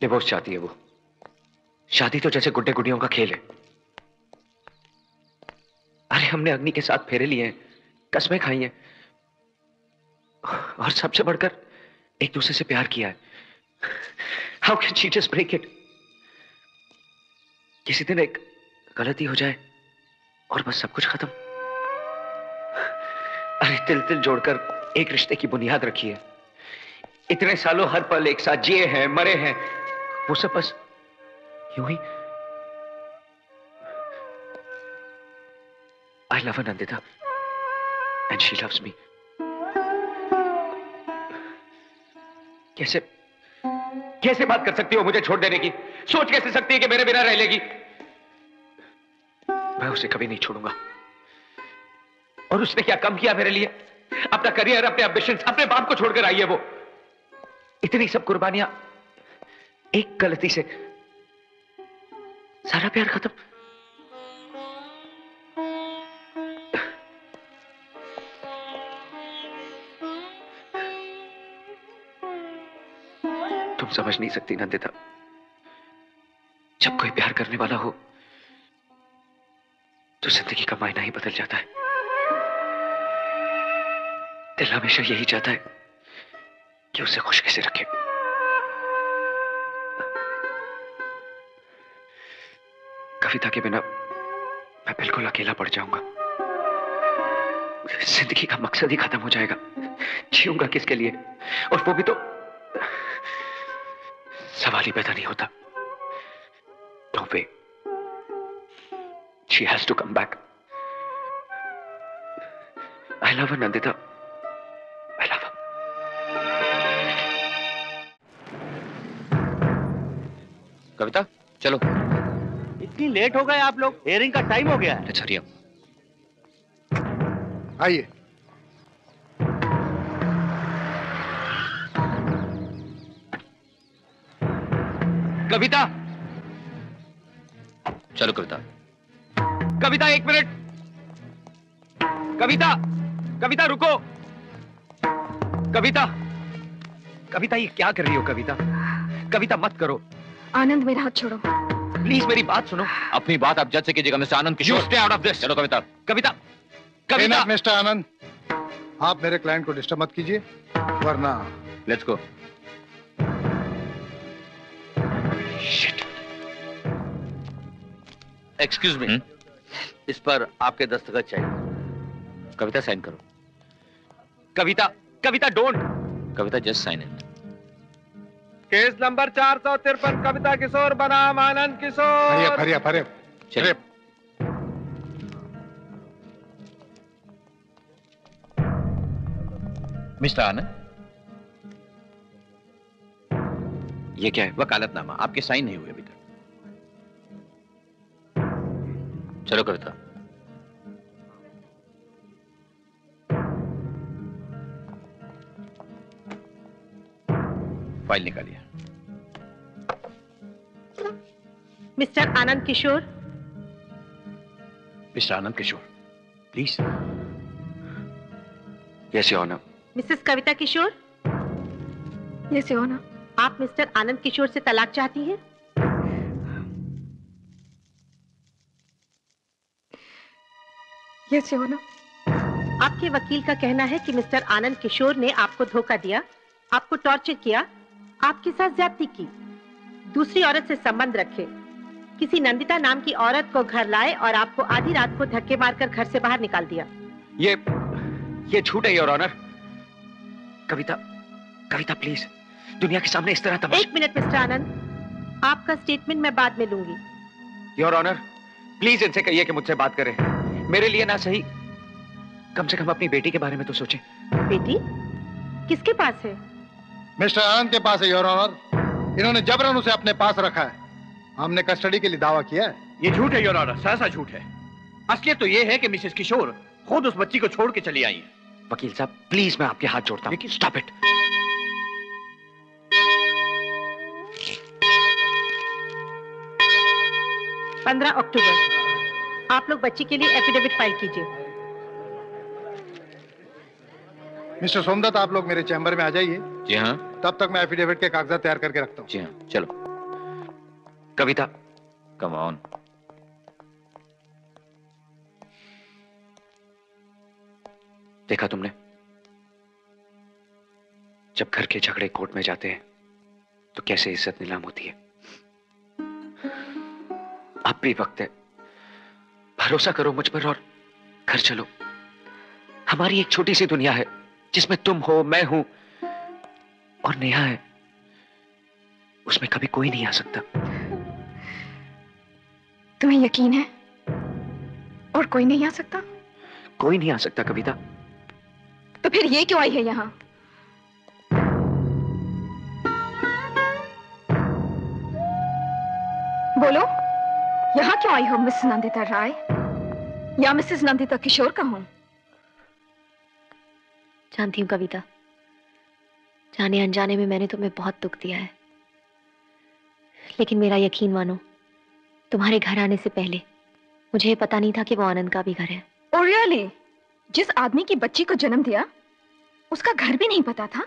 डिवोर्स चाहती है वो। शादी तो जैसे गुड्डे गुडियों का खेल है। अरे हमने अग्नि के साथ फेरे लिए हैं, कसमें खाई हैं, और सबसे बढ़कर एक दूसरे से प्यार किया है। How can she just break it? किसी दिन एक गलती हो जाए और बस सब कुछ खत्म। अरे तिल तिल जोड़कर एक रिश्ते की बुनियाद रखी है, इतने सालों हर पल एक साथ जिए हैं, मरे हैं, वो सब बस यूं ही। I love her Nandita and she loves me. कैसे कैसे बात कर सकती हो मुझे छोड़ देने की? सोच कैसे सकती है कि मेरे बिना रह लेगी? मैं उसे कभी नहीं छोड़ूंगा। और उसने क्या कम किया मेरे लिए? अपना करियर, अपने एम्बिशंस, अपने बाप को छोड़कर आई है वो। इतनी सब कुर्बानियां, एक गलती से सारा प्यार खत्म। तुम समझ नहीं सकती नंदिता, जब कोई प्यार करने वाला हो तो जिंदगी का मायना ही बदल जाता है। दिल हमेशा यही चाहता है कि उसे खुश कैसे रखे। कविता के बिना मैं बिल्कुल अकेला पड़ जाऊंगा। जिंदगी का मकसद ही खत्म हो जाएगा। जीऊंगा किसके लिए? और वो भी तो सवाल ही पैदा नहीं होता। No way. She has to come back. I love her, Nandita. I love her. कविता, चलो। इतनी लेट हो गए आप लोग, हेयरिंग का टाइम हो गया है। अच्छा रिया, आइए। कविता, चलो। कविता, कविता एक मिनट। कविता, कविता रुको। कविता, कविता ये क्या कर रही हो? कविता, कविता मत करो। आनंद मेरा हाथ छोड़ो प्लीज, मेरी बात सुनो। अपनी बात आप जज से कीजिएगा mister आनंद किशोर। Stay out of this. चलो कविता, कविता, कविता। मिस्टर आनंद, आप मेरे क्लाइंट को डिस्टर्ब मत कीजिए, वरना लेट्स गो। एक्सक्यूज मी, इस पर आपके दस्तखत चाहिए। कविता साइन करो। कविता, कविता don't. कविता just sign it. Case number 453 कविता Kishore बनाम आनंद किशोर। हरिया हरिया चलिए। मिस्टर आनंद, ये क्या है? वकालतनामा, आपके साइन नहीं हुए अभी तक। चलो कविता। फाइल निकालिए। Mister आनंद किशोर। Mister आनंद किशोर, please. Yes your honour. Mrs कविता Kishore. Yes your honour. आप मिस्टर आनंद किशोर से तलाक चाहती हैं? Yes your honour. आपके वकील का कहना है कि मिस्टर आनंद किशोर ने आपको धोखा दिया, आपको टॉर्चर किया, आपके साथ ज्यादती की, दूसरी औरत से संबंध रखे, किसी नंदिता नाम की औरत को घर लाए और आपको आधी रात को धक्के मारकर घर से बाहर निकाल दिया। ये झूठ है your honour. कविता, कविता please, दुनिया के सामने इस तरह तमाशा। एक मिनट मिस्टर आनंद, आपका स्टेटमेंट मैं बाद में लूंगी। योर ऑनर, प्लीज इनसे कहिए कि मुझसे बात करें। मेरे लिए ना सही, कम से कम अपनी बेटी के बारे में तो सोचें। बेटी किसके पास है? मिस्टर आनंद के पास है योर ऑनर। इन्होंने जबरन उसे अपने पास रखा है। हमने कस्टडी के लिए दावा किया है। ये झूठ है योर ऑनर, सरासर झूठ है। असलियत तो ये है कि मिसेस किशोर खुद उस बच्ची को छोड़ के चली आई है। वकील साहब प्लीज, मैं आपके हाथ जोड़ता हूँ। Stop it. पंद्रह 15 अक्टूबर, आप लोग बच्ची के लिए एफिडेविट फाइल कीजिए। मिस्टर सोमदत्त, आप लोग मेरे चैम्बर में आ जाइए। जी हाँ। तब तक मैं एफिडेविट के कागजात तैयार करके रखता हूँ। जी हाँ, चलो। कविता, come on. देखा तुमने, जब घर के झगड़े कोर्ट में जाते हैं तो कैसे इज्जत नीलाम होती है। अब भी वक्त है, भरोसा करो मुझ पर और घर चलो। हमारी एक छोटी सी दुनिया है जिसमें तुम हो, मैं हूं और नेहा है। उसमें कभी कोई नहीं आ सकता। तुम्हें यकीन है? और कोई नहीं आ सकता? कोई नहीं आ सकता कविता। तो फिर ये क्यों आई है यहां? बोलो, यहां क्यों आई हो? मिस नंदिता राय या मिसेस नंदिता किशोर का हूं। जानती हूँ कविता, जाने अनजाने में मैंने तुम्हें बहुत दुख दिया है, लेकिन मेरा यकीन मानो, तुम्हारे घर आने से पहले मुझे पता नहीं था कि वो आनंद का भी घर है। Oh really? जिस आदमी की बच्ची को जन्म दिया, उसका घर भी नहीं पता था?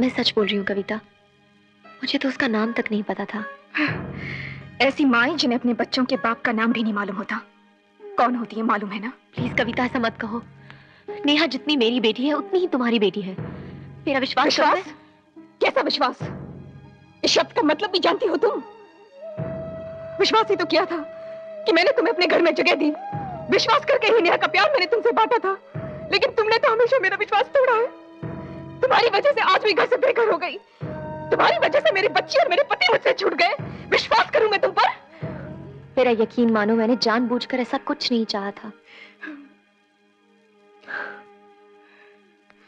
मैं सच बोल रही हूँ कविता, मुझे तो उसका नाम तक नहीं पता था। ऐसी माएं जिन्हें अपने बच्चों के बाप का नाम भी नहीं मालूम होता, कौन होती है मालूम है ना? प्लीज कविता, ऐसा मत कहो। नेहा जितनी मेरी बेटी है उतनी ही तुम्हारी बेटी है, मेरा विश्वास। विश्वास? कैसा विश्वास? इस शब्द का मतलब भी जानती हो तुम? विश्वास ही तो किया था कि मैंने तुम्हें अपने घर में जगह दी, विश्वास करके ही नेहा का प्यार मैंने तुमसे बांटा था, लेकिन तुमने तो हमेशा मेरा विश्वास तोड़ा है। तुम्हारी वजह से आज मैं घर से बेघर हो गई, तुम्हारी वजह से मेरी बच्ची और मेरे पति मुझसे छूट गए। विश्वास करूं मैं तुम पर? मेरा यकीन मानो, मैंने जानबूझकर ऐसा कुछ नहीं चाहा था।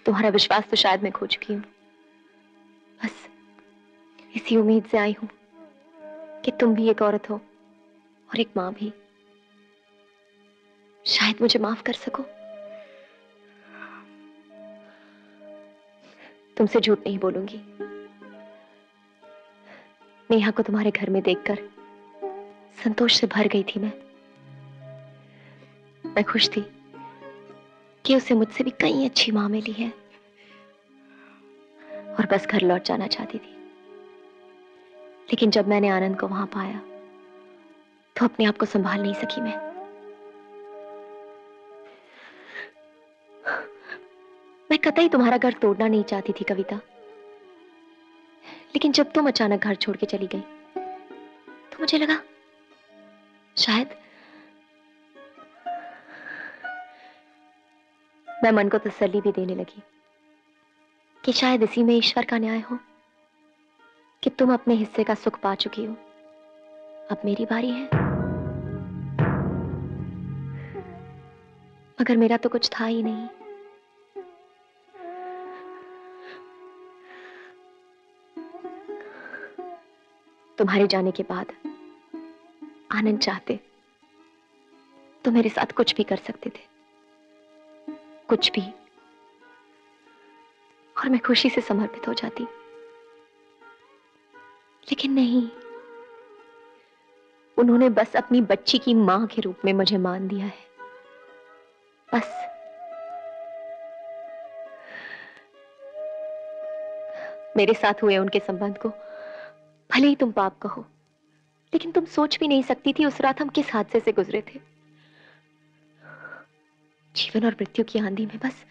तुम्हारा विश्वास तो शायद मैं खो चुकी हूँ, बस इसी उम्मीद से आई हूँ कि तुम भी एक औरत हो और एक माँ भी, शायद मुझे माफ कर सको। तुमसे झूठ नहीं बोलूंगी, नेहा को तुम्हारे घर में देखकर संतोष से भर गई थी मैं खुश थी कि उसे मुझसे भी कई अच्छी माँ मिली है और बस घर लौट जाना चाहती थी, लेकिन जब मैंने आनंद को वहां पाया तो अपने आप को संभाल नहीं सकी मैं। कतई तुम्हारा घर तोड़ना नहीं चाहती थी कविता, लेकिन जब तुम अचानक घर छोड़ के चली गई तो मुझे लगा शायद मैं मन को तसल्ली भी देने लगी कि शायद इसी में ईश्वर का न्याय हो कि तुम अपने हिस्से का सुख पा चुकी हो, अब मेरी बारी है। मगर मेरा तो कुछ था ही नहीं। तुम्हारे जाने के बाद आनंद चाहते तो मेरे साथ कुछ भी कर सकते थे, कुछ भी, और मैं खुशी से समर्पित हो जाती, लेकिन नहीं, उन्होंने बस अपनी बच्ची की मां के रूप में मुझे मान दिया है, बस। मेरे साथ हुए उनके संबंध को भले ही तुम पाप कहो, लेकिन तुम सोच भी नहीं सकती थी उस रात हम किस हादसे से गुजरे थे। जीवन और मृत्यु की आंधी में बस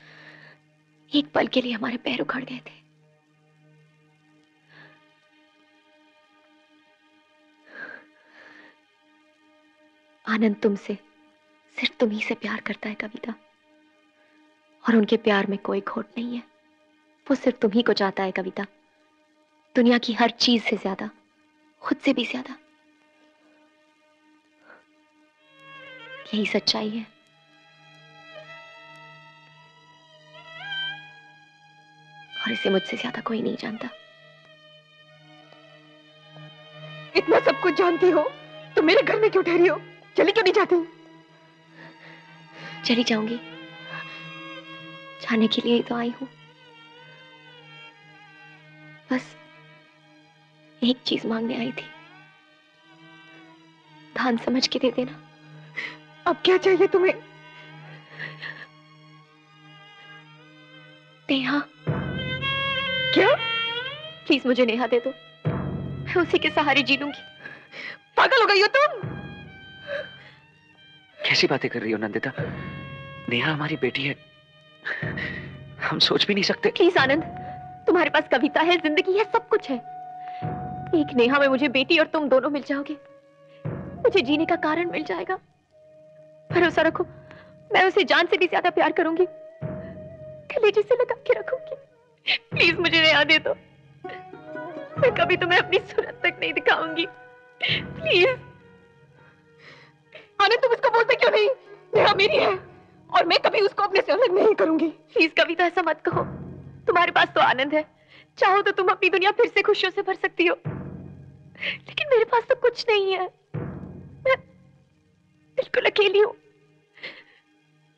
एक पल के लिए हमारे पैर उखड़ गए थे। आनंद तुमसे, सिर्फ तुम ही से प्यार करता है कविता, और उनके प्यार में कोई खोट नहीं है। वो सिर्फ तुम ही को चाहता है कविता, दुनिया की हर चीज से ज्यादा, खुद से भी ज्यादा। यही सच्चाई है। और इसे मुझसे ज्यादा कोई नहीं जानता। इतना सब कुछ जानती हो तो मेरे घर में क्यों ठहरी हो? चली क्यों नहीं जाती? चली जाऊंगी, जाने के लिए ही तो आई हूं। बस एक चीज मांगने आई थी, धान समझ के दे देना। अब क्या चाहिए तुम्हें? नेहा। क्या? प्लीज मुझे नेहा दे दो, मैं उसी के सहारे जी लूंगी। पागल हो गई हो तुम? कैसी बातें कर रही हो नंदिता? नेहा हमारी बेटी है, हम सोच भी नहीं सकते। प्लीज आनंद, तुम्हारे पास कविता है, जिंदगी है, सब कुछ है। एक नेहा में मुझे बेटी और तुम दोनों मिल जाओगे, मुझे जीने का कारण मिल जाएगा। भरोसा रखो, मैं उसे जान से भी ज्यादा प्यार करूंगी, कलेजे से लगा के रखूंगी। प्लीज मुझे नेहा दे दो, मैं कभी तुम्हें अपनी सूरत तक नहीं दिखाऊंगी, प्लीज। आनंद, तुम उसको बोलते क्यों नहीं? नेहा मेरी है और मैं कभी उसको अपने से अलग नहीं करूंगी। प्लीज कविता, ऐसा मत कहो। तुम्हारे पास तो आनंद है, चाहो तो तुम अपनी दुनिया फिर से खुशियों से भर सकती हो, लेकिन मेरे पास तो कुछ नहीं है। मैं बिल्कुल अकेली हूं,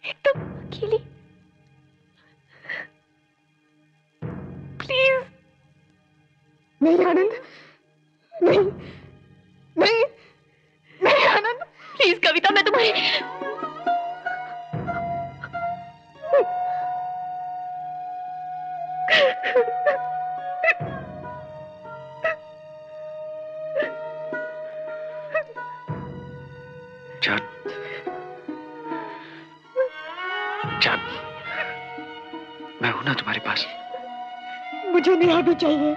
एकदम अकेली। प्लीज। नहीं आनंद, नहीं नहीं नहीं आनंद। प्लीज कविता, मैं तुम्हारी। जान, मैं हूं ना तुम्हारे पास। मुझे नेहा भी चाहिए।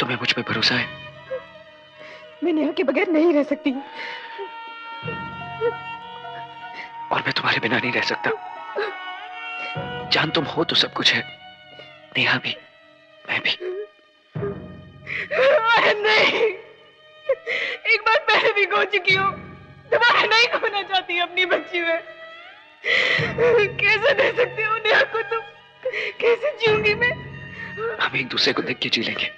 तुम्हें मुझ पे भरोसा है? मैं नेहा के बगैर नहीं रह सकती, और मैं तुम्हारे बिना नहीं रह सकता। जान, तुम हो तो सब कुछ है, नेहा भी, मैं भी। नहीं, एक बार पहले भी खो चुकी हूँ, दोबारा नहीं खोना चाहती अपनी बच्ची में। कैसे दे सकती हूँ नेहा को? तुम कैसे जीऊंगी मैं? हम एक दूसरे को देख के जी लेंगे।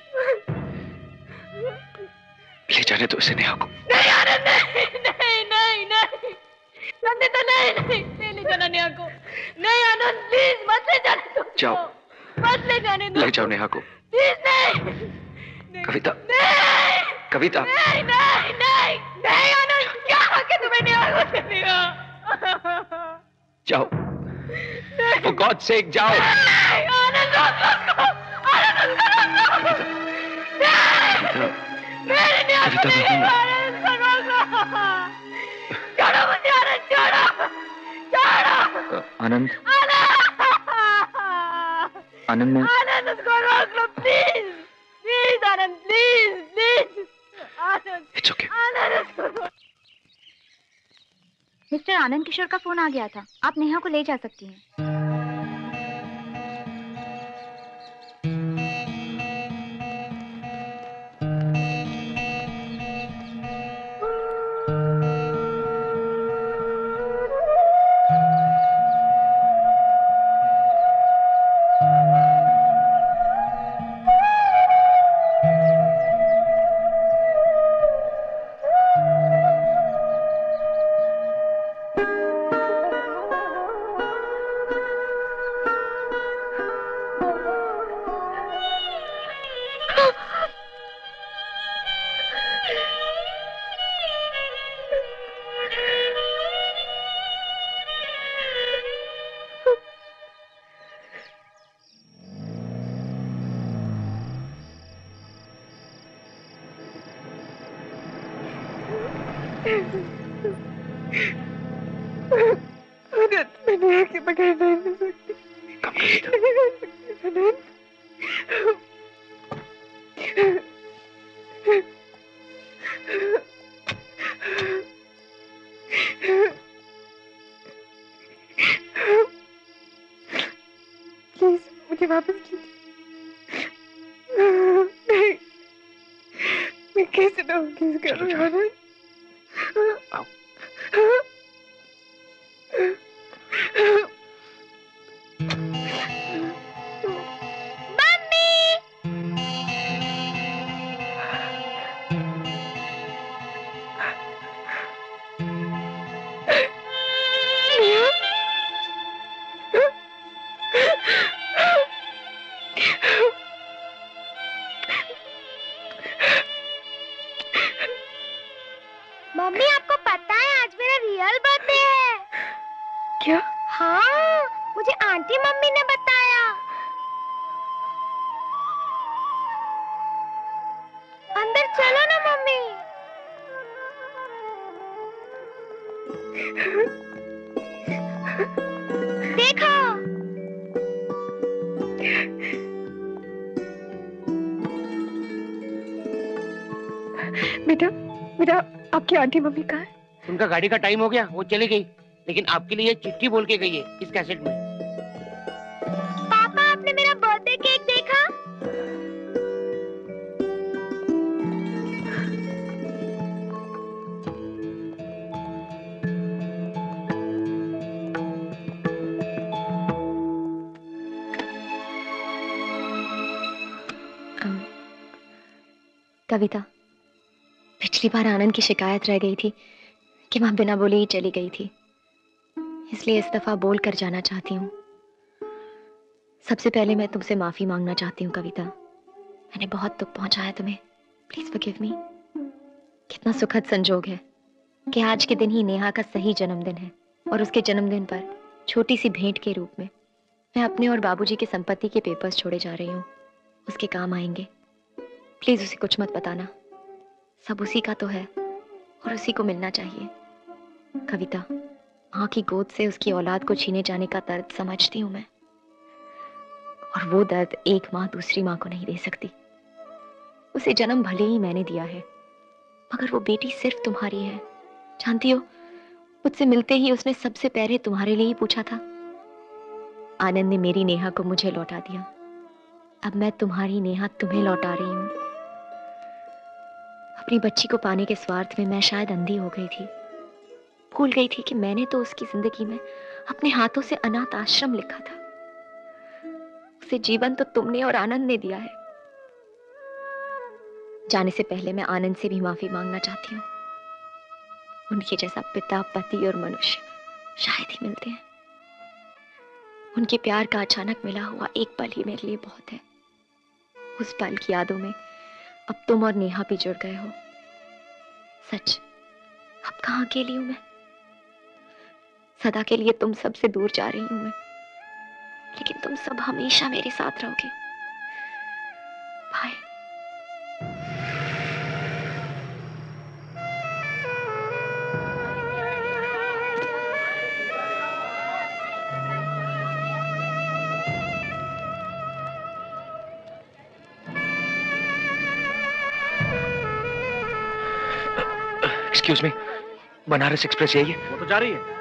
ले जाने तो उसे नेहा को। नहीं आनंद, नहीं नहीं नहीं नहीं नंदिता, नहीं नहीं नहीं, ले जाना नेहा को। नहीं आनंद, प्लीज मत ले जाने दो। जाओ, मत ले जाने दो। ले जाओ नेहा को, प्लीज। नहीं कविता, नहीं कविता, नहीं नहीं नहीं नहीं आनंद, क्या हक है तुम्हें नेहा को देने का? जाओ, for God's sake, जाओ। नहीं आनंद, रोको, आनंद रोको, रोको। मेरे नेहा को मेरे छोड़ो, मुझे आनंद छोड़ो, छोड़ो। Anand, Anand, Anand, please please Anand, please please Anand. It's okay Anand. Mister आनंद किशोर का फोन आ गया था, आप नेहा को ले जा सकती हैं। आंटी मम्मी कहाँ है? उनका गाड़ी का टाइम हो गया, वो चली गई, लेकिन आपके लिए चिट्ठी बोल के गई है इस कैसेट में। पापा, आपने मेरा बर्थडे केक देखा? कविता, पिछली बार आनंद की शिकायत रह गई थी कि मां बिना बोले ही चली गई थी, इसलिए इस दफा बोल कर जाना चाहती हूँ। सबसे पहले मैं तुमसे माफी मांगना चाहती हूँ कविता, मैंने बहुत दुख पहुंचाया तुम्हें। Please forgive me. कितना सुखद संजोग है कि आज के दिन ही नेहा का सही जन्मदिन है और उसके जन्मदिन पर छोटी सी भेंट के रूप में मैं अपने और बाबूजी के संपत्ति के पेपर्स छोड़े जा रही हूँ, उसके काम आएंगे। प्लीज उसे कुछ मत बताना, सब उसी का तो है और उसी को मिलना चाहिए। कविता, माँ की गोद से उसकी औलाद को छीने जाने का दर्द समझती हूँ मैं, और वो दर्द एक माँ दूसरी माँ को नहीं दे सकती। उसे जन्म भले ही मैंने दिया है, मगर वो बेटी सिर्फ तुम्हारी है। जानती हो, मुझसे मिलते ही उसने सबसे पहले तुम्हारे लिए ही पूछा था। आनंद ने मेरी नेहा को मुझे लौटा दिया, अब मैं तुम्हारी नेहा तुम्हें लौटा रही हूँ। अपनी बच्ची को पाने के स्वार्थ में मैं शायद अंधी हो गई थी, भूल गई थी कि मैंने तो उसकी जिंदगी में अपने हाथों से अनाथ आश्रम लिखा था। उसे जीवन तो तुमने और आनंद ने दिया है। जाने से पहले मैं आनंद से भी माफी मांगना चाहती हूँ। उनके जैसा पिता, पति और मनुष्य शायद ही मिलते हैं। उनके प्यार का अचानक मिला हुआ एक पल ही मेरे लिए बहुत है। उस पल की यादों में अब तुम और नेहा भी जुड़ गए हो। सच, अब कहाँ अकेली हूं मैं, सदा के लिए तुम सब से दूर जा रही हूं मैं, लेकिन तुम सब हमेशा मेरे साथ रहोगे। Bye. Excuse me, बनारस एक्सप्रेस यही है? वो तो जा रही है।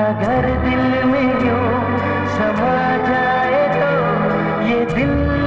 अगर दिल में यूं समा जाए तो ये दिल